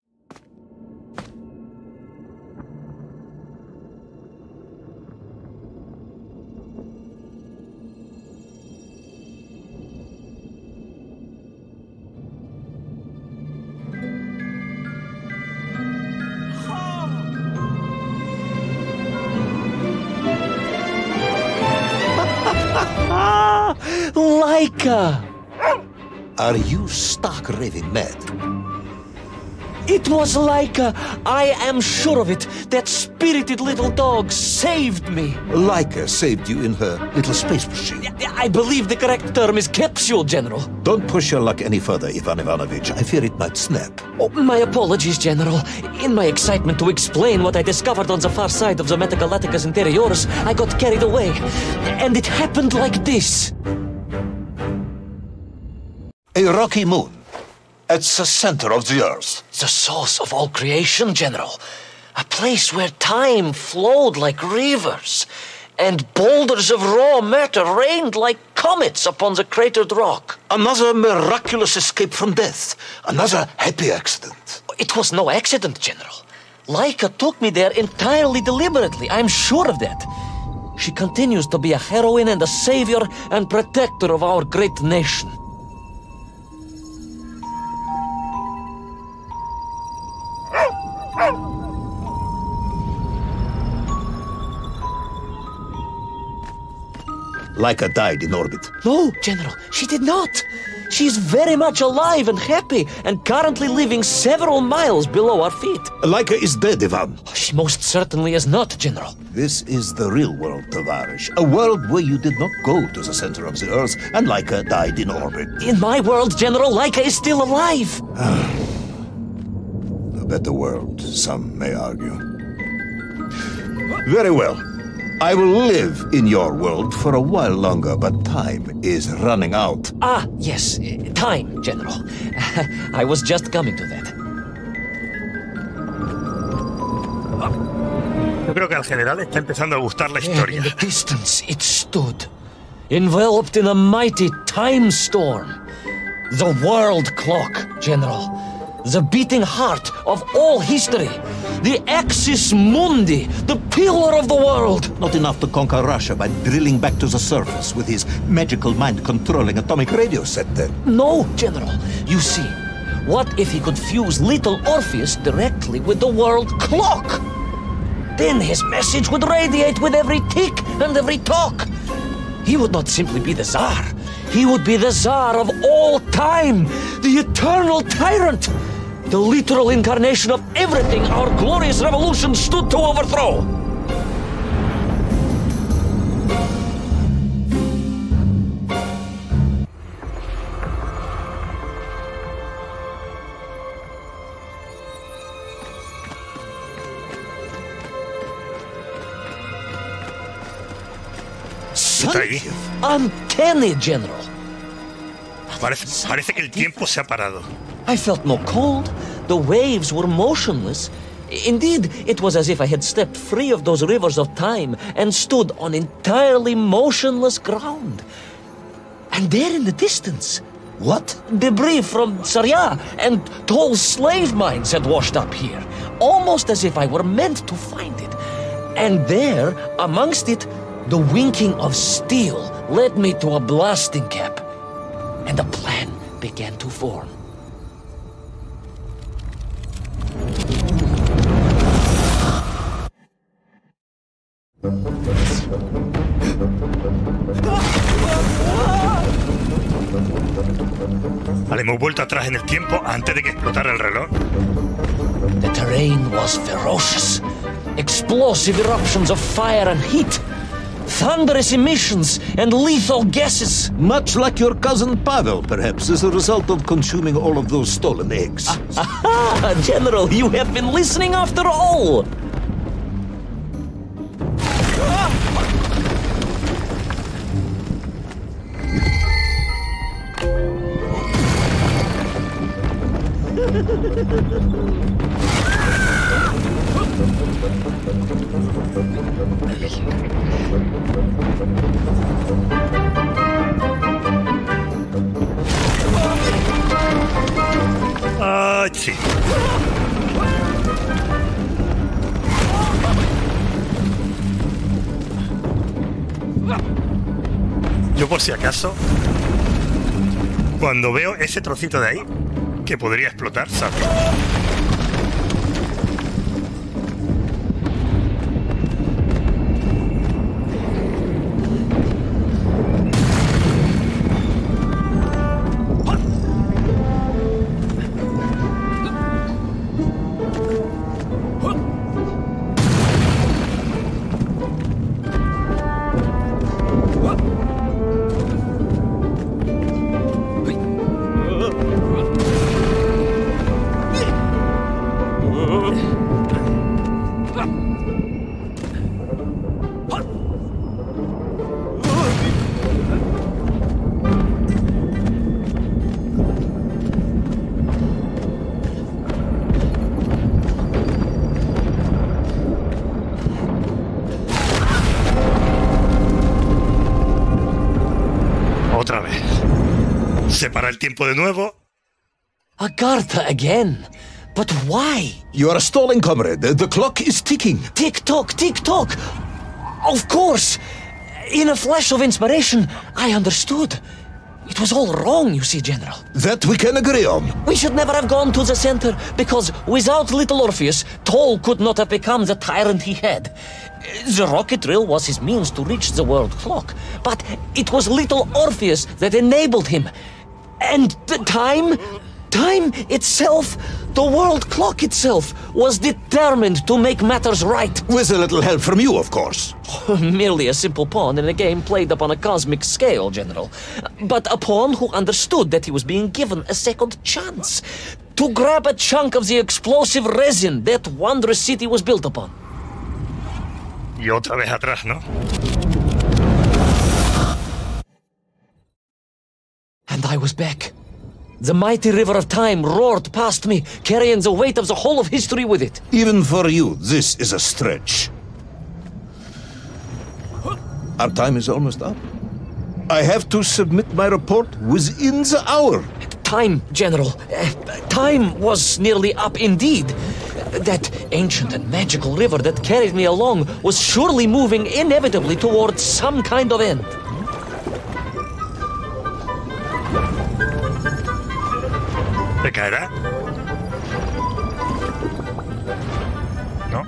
Laika! Are you stark raving mad? It was Laika! I am sure of it! That spirited little dog saved me! Laika saved you in her little space machine. I believe the correct term is capsule, General. Don't push your luck any further, Ivan Ivanovich. I fear it might snap. Oh, my apologies, General. In my excitement to explain what I discovered on the far side of the Metagalactica's interiors, I got carried away. And it happened like this. A rocky moon. At the center of the earth. The source of all creation, General. A place where time flowed like rivers, and boulders of raw matter rained like comets upon the cratered rock. Another miraculous escape from death. Another happy accident. It was no accident, General. Laika took me there entirely deliberately. I'm sure of that. She continues to be a heroine and a savior and protector of our great nation. Laika died in orbit. No, General, she did not. She is very much alive and happy, and currently living several miles below our feet. Laika is dead, Ivan. She most certainly is not, General. This is the real world, Tavarish. A world where you did not go to the center of the Earth, and Laika died in orbit. In my world, General, Laika is still alive. A better world, some may argue. Very well. I will live in your world for a while longer, but time is running out. Ah, yes, time, General. I was just coming to that. Yo creo que al general está empezando a gustar la historia. In the distance it stood, enveloped in a mighty time storm. The world clock, General. The beating heart of all history. The Axis Mundi, the pillar of the world! Not enough to conquer Russia by drilling back to the surface with his magical mind-controlling atomic radio set there. No, General. You see, what if he could fuse Little Orpheus directly with the world clock? Then his message would radiate with every tick and every talk. He would not simply be the Tsar. He would be the Tsar of all time, the eternal tyrant. The literal incarnation of everything our glorious revolution stood to overthrow! Sannikov! Uncanny, General! Parece, parece que el tiempo se ha parado. I felt no cold. The waves were motionless. Indeed, it was as if I had stepped free of those rivers of time and stood on entirely motionless ground. And there in the distance... What? Debris from Tsarya and tall slave mines had washed up here, almost as if I were meant to find it. And there, amongst it, the winking of steel led me to a blasting cap, and a plan began to form. Vale, hemos vuelto atrás en el tiempo antes de que explotara el reloj. The terrain was ferocious. Explosive eruptions of fire and heat. Thunderous emissions and lethal gases. Much like your cousin Pavel, perhaps, as a result of consuming all of those stolen eggs. Aha! General, you have been listening after all! Ah, sí. Yo por si acaso, cuando veo ese trocito de ahí, que podría explotar, ¿sabes? De nuevo. Agartha again. But why? You are stalling, comrade. The clock is ticking. Tick-tock, tick-tock. Of course. In a flash of inspiration, I understood. It was all wrong, you see, General. That we can agree on. We should never have gone to the center, because without Little Orpheus, Toll could not have become the tyrant he had. The rocket drill was his means to reach the world clock, but it was Little Orpheus that enabled him. And the time, time itself, the world clock itself, was determined to make matters right. With a little help from you, of course. Merely a simple pawn in a game played upon a cosmic scale, General. But a pawn who understood that he was being given a second chance to grab a chunk of the explosive resin that wondrous city was built upon. Y otra vez atrás, ¿no? And I was back. The mighty river of time roared past me, carrying the weight of the whole of history with it. Even for you, this is a stretch. Our time is almost up. I have to submit my report within the hour. Time, General. Uh, time was nearly up indeed. That ancient and magical river that carried me along was surely moving inevitably towards some kind of end. ¿Te caerá? No.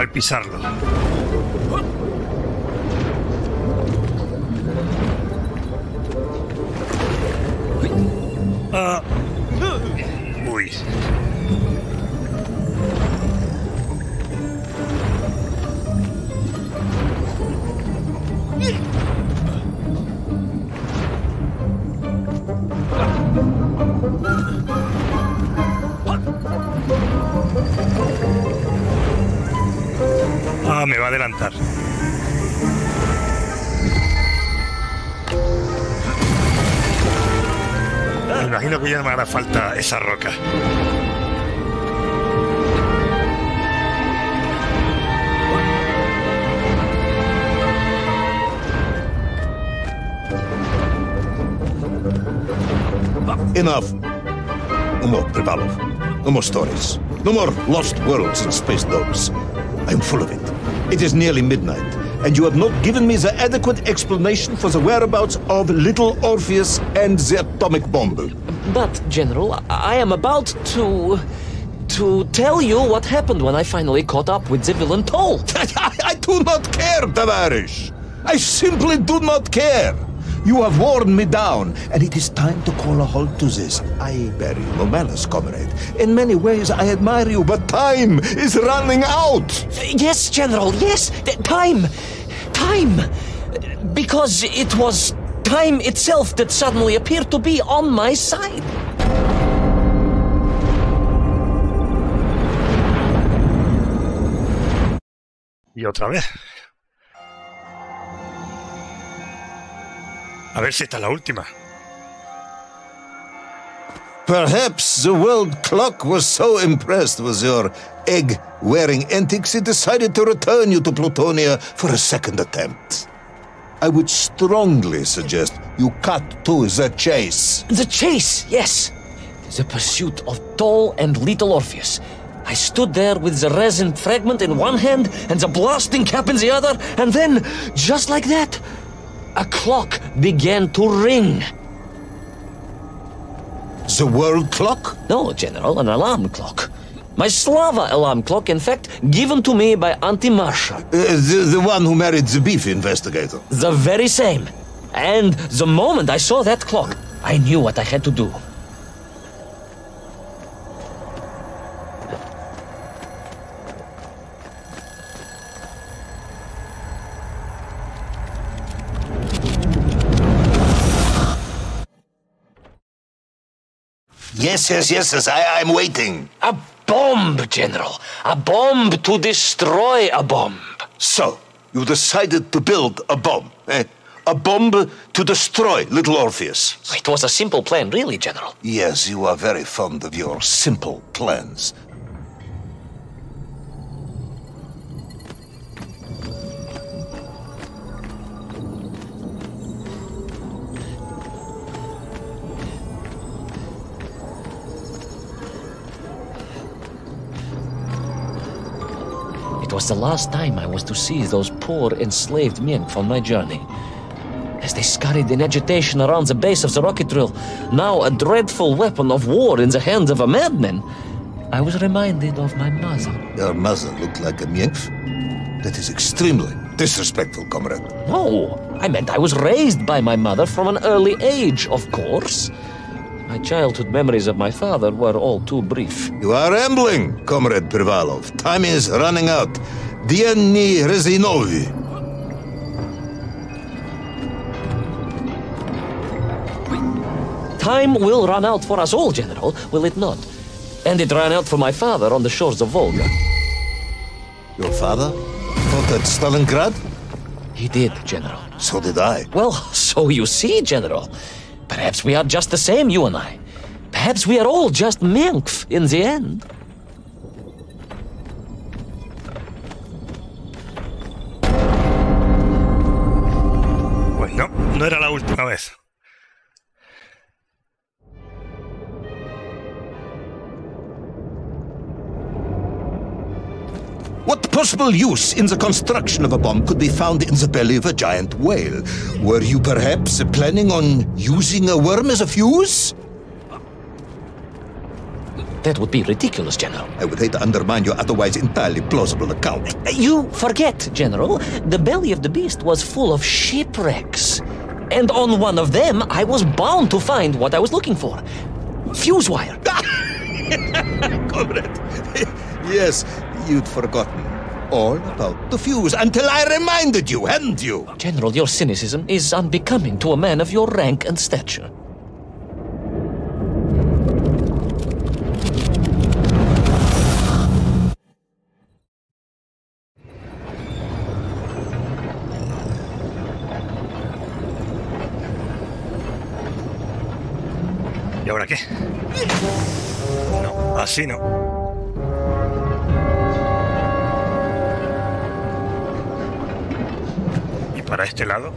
Al pisarlo. Ah. Uy. Ah, me va a adelantar. imagino que ya no me hará falta esa roca. Enough. No more Privalov. No more stories. No more lost worlds and space dogs. I'm full of it. It is nearly midnight, and you have not given me the adequate explanation for the whereabouts of Little Orpheus and the atomic bomb. But, General, I am about to... to tell you what happened when I finally caught up with the villain Toll. I do not care, Tavarish. I simply do not care. You have worn me down, and it is time to call a halt to this. I bear you no malice, comrade. In many ways, I admire you, but time is running out. Yes, General, yes. Time. Time. Because it was time itself that suddenly appeared to be on my side. Y otra vez. A ver si esta es la última. Perhaps the world clock was so impressed with your egg-wearing antics it decided to return you to Plutonia for a second attempt. I would strongly suggest you cut to the chase. The chase, yes. The pursuit of Toll and Little Orpheus. I stood there with the resin fragment in one hand and the blasting cap in the other, and then, just like that, a clock began to ring. The world clock? No, General, an alarm clock. My Slava alarm clock, in fact, given to me by Auntie Marsha. Uh, the, the one who married the beef investigator. The very same. And the moment I saw that clock, I knew what I had to do. Yes, yes, yes, yes, I, I'm waiting. A bomb, General. A bomb to destroy a bomb. So, you decided to build a bomb, eh? A bomb to destroy Little Orpheus. It was a simple plan, really, General. Yes, you are very fond of your simple plans. It was the last time I was to see those poor enslaved Mienf on my journey. As they scurried in agitation around the base of the rocket drill, now a dreadful weapon of war in the hands of a madman, I was reminded of my mother. Your mother looked like a Mienf? That is extremely disrespectful, comrade. No, I meant I was raised by my mother from an early age, of course. My childhood memories of my father were all too brief. You are rambling, Comrade Privalov. Time is running out. Dienni Rezinovi. Time will run out for us all, General, will it not? And it ran out for my father on the shores of Volga. Your father fought at Stalingrad? He did, General. So did I. Well, so you see, General. Perhaps we are just the same, you and I. Perhaps we are all just Menkv in the end. Bueno, no era la última vez. What possible use in the construction of a bomb could be found in the belly of a giant whale? Were you perhaps planning on using a worm as a fuse? That would be ridiculous, General. I would hate to undermine your otherwise entirely plausible account. You forget, General, the belly of the beast was full of shipwrecks. And on one of them, I was bound to find what I was looking for. Fuse wire. Comrade, yes. You'd forgotten all about the fuse until I reminded you, hadn't you? General, your cynicism is unbecoming to a man of your rank and stature. por aquí. No, así no. ¿Y para este lado?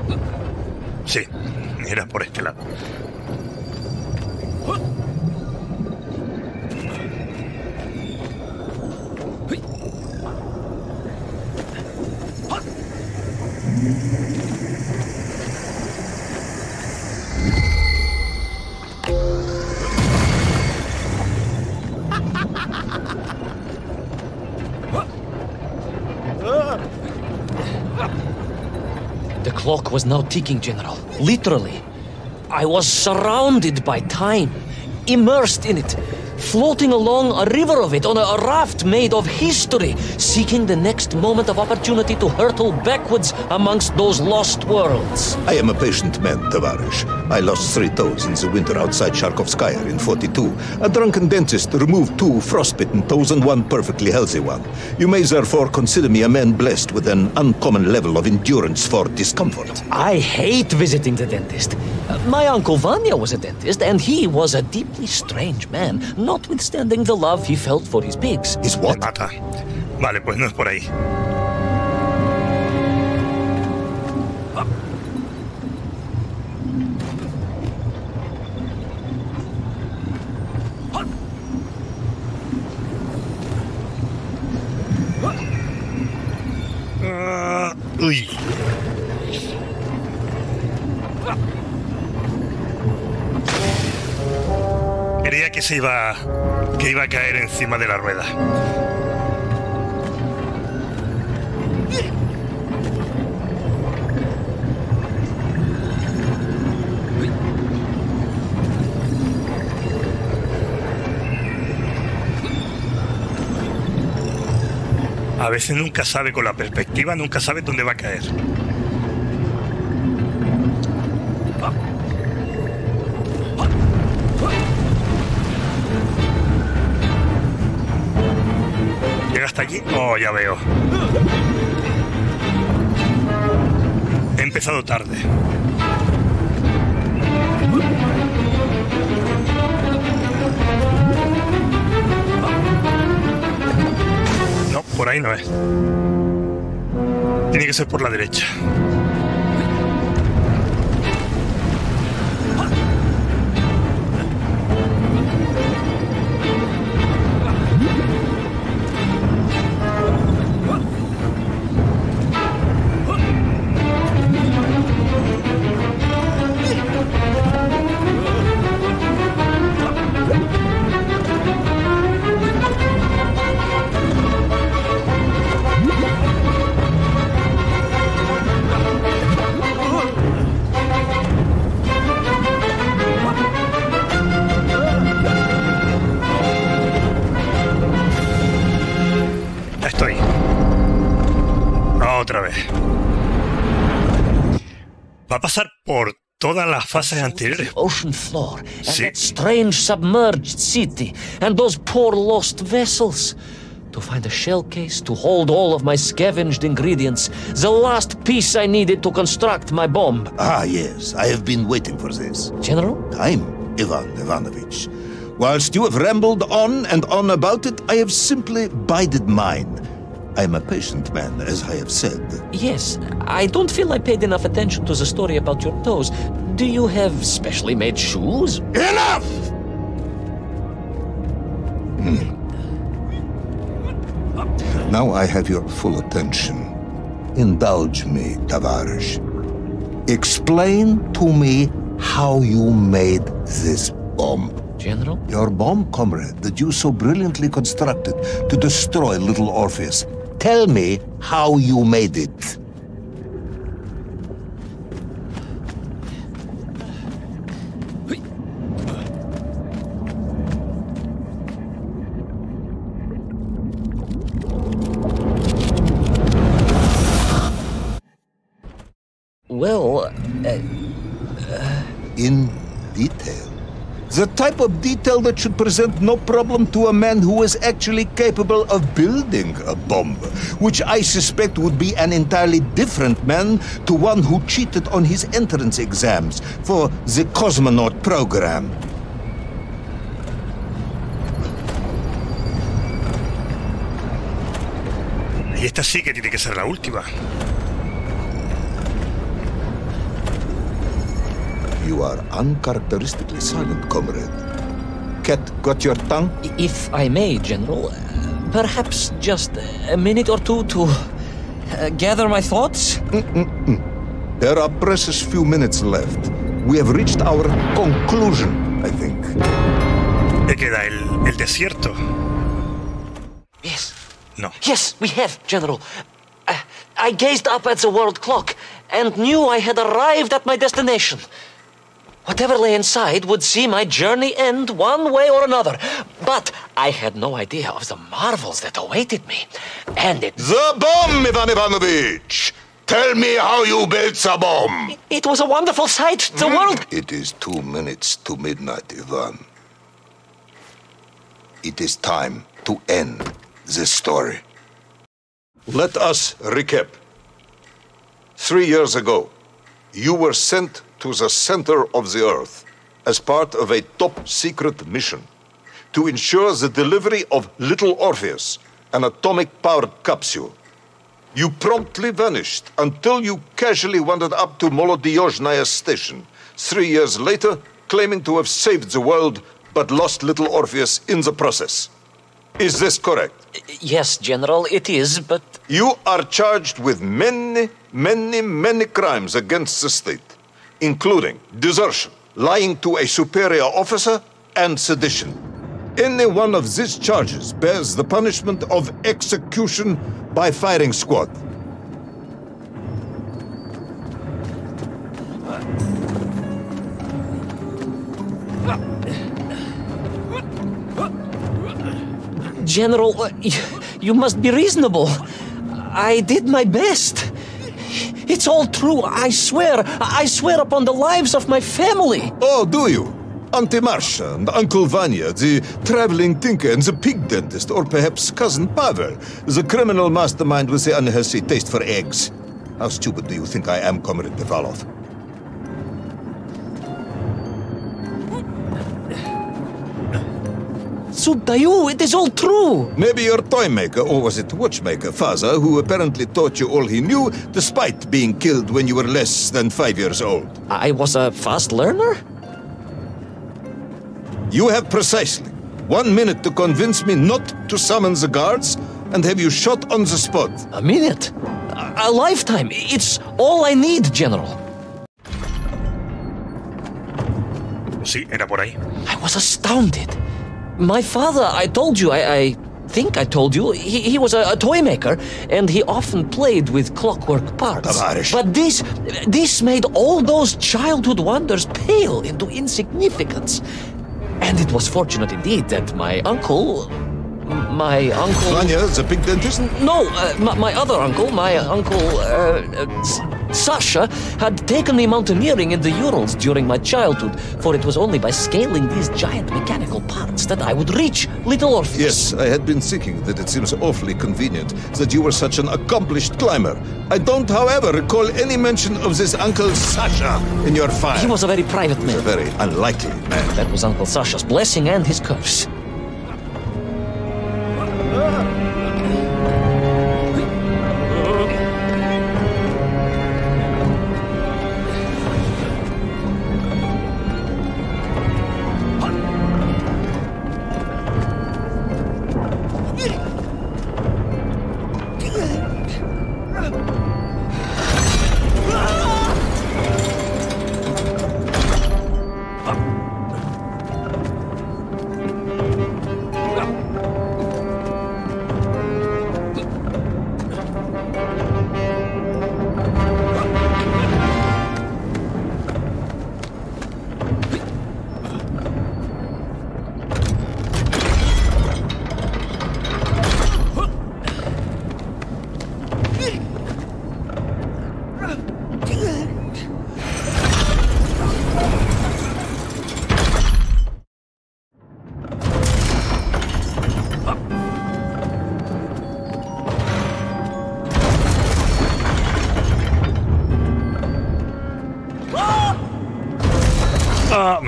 Sí, era por este lado. The clock was now ticking, General. Literally. I was surrounded by time, immersed in it, floating along a river of it on a raft made of history, seeking the next moment of opportunity to hurtle backwards amongst those lost worlds. I am a patient man, Tavarish. I lost three toes in the winter outside Sharkovskaya in forty-two. A drunken dentist removed two frostbitten toes and one perfectly healthy one. You may therefore consider me a man blessed with an uncommon level of endurance for discomfort. I hate visiting the dentist. Uh, my uncle Vanya was a dentist, and he was a deeply strange man, notwithstanding the love he felt for his pigs. His what? Mata. Vale, pues no es por ahí. Uy. Creía que se iba que iba a caer encima de la rueda. A veces nunca sabe con la perspectiva, nunca sabe dónde va a caer. ¿Llega hasta aquí? Oh, ya veo. He empezado tarde. Por ahí no es. Tiene que ser por la derecha. Todas las fases anteriores. Ocean floor, and sí. That strange submerged city, and those poor lost vessels. To find a shell case to hold all of my scavenged ingredients, the last piece I needed to construct my bomb. Ah, yes, I have been waiting for this. General? I'm Ivan Ivanovich. Whilst you have rambled on and on about it, I have simply bided mine. I am a patient man, as I have said. Yes, I don't feel I paid enough attention to the story about your toes. Do you have specially made shoes? Enough! Hmm. Now I have your full attention. Indulge me, Tavarish. Explain to me how you made this bomb. General? Your bomb, comrade, that you so brilliantly constructed to destroy Little Orpheus. Tell me how you made it. Well, uh, uh... in detail. The type of detail that should present no problem to a man who is actually capable of building a bomb, which I suspect would be an entirely different man to one who cheated on his entrance exams for the cosmonaut program. Y esta sí que tiene que ser la última. You are uncharacteristically silent, comrade. Cat got your tongue? If I may, General, perhaps just a minute or two to uh, gather my thoughts? Mm-mm-mm. There are precious few minutes left. We have reached our conclusion, I think. ¿Qué queda? ¿El, el desierto? Yes. No. Yes, we have, General. I, I gazed up at the world clock and knew I had arrived at my destination. Whatever lay inside would see my journey end one way or another. But I had no idea of the marvels that awaited me. And it... The bomb, Ivan Ivanovich! Tell me how you built the bomb! It, it was a wonderful sight, the mm. world... It is two minutes to midnight, Ivan. It is time to end this story. Let us recap. Three years ago, you were sent to the center of the Earth as part of a top-secret mission to ensure the delivery of Little Orpheus, an atomic-powered capsule. You promptly vanished until you casually wandered up to Molodiozhnaia Station three years later, claiming to have saved the world but lost Little Orpheus in the process. Is this correct? Yes, General, it is, but... You are charged with many, many, many crimes against the state, including desertion, lying to a superior officer, and sedition. Any one of these charges bears the punishment of execution by firing squad. General, you must be reasonable. I did my best. It's all true, I swear. I swear upon the lives of my family. Oh, do you? Auntie Marsha and Uncle Vanya, the traveling tinker and the pig dentist, or perhaps Cousin Pavel, the criminal mastermind with the unhealthy taste for eggs. How stupid do you think I am, Comrade Privalov? Subdayu, it is all true! Maybe your toy maker, or was it watchmaker, father, who apparently taught you all he knew, despite being killed when you were less than five years old. I was a fast learner? You have precisely one minute to convince me not to summon the guards and have you shot on the spot. A minute? A, a lifetime? It's all I need, General. Sí, era por ahí. I was astounded. My father, I told you, I, I think I told you, he, he was a, a toy maker, and he often played with clockwork parts. Tavarish. But this, this made all those childhood wonders pale into insignificance. And it was fortunate indeed that my uncle, my uncle... Vanya, the pig dentist? No, uh, my, my other uncle, my uncle, uh, uh, Sasha, had taken me mountaineering in the Urals during my childhood, for it was only by scaling these giant mechanical parts that I would reach Little Orpheus. Yes, I had been thinking that it seems awfully convenient that you were such an accomplished climber. I don't, however, recall any mention of this Uncle Sasha in your file. He was a very private man. He was a very unlikely man. That was Uncle Sasha's blessing and his curse.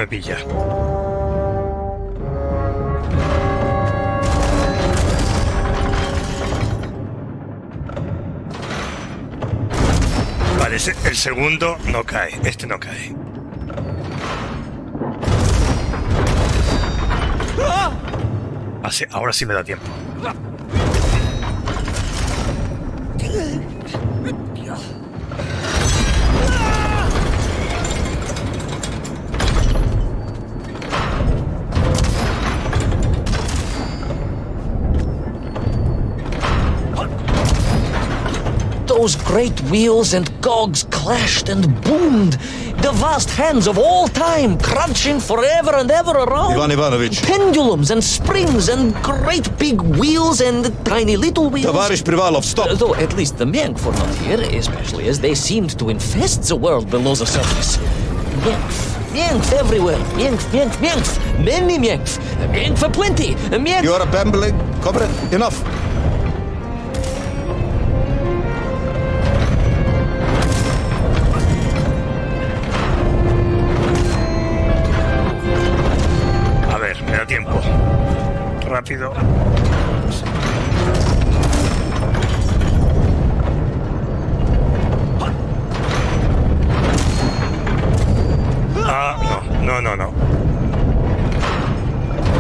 Pilla. Ese, el segundo no cae, este no cae. Así, ahora sí me da tiempo. Those great wheels and cogs clashed and boomed. The vast hands of all time crunching forever and ever around. Ivan Ivanovich. Pendulums and springs and great big wheels and tiny little wheels. Tavarish Privalov, stop. Though at least the Menkv were not here, especially as they seemed to infest the world below the surface. Menkv. Mienf everywhere. Mienf, Mienf, Mienf. Many Mienf. Mienf for plenty. Mienf. You are a bambling comrade. Enough. Rápido. Ah, no, no, no, no.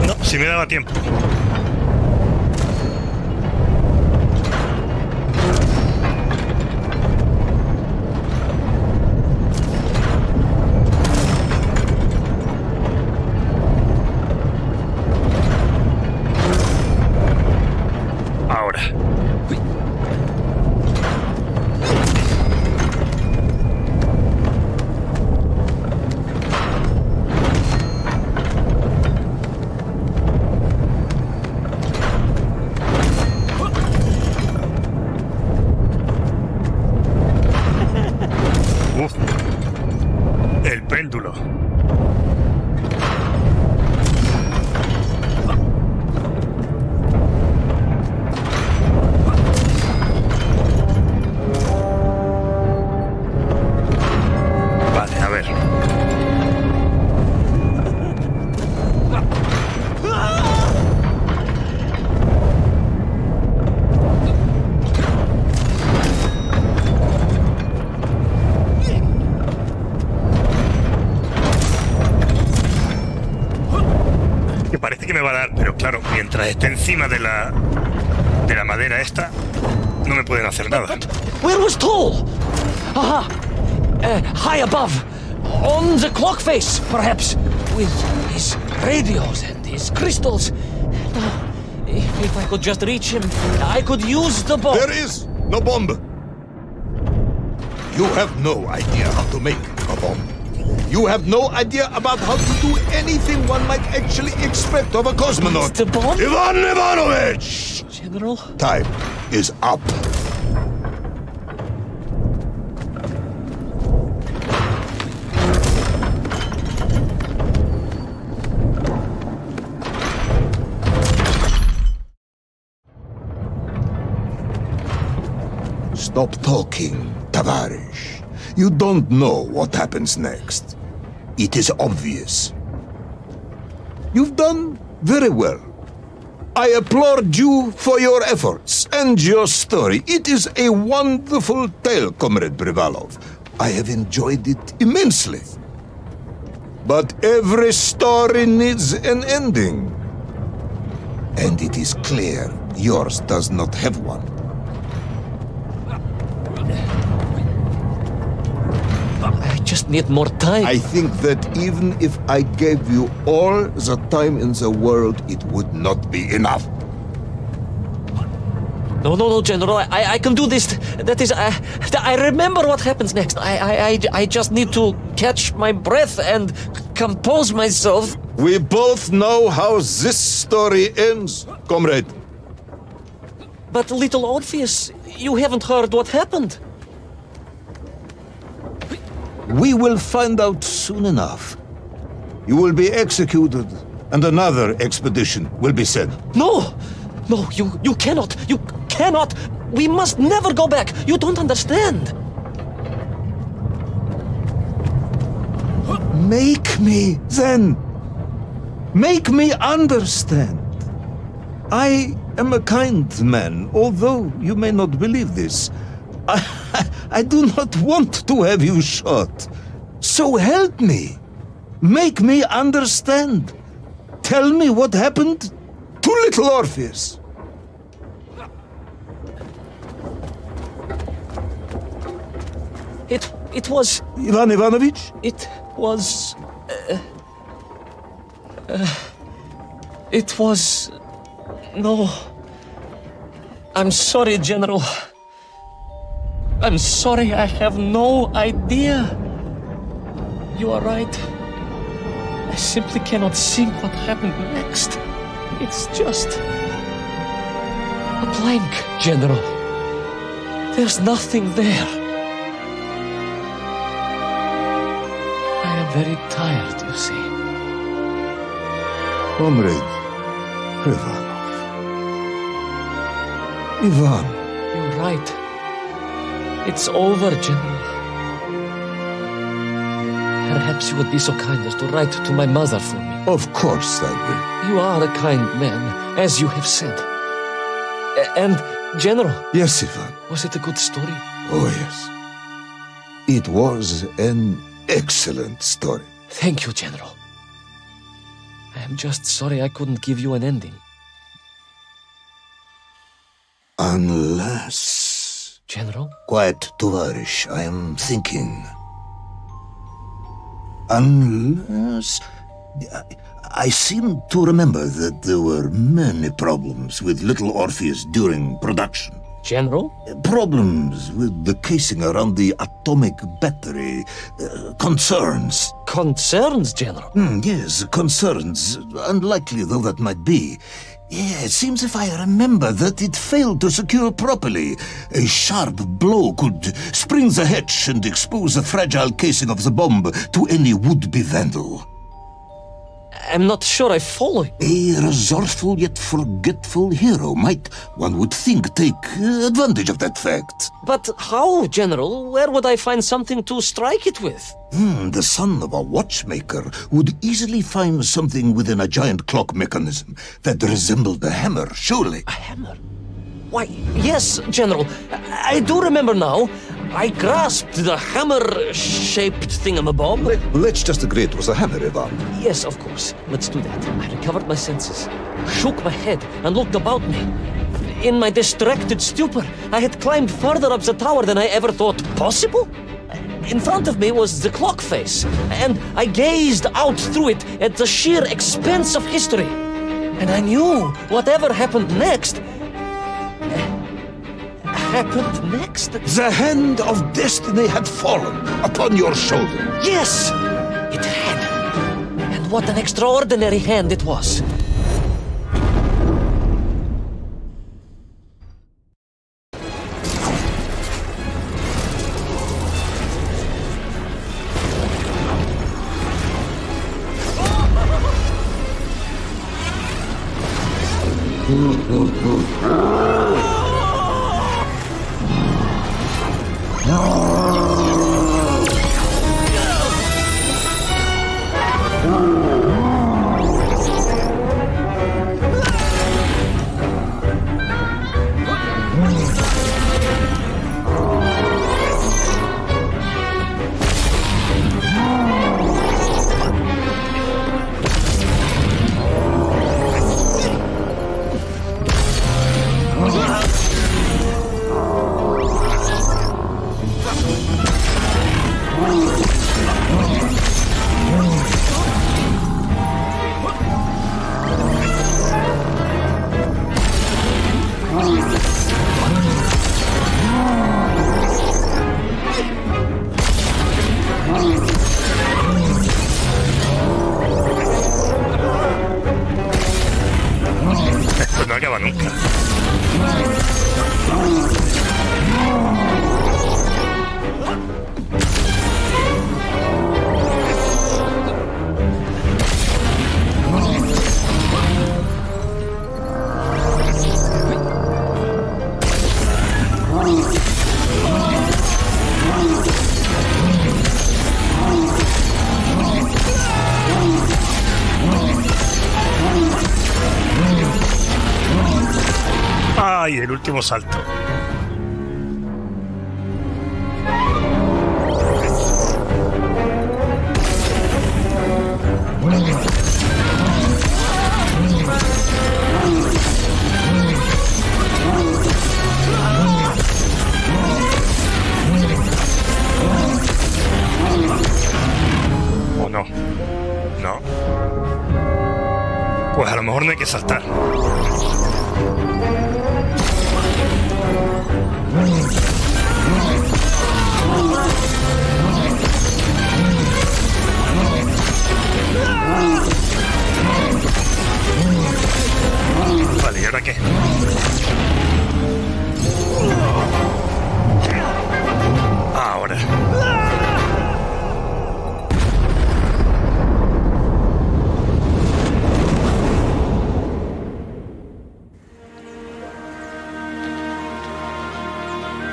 No, si me daba tiempo. Está encima de la de la madera esta, no me pueden hacer nada. But, but, where was Toll? Aha, uh, high above, on the clock face, perhaps, with his radios and his crystals. Now, if, if I could just reach him, I could use the bomb. There is no bomb. You have no idea how to make a bomb. You have no idea about how to do anything one might actually expect of a cosmonaut. Mister Bond? Ivan Ivanovich! General? Time is up. Stop talking, Tavarish. You don't know what happens next. It is obvious. You've done very well. I applaud you for your efforts and your story. It is a wonderful tale, Comrade Privalov. I have enjoyed it immensely. But every story needs an ending. And it is clear yours does not have one. Just need more time. I think that even if I gave you all the time in the world, it would not be enough. No, no, no, General. I, I can do this. That is, I, I remember what happens next. I, I, I just need to catch my breath and compose myself. We both know how this story ends, comrade. But, Little Orpheus, you haven't heard what happened. We will find out soon enough. You will be executed, and another expedition will be sent. No! No, you, you cannot! You cannot! We must never go back! You don't understand! Make me, then! Make me understand! I am a kind man, although you may not believe this. I... I do not want to have you shot. So help me. Make me understand. Tell me what happened to Little Orpheus. It... it was... Ivan Ivanovich? It was... Uh, uh, it was... No... I'm sorry, General. I'm sorry, I have no idea. You are right. I simply cannot think what happened next. It's just... a blank, General. There's nothing there. I am very tired, you see. Comrade Privalov. Ivan. You're right. It's over, General. Perhaps you would be so kind as to write to my mother for me. Of course I will. You are a kind man, as you have said. And, General... Yes, Ivan. Was it a good story? Oh, yes. It was an excellent story. Thank you, General. I am just sorry I couldn't give you an ending. Unless... General? Quiet, Tovarish. I am thinking. Unless... I seem to remember that there were many problems with Little Orpheus during production. General? Problems with the casing around the atomic battery. Uh, concerns. Concerns, General? Mm, yes, concerns. Unlikely though that might be. Yeah, it seems if I remember that it failed to secure properly. A sharp blow could spring the hatch and expose the fragile casing of the bomb to any would-be vandal. I'm not sure I follow. A resourceful yet forgetful hero might, one would think, take advantage of that fact. But how, General? Where would I find something to strike it with? Hmm, the son of a watchmaker would easily find something within a giant clock mechanism that resembled a hammer, surely. A hammer? Why, yes, General. I do remember now. I grasped the hammer-shaped thingamabob. Let, let's just agree it was a hammer, Ivan. Yes, of course. Let's do that. I recovered my senses, shook my head, and looked about me. In my distracted stupor, I had climbed further up the tower than I ever thought possible. In front of me was the clock face, and I gazed out through it at the sheer expanse of history. And I knew whatever happened next... happened next? The hand of destiny had fallen upon your shoulder. Yes, it had. And what an extraordinary hand it was. Ay, el último salto. saltar. Vale, ¿y ahora qué? Ahora.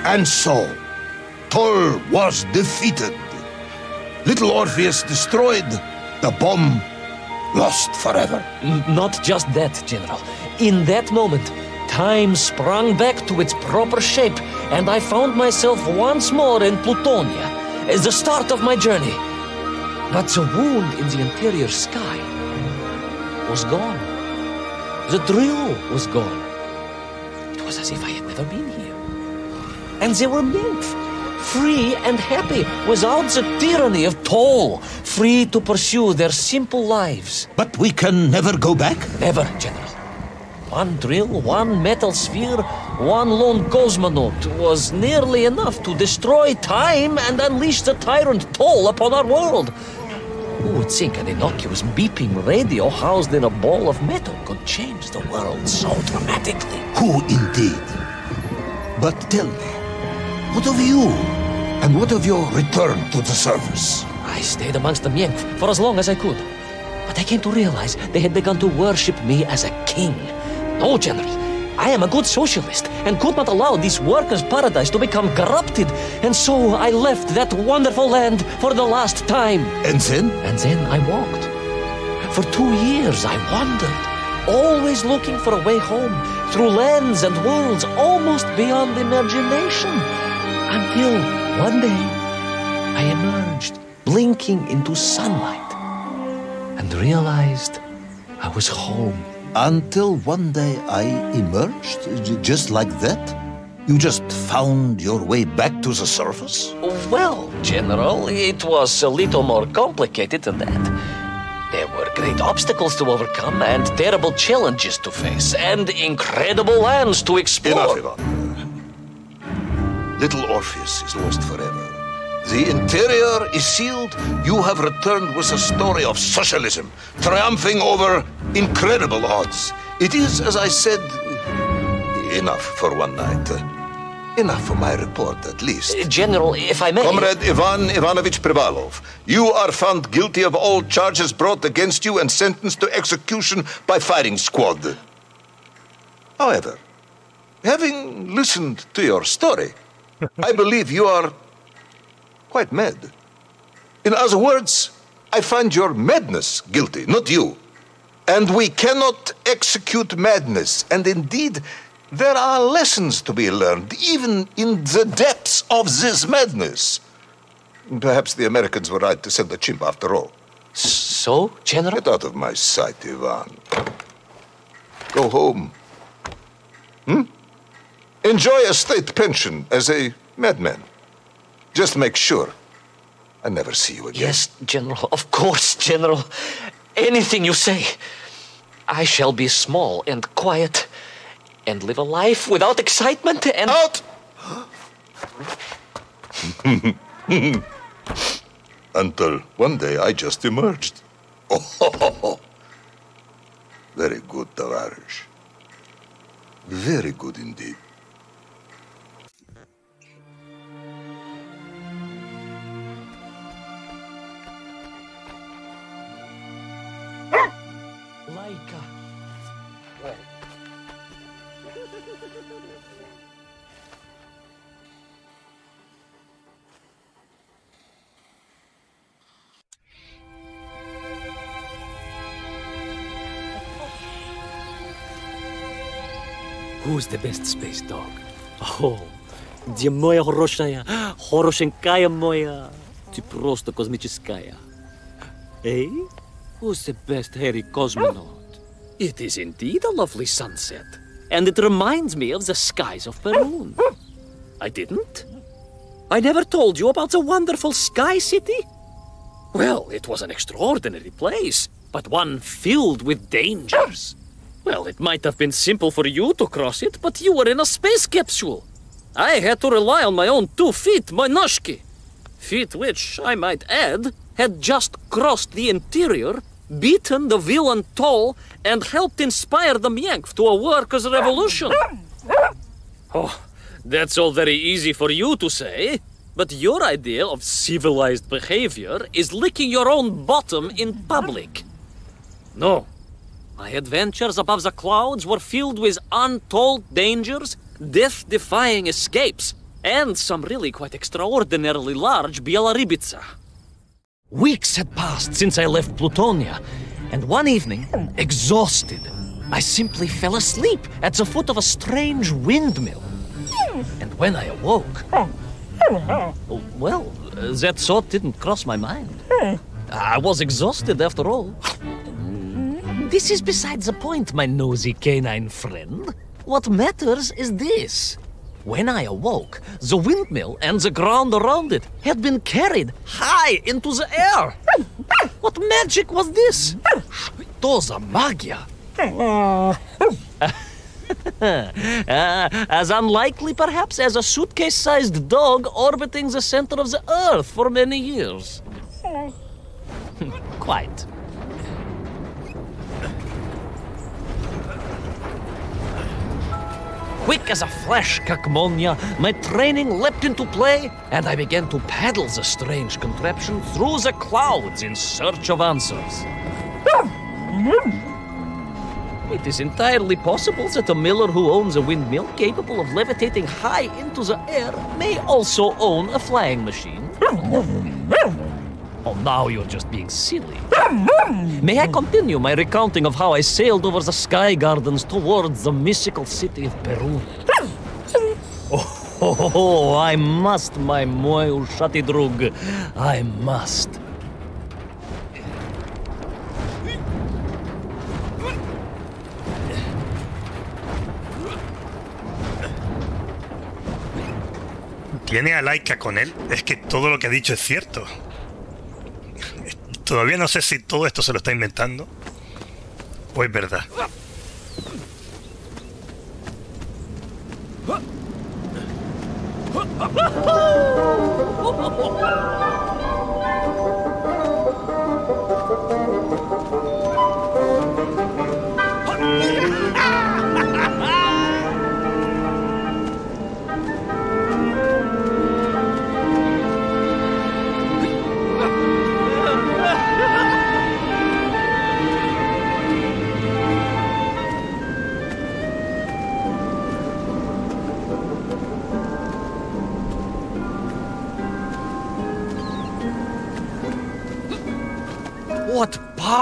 And so, Toll was defeated. Little Orpheus destroyed, the bomb lost forever. N- not just that, General. In that moment, time sprang back to its proper shape, and I found myself once more in Plutonia, as the start of my journey. But the wound in the interior sky was gone. The drill was gone. It was as if I had never been here. And they were Mienf, free and happy, without the tyranny of Toll, free to pursue their simple lives. But we can never go back? Never, General. One drill, one metal sphere, one lone cosmonaut was nearly enough to destroy time and unleash the tyrant Toll upon our world. Who would think an innocuous beeping radio housed in a ball of metal could change the world so dramatically? Who indeed? But tell me, what of you? And what of your return to the service? I stayed amongst the Mienf for as long as I could. But I came to realize they had begun to worship me as a king. No, General, I am a good socialist and could not allow this workers' paradise to become corrupted. And so I left that wonderful land for the last time. And then? And then I walked. For two years I wandered, always looking for a way home, through lands and worlds almost beyond imagination. Until one day, I emerged, blinking into sunlight, and realized I was home. Until one day I emerged, just like that? You just found your way back to the surface? Well, General, it was a little more complicated than that. There were great obstacles to overcome, and terrible challenges to face, and incredible lands to explore. Enough, Ivan. Little Orpheus is lost forever. The interior is sealed. You have returned with a story of socialism, triumphing over incredible odds. It is, as I said, enough for one night. Enough for my report, at least. General, if I may... Comrade Ivan Ivanovich Privalov, you are found guilty of all charges brought against you and sentenced to execution by firing squad. However, having listened to your story, I believe you are quite mad. In other words, I find your madness guilty, not you. And we cannot execute madness. And indeed, there are lessons to be learned, even in the depths of this madness. Perhaps the Americans were right to send a chimp after all. So, General? Get out of my sight, Ivan. Go home. Hmm? Enjoy a state pension as a madman. Just make sure I never see you again. Yes, General. Of course, General. Anything you say. I shall be small and quiet and live a life without excitement and... Out! Until one day I just emerged. Oh, ho, ho, ho. Very good, Tavarish. Very good indeed. Laika. Who's the best space dog? Oh, где моя хорошая, хорошенькая моя. Ты просто космическая. Эй? Who's the best hairy cosmonaut? It is indeed a lovely sunset. And it reminds me of the skies of Perun. I didn't? I never told you about the wonderful sky city? Well, it was an extraordinary place, but one filled with dangers. Well, it might have been simple for you to cross it, but you were in a space capsule. I had to rely on my own two feet, my noshki. Feet which, I might add, had just crossed the interior, beaten the villain Toll, and helped inspire the Mienf to a workers' revolution. Oh, that's all very easy for you to say, but your idea of civilized behavior is licking your own bottom in public. No. My adventures above the clouds were filled with untold dangers, death-defying escapes, and some really quite extraordinarily large Bielorybitsa. Weeks had passed since I left Plutonia, and one evening, exhausted, I simply fell asleep at the foot of a strange windmill. And when I awoke... Well, that thought didn't cross my mind. I was exhausted after all. This is besides the point, my nosy canine friend. What matters is this. When I awoke, the windmill and the ground around it had been carried high into the air. What magic was this? Toza magia. uh, as unlikely, perhaps, as a suitcase-sized dog orbiting the center of the Earth for many years. Quite. Quick as a flash, Kakmonia, my training leapt into play, and I began to paddle the strange contraption through the clouds in search of answers. It is entirely possible that a miller who owns a windmill capable of levitating high into the air may also own a flying machine. Oh, now you're just being silly. May I continue my recounting of how I sailed over the sky gardens towards the mystical city of Perun? Oh, oh, oh, I must, my moy ushati drug. I must. ¿Tiene a Laika con él? Es que todo lo que ha dicho es cierto. Todavía no sé si todo esto se lo está inventando o es verdad.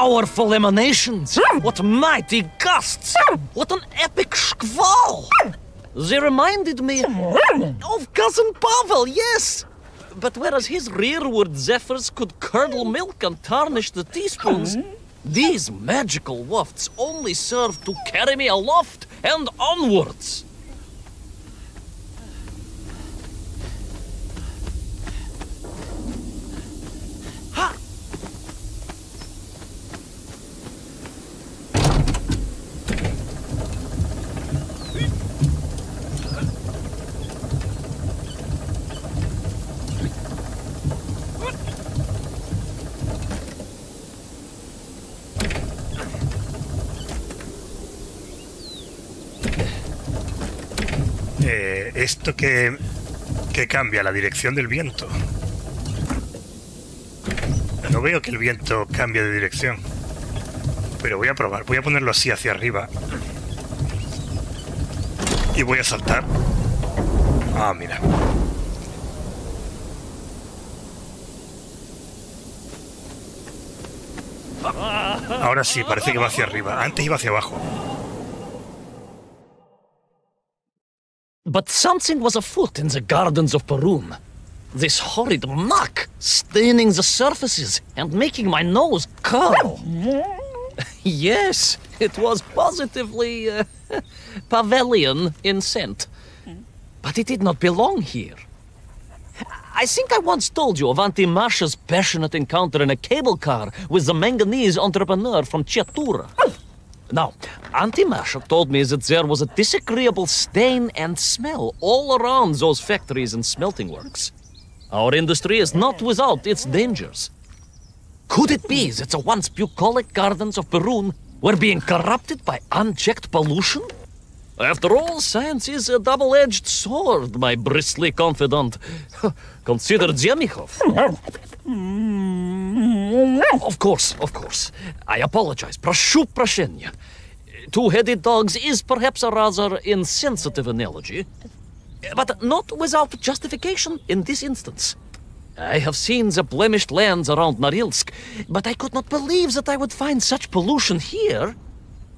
Powerful emanations! What mighty gusts! What an epic squall! They reminded me of Cousin Pavel, yes! But whereas his rearward zephyrs could curdle milk and tarnish the teaspoons, these magical wafts only served to carry me aloft and onwards. Esto que, que cambia la dirección del viento. No veo que el viento cambie de dirección. Pero voy a probar. Voy a ponerlo así hacia arriba. Y voy a saltar. Ah, mira. Ahora sí, parece que va hacia arriba. Antes iba hacia abajo. But something was afoot in the gardens of Perun. This horrid muck, staining the surfaces and making my nose curl. Yes, it was positively uh, Pavelian in scent. But it did not belong here. I think I once told you of Auntie Masha's passionate encounter in a cable car with the manganese entrepreneur from Chiatura. Now, Auntie Masha told me that there was a disagreeable stain and smell all around those factories and smelting works. Our industry is not without its dangers. Could it be that the once bucolic gardens of Perun were being corrupted by unchecked pollution? After all, science is a double-edged sword, my bristly confidant. Consider Zemikov. Of course, of course. I apologize. Proshu proshenya. Two-headed dogs is perhaps a rather insensitive analogy, but not without justification in this instance. I have seen the blemished lands around Norilsk, but I could not believe that I would find such pollution here.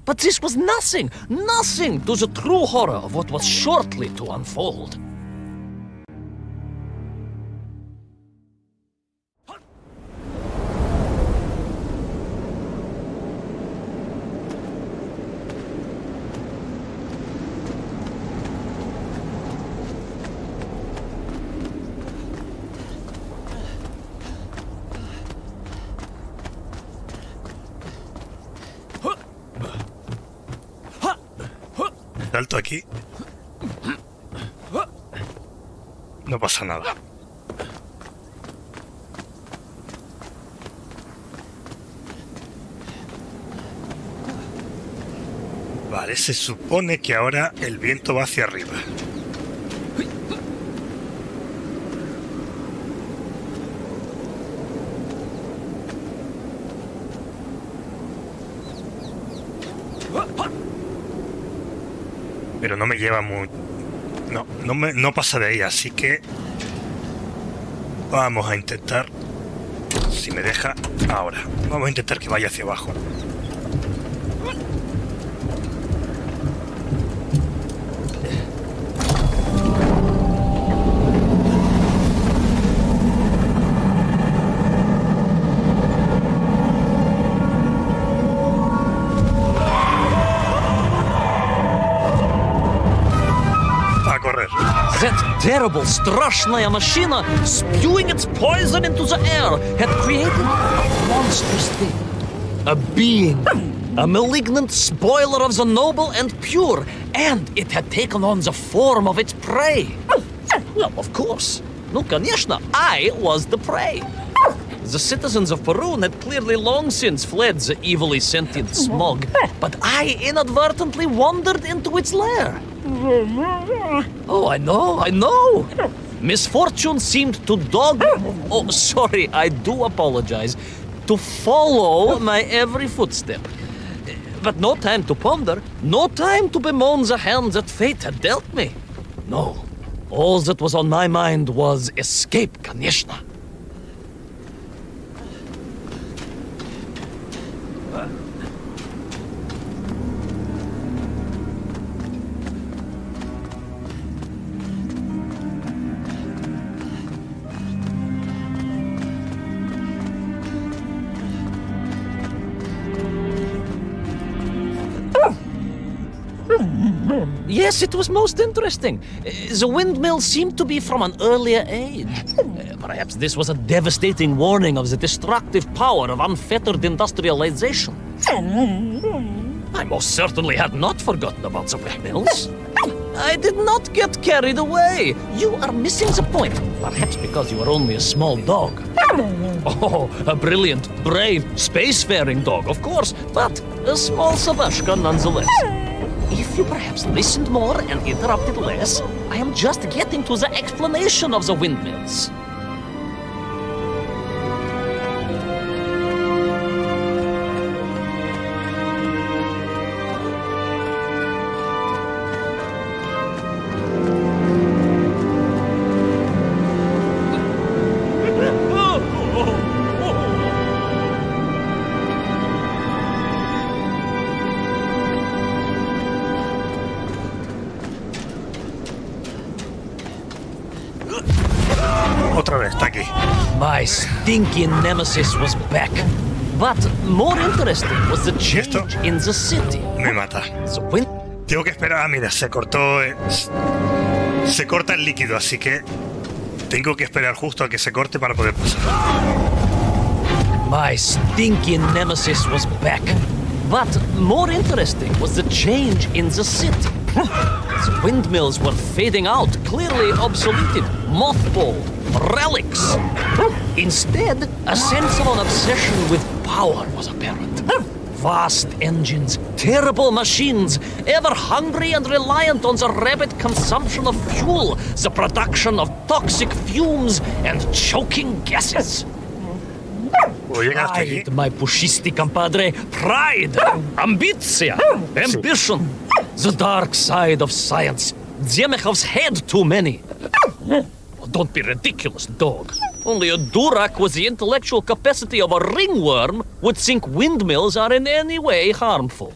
But this was nothing, nothing to the true horror of what was shortly to unfold. Salto aquí. No pasa nada. Vale, se supone que ahora el viento va hacia arriba. Pero no me lleva muy... No, no, me, no pasa de ahí, así que... Vamos a intentar... Si me deja... Ahora. Vamos a intentar que vaya hacia abajo. Terrible, страшная machine spewing its poison into the air had created a monstrous thing. A being, a malignant spoiler of the noble and pure, and it had taken on the form of its prey. Well, of course. No, конечно, I was the prey. The citizens of Perun had clearly long since fled the evilly sentient smog, but I inadvertently wandered into its lair. Oh, I know, I know. Misfortune seemed to dog... Oh, sorry, I do apologize. To follow my every footstep. But no time to ponder, no time to bemoan the hand that fate had dealt me. No, all that was on my mind was escape, конечно. Yes, it was most interesting. The windmill seemed to be from an earlier age. Perhaps this was a devastating warning of the destructive power of unfettered industrialization. I most certainly had not forgotten about the windmills. I did not get carried away. You are missing the point. Perhaps because you are only a small dog. Oh, a brilliant, brave, spacefaring dog, of course, but a small Savashka nonetheless. If you perhaps listened more and interrupted less, I am just getting to the explanation of the windmills. Stinking nemesis was back, but more interesting was the change in the city. Me mata. Tengo que esperar. Ah, mira, se cortó. Eh, se corta el líquido, así que tengo que esperar justo a que se corte para poder pasar. My stinking nemesis was back, But more interesting was the change in the city. Its windmills were fading out, clearly obsoleted, mothballed, relics. Instead, a sense of an obsession with power was apparent. Vast engines, terrible machines, ever hungry and reliant on the rapid consumption of fuel, the production of toxic fumes and choking gases. Pride, my pushisti compadre, pride, ambitia, ambition, the dark side of science, Zemekhov's head too many. Don't be ridiculous, dog. Only a durak with the intellectual capacity of a ringworm would think windmills are in any way harmful.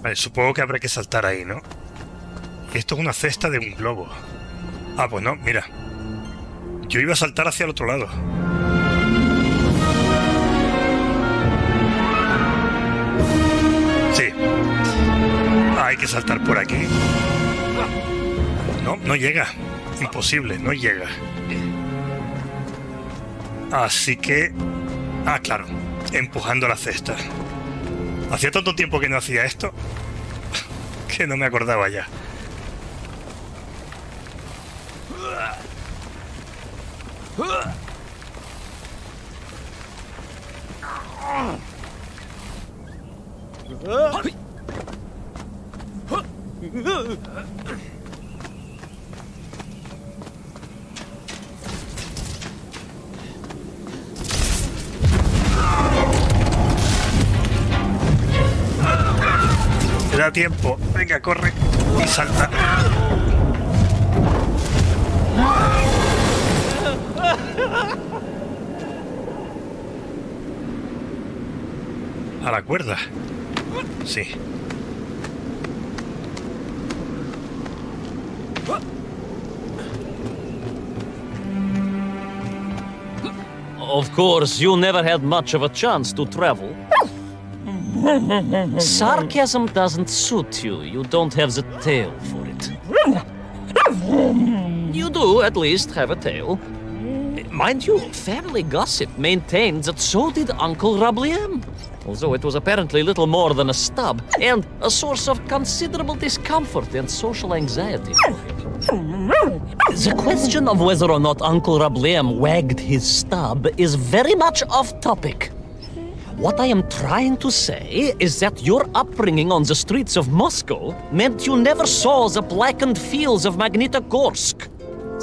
Vale, supongo que habrá que saltar ahí, ¿no? Esto es una cesta de un globo. Ah, pues no, mira. Yo iba a saltar hacia el otro lado. Sí. Ah, hay que saltar por aquí. No, no llega. Imposible, no llega. Así que... Ah, claro. Empujando la cesta. Hacía tanto tiempo que no hacía esto que no me acordaba ya. Tiempo, venga, corre y salta. A la cuerda. Sí. Of course, you never had much of a chance to travel. Sarcasm doesn't suit you. You don't have the tail for it. You do, at least, have a tail. Mind you, family gossip maintained that so did Uncle Rabliem, although it was apparently little more than a stub and a source of considerable discomfort and social anxiety. The question of whether or not Uncle Rabliem wagged his stub is very much off topic. What I am trying to say is that your upbringing on the streets of Moscow meant you never saw the blackened fields of Magnitogorsk,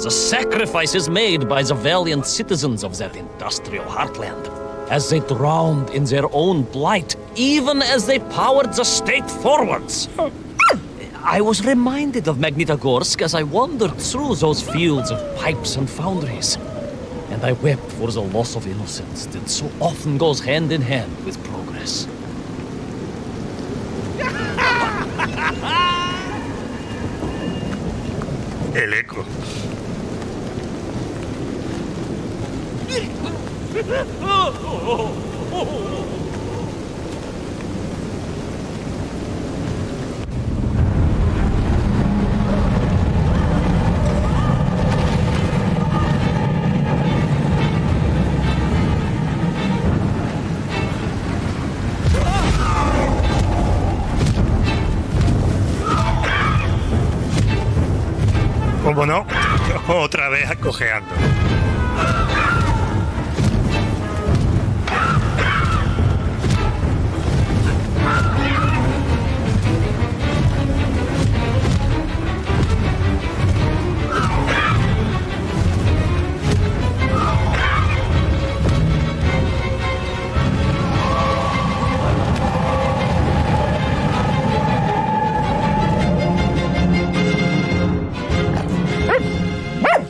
the sacrifices made by the valiant citizens of that industrial heartland, as they drowned in their own blight, even as they powered the state forwards. I was reminded of Magnitogorsk as I wandered through those fields of pipes and foundries. And I wept for the loss of innocence that so often goes hand in hand with progress. El eco. No, otra vez acojeando.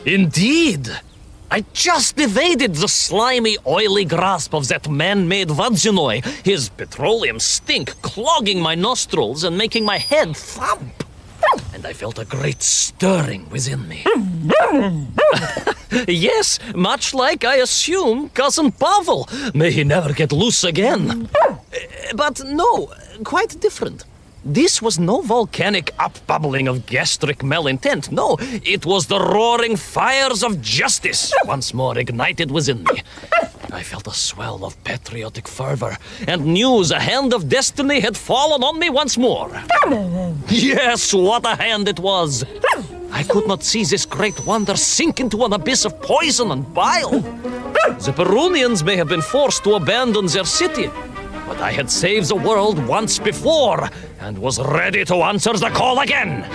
Indeed! I just evaded the slimy, oily grasp of that man-made Vadzinoi, his petroleum stink clogging my nostrils and making my head thump. And I felt a great stirring within me. Yes, much like, I assume, Cousin Pavel. May he never get loose again. But no, quite different. This was no volcanic upbubbling of gastric malintent. No, it was the roaring fires of justice once more ignited within me. I felt a swell of patriotic fervor, and news a hand of destiny had fallen on me once more. Yes, what a hand it was! I could not see this great wonder sink into an abyss of poison and bile. The Perunians may have been forced to abandon their city, but I had saved the world once before, and was ready to answer the call again!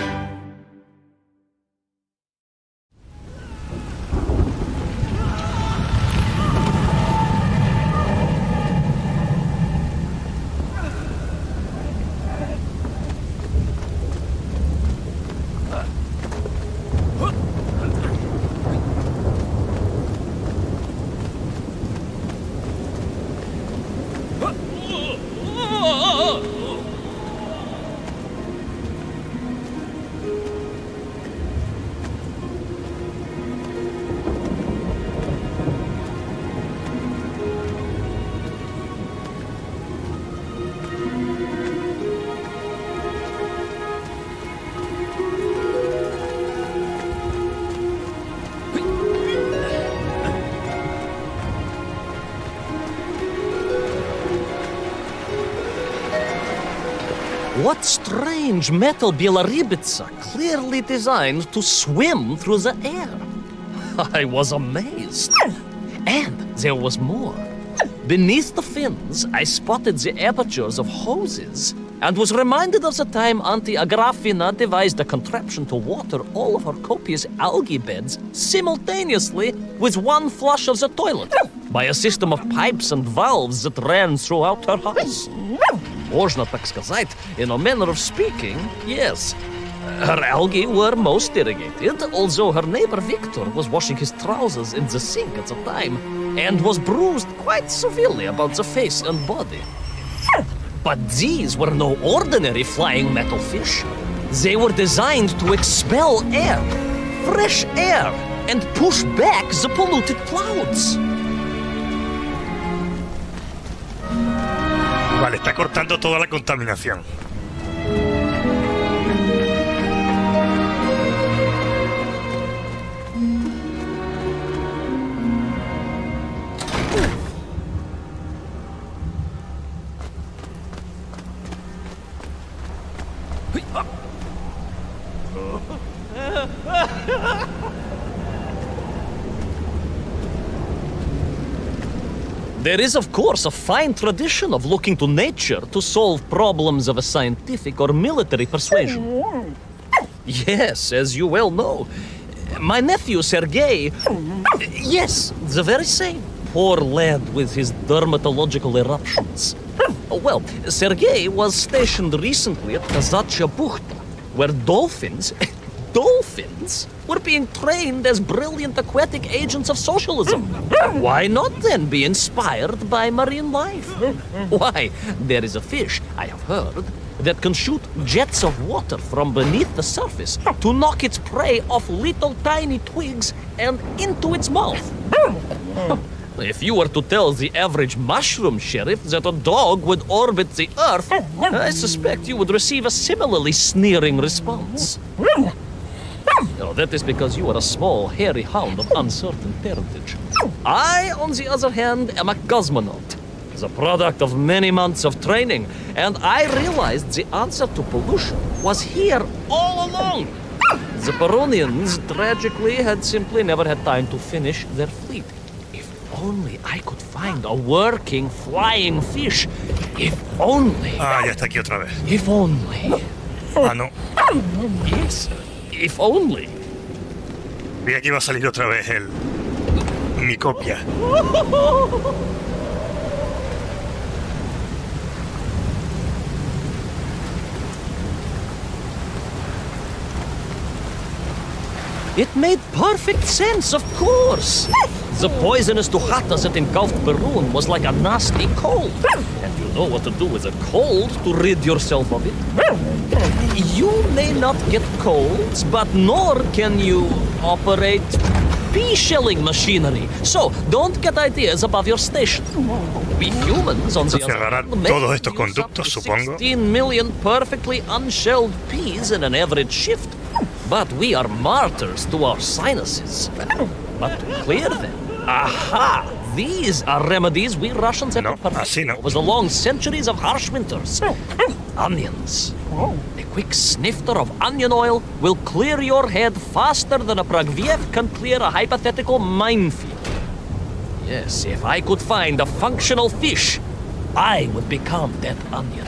What strange metal bielorybitsa clearly designed to swim through the air? I was amazed. And there was more. Beneath the fins, I spotted the apertures of hoses and was reminded of the time Auntie Agrafina devised a contraption to water all of her copious algae beds simultaneously with one flush of the toilet by a system of pipes and valves that ran throughout her house. Можно так сказать, in a manner of speaking, yes. Her algae were most irrigated, although her neighbor Victor was washing his trousers in the sink at the time and was bruised quite severely about the face and body. But these were no ordinary flying metal fish. They were designed to expel air, fresh air, and push back the polluted clouds. Vale, está cortando toda la contaminación. There is, of course, a fine tradition of looking to nature to solve problems of a scientific or military persuasion. Yes, as you well know. My nephew, Sergei... Yes, the very same. Poor lad with his dermatological eruptions. Well, Sergei was stationed recently at Kazachia Bukhta, where dolphins... Dolphins were being trained as brilliant aquatic agents of socialism. Why not then be inspired by marine life? Why, there is a fish, I have heard, that can shoot jets of water from beneath the surface to knock its prey off little tiny twigs and into its mouth. If you were to tell the average mushroom sheriff that a dog would orbit the earth, I suspect you would receive a similarly sneering response. No, that is because you are a small, hairy hound of uncertain parentage. I, on the other hand, am a cosmonaut, the product of many months of training, and I realized the answer to pollution was here all along. The Perunians, tragically, had simply never had time to finish their fleet. If only I could find a working, flying fish. If only... Ah, ya está aquí otra vez. If only... Ah, no. Yes, if only. Mira, aquí va a salir otra vez el... mi copia. It made perfect sense, of course. The poisonous duchata that engulfed Perun was like a nasty cold. And you know what to do with a cold to rid yourself of it. You may not get colds, but nor can you operate pea-shelling machinery. So, don't get ideas above your station. We humans, on the other hand, make sixteen million perfectly unshelled peas in an average shift. But we are martyrs to our sinuses. But to clear them, aha! These are remedies we Russians have no, perfected no. over the long centuries of harsh winters. Onions. Oh. A quick snifter of onion oil will clear your head faster than a Pragviev can clear a hypothetical minefield. Yes, if I could find a functional fish, I would become that onion.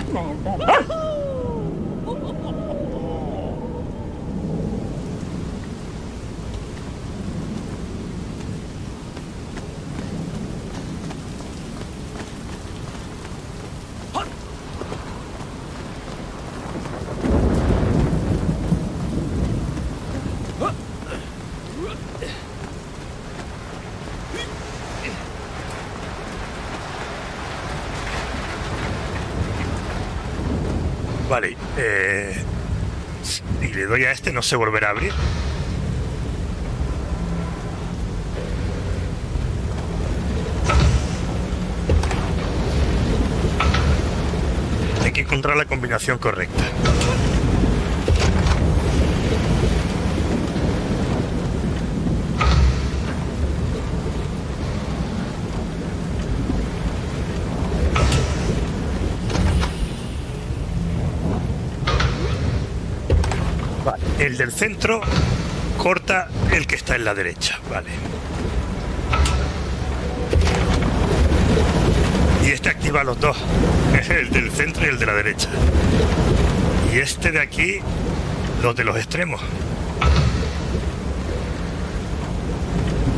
Vale, eh, y le doy a este, no se volverá a abrir. Hay que encontrar la combinación correcta. El del centro corta el que está en la derecha, vale. Y este activa los dos, el del centro y el de la derecha. Y este de aquí, los de los extremos.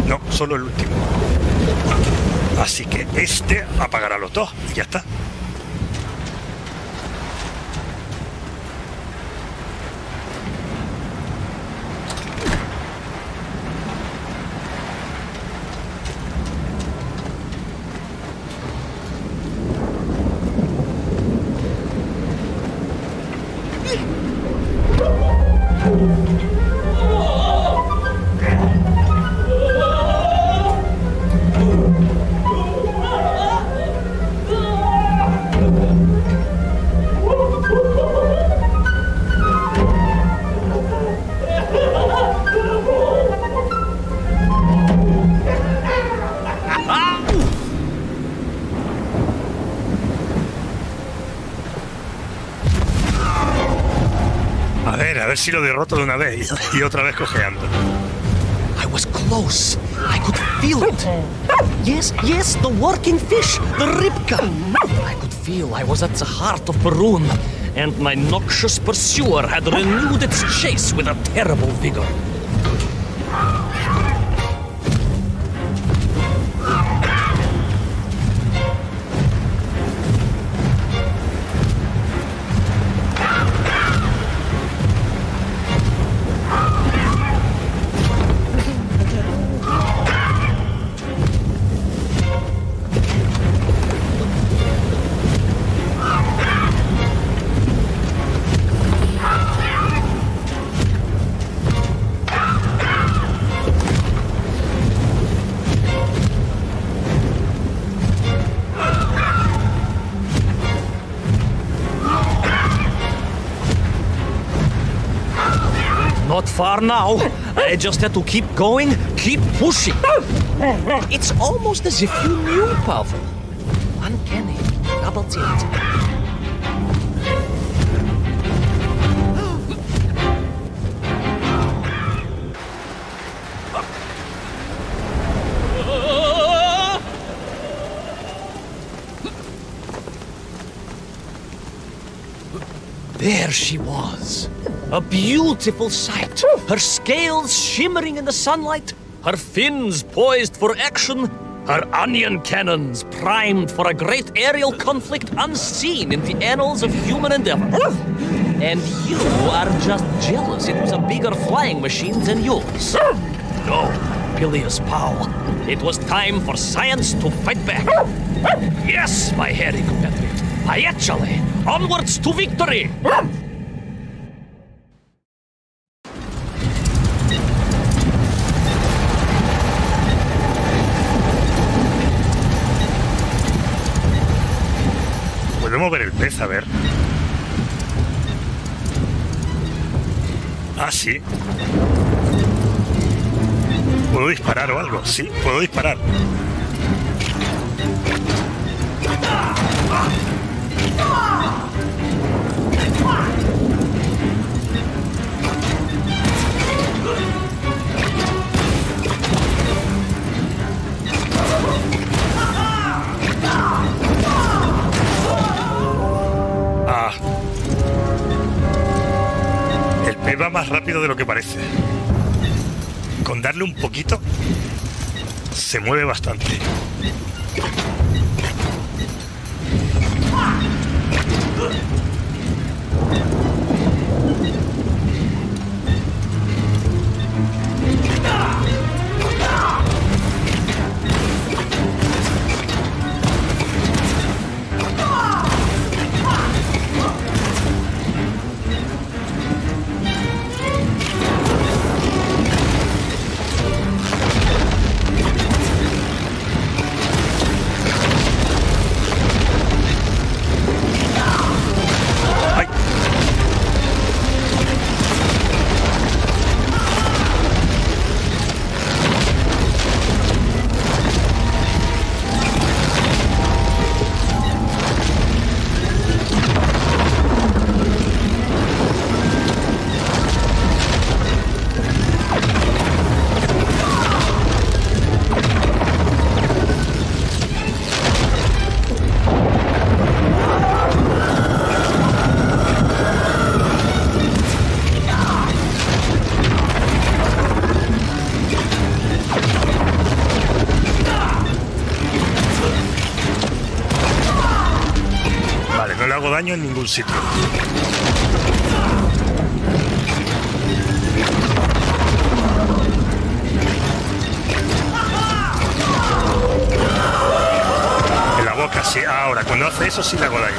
No, solo el último. Así que este apagará los dos y ya está. Si lo derroto de una vez y otra vez cojeando. I was close. I could feel it. Yes, yes, the working fish, the ribka. I could feel I was at the heart of Perun, and my noxious pursuer had renewed its chase with a terrible vigor. Far now, I just had to keep going, keep pushing. It's almost as if you knew, Pavel. Uncanny, double tilt. There she was. A beautiful sight, her scales shimmering in the sunlight, her fins poised for action, her onion cannons primed for a great aerial conflict unseen in the annals of human endeavor. And you are just jealous. It was a bigger flying machine than yours. No, Peleus Powell. It was time for science to fight back. Yes, my hairy compatriot. Actually, onwards to victory! ¿Puedo mover el pez? A ver. Ah, sí. ¿Puedo disparar o algo? Sí, puedo disparar. Ah. El pez va más rápido de lo que parece. Con darle un poquito, se mueve bastante. En ningún sitio. En la boca, sí. Ahora, cuando hace eso, sí le hago daño.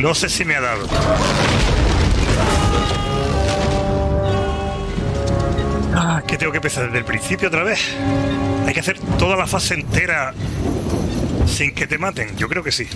No sé si me ha dado. Ah, que tengo que empezar desde el principio otra vez. Hay que hacer toda la fase entera sin que te maten. Yo creo que sí.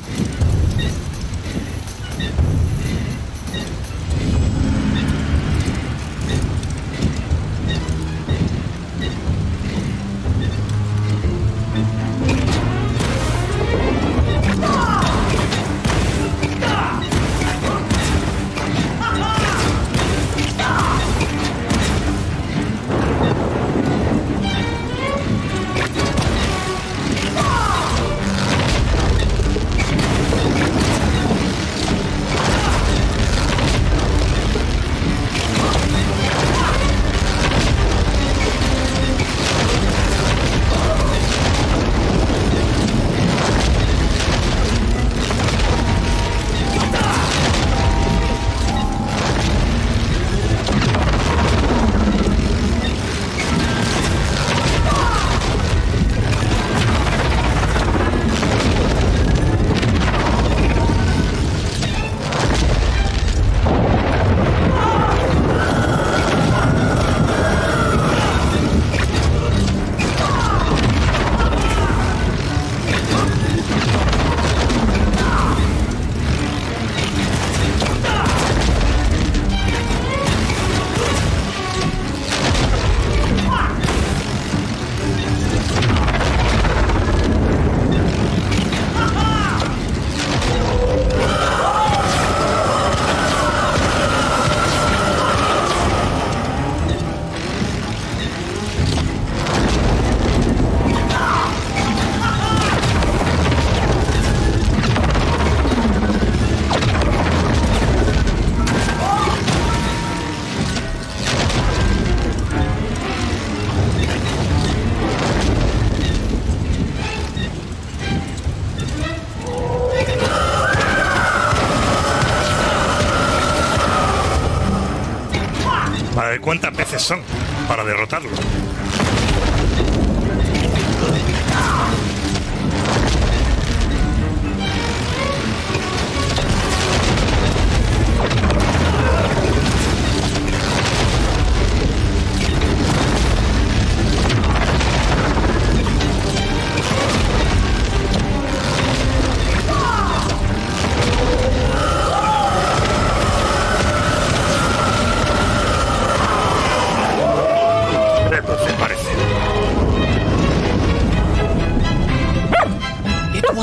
Para ver cuántas veces son para derrotarlo.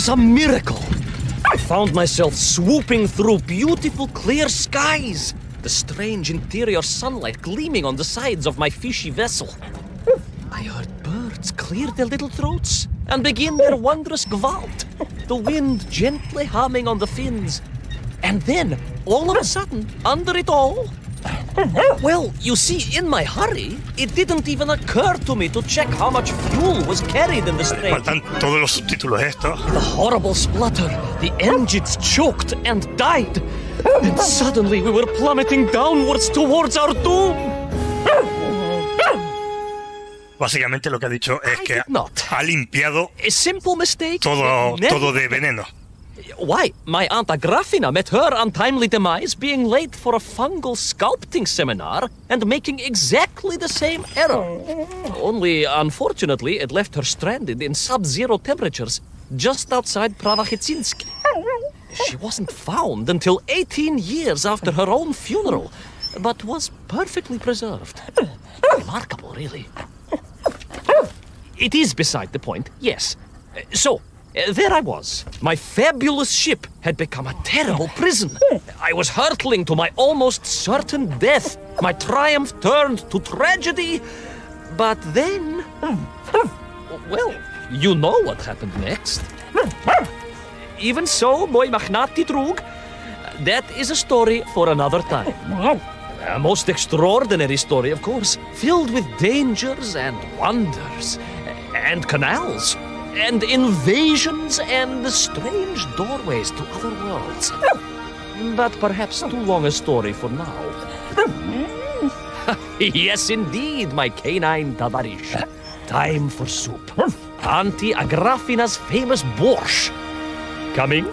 A miracle! I found myself swooping through beautiful clear skies, the strange interior sunlight gleaming on the sides of my fishy vessel. I heard birds clear their little throats and begin their wondrous gavolt, the wind gently humming on the fins. And then, all of a sudden, under it all... Well, you see, in my hurry, it didn't even occur to me to check how much fuel was carried in the train. Faltan todos los subtítulos estos. The horrible splutter, the engines choked and died, and suddenly we were plummeting downwards towards our doom. Básicamente lo que ha dicho es I que ha limpiado a simple mistake todo, todo de veneno. Why, my Aunt Agrafina met her untimely demise being late for a fungal sculpting seminar and making exactly the same error. Only, unfortunately, it left her stranded in sub-zero temperatures just outside Pravakhetsinsk. She wasn't found until eighteen years after her own funeral, but was perfectly preserved. Remarkable, really. It is beside the point, yes. So... There I was. My fabulous ship had become a terrible prison. I was hurtling to my almost certain death. My triumph turned to tragedy. But then... Well, you know what happened next. Even so, moi machnati drug, that is a story for another time. A most extraordinary story, of course, filled with dangers and wonders and canals. And invasions and strange doorways to other worlds. But perhaps too long a story for now. Yes, indeed, my canine Tavarish. Time for soup. Auntie Agrafina's famous borscht. Coming?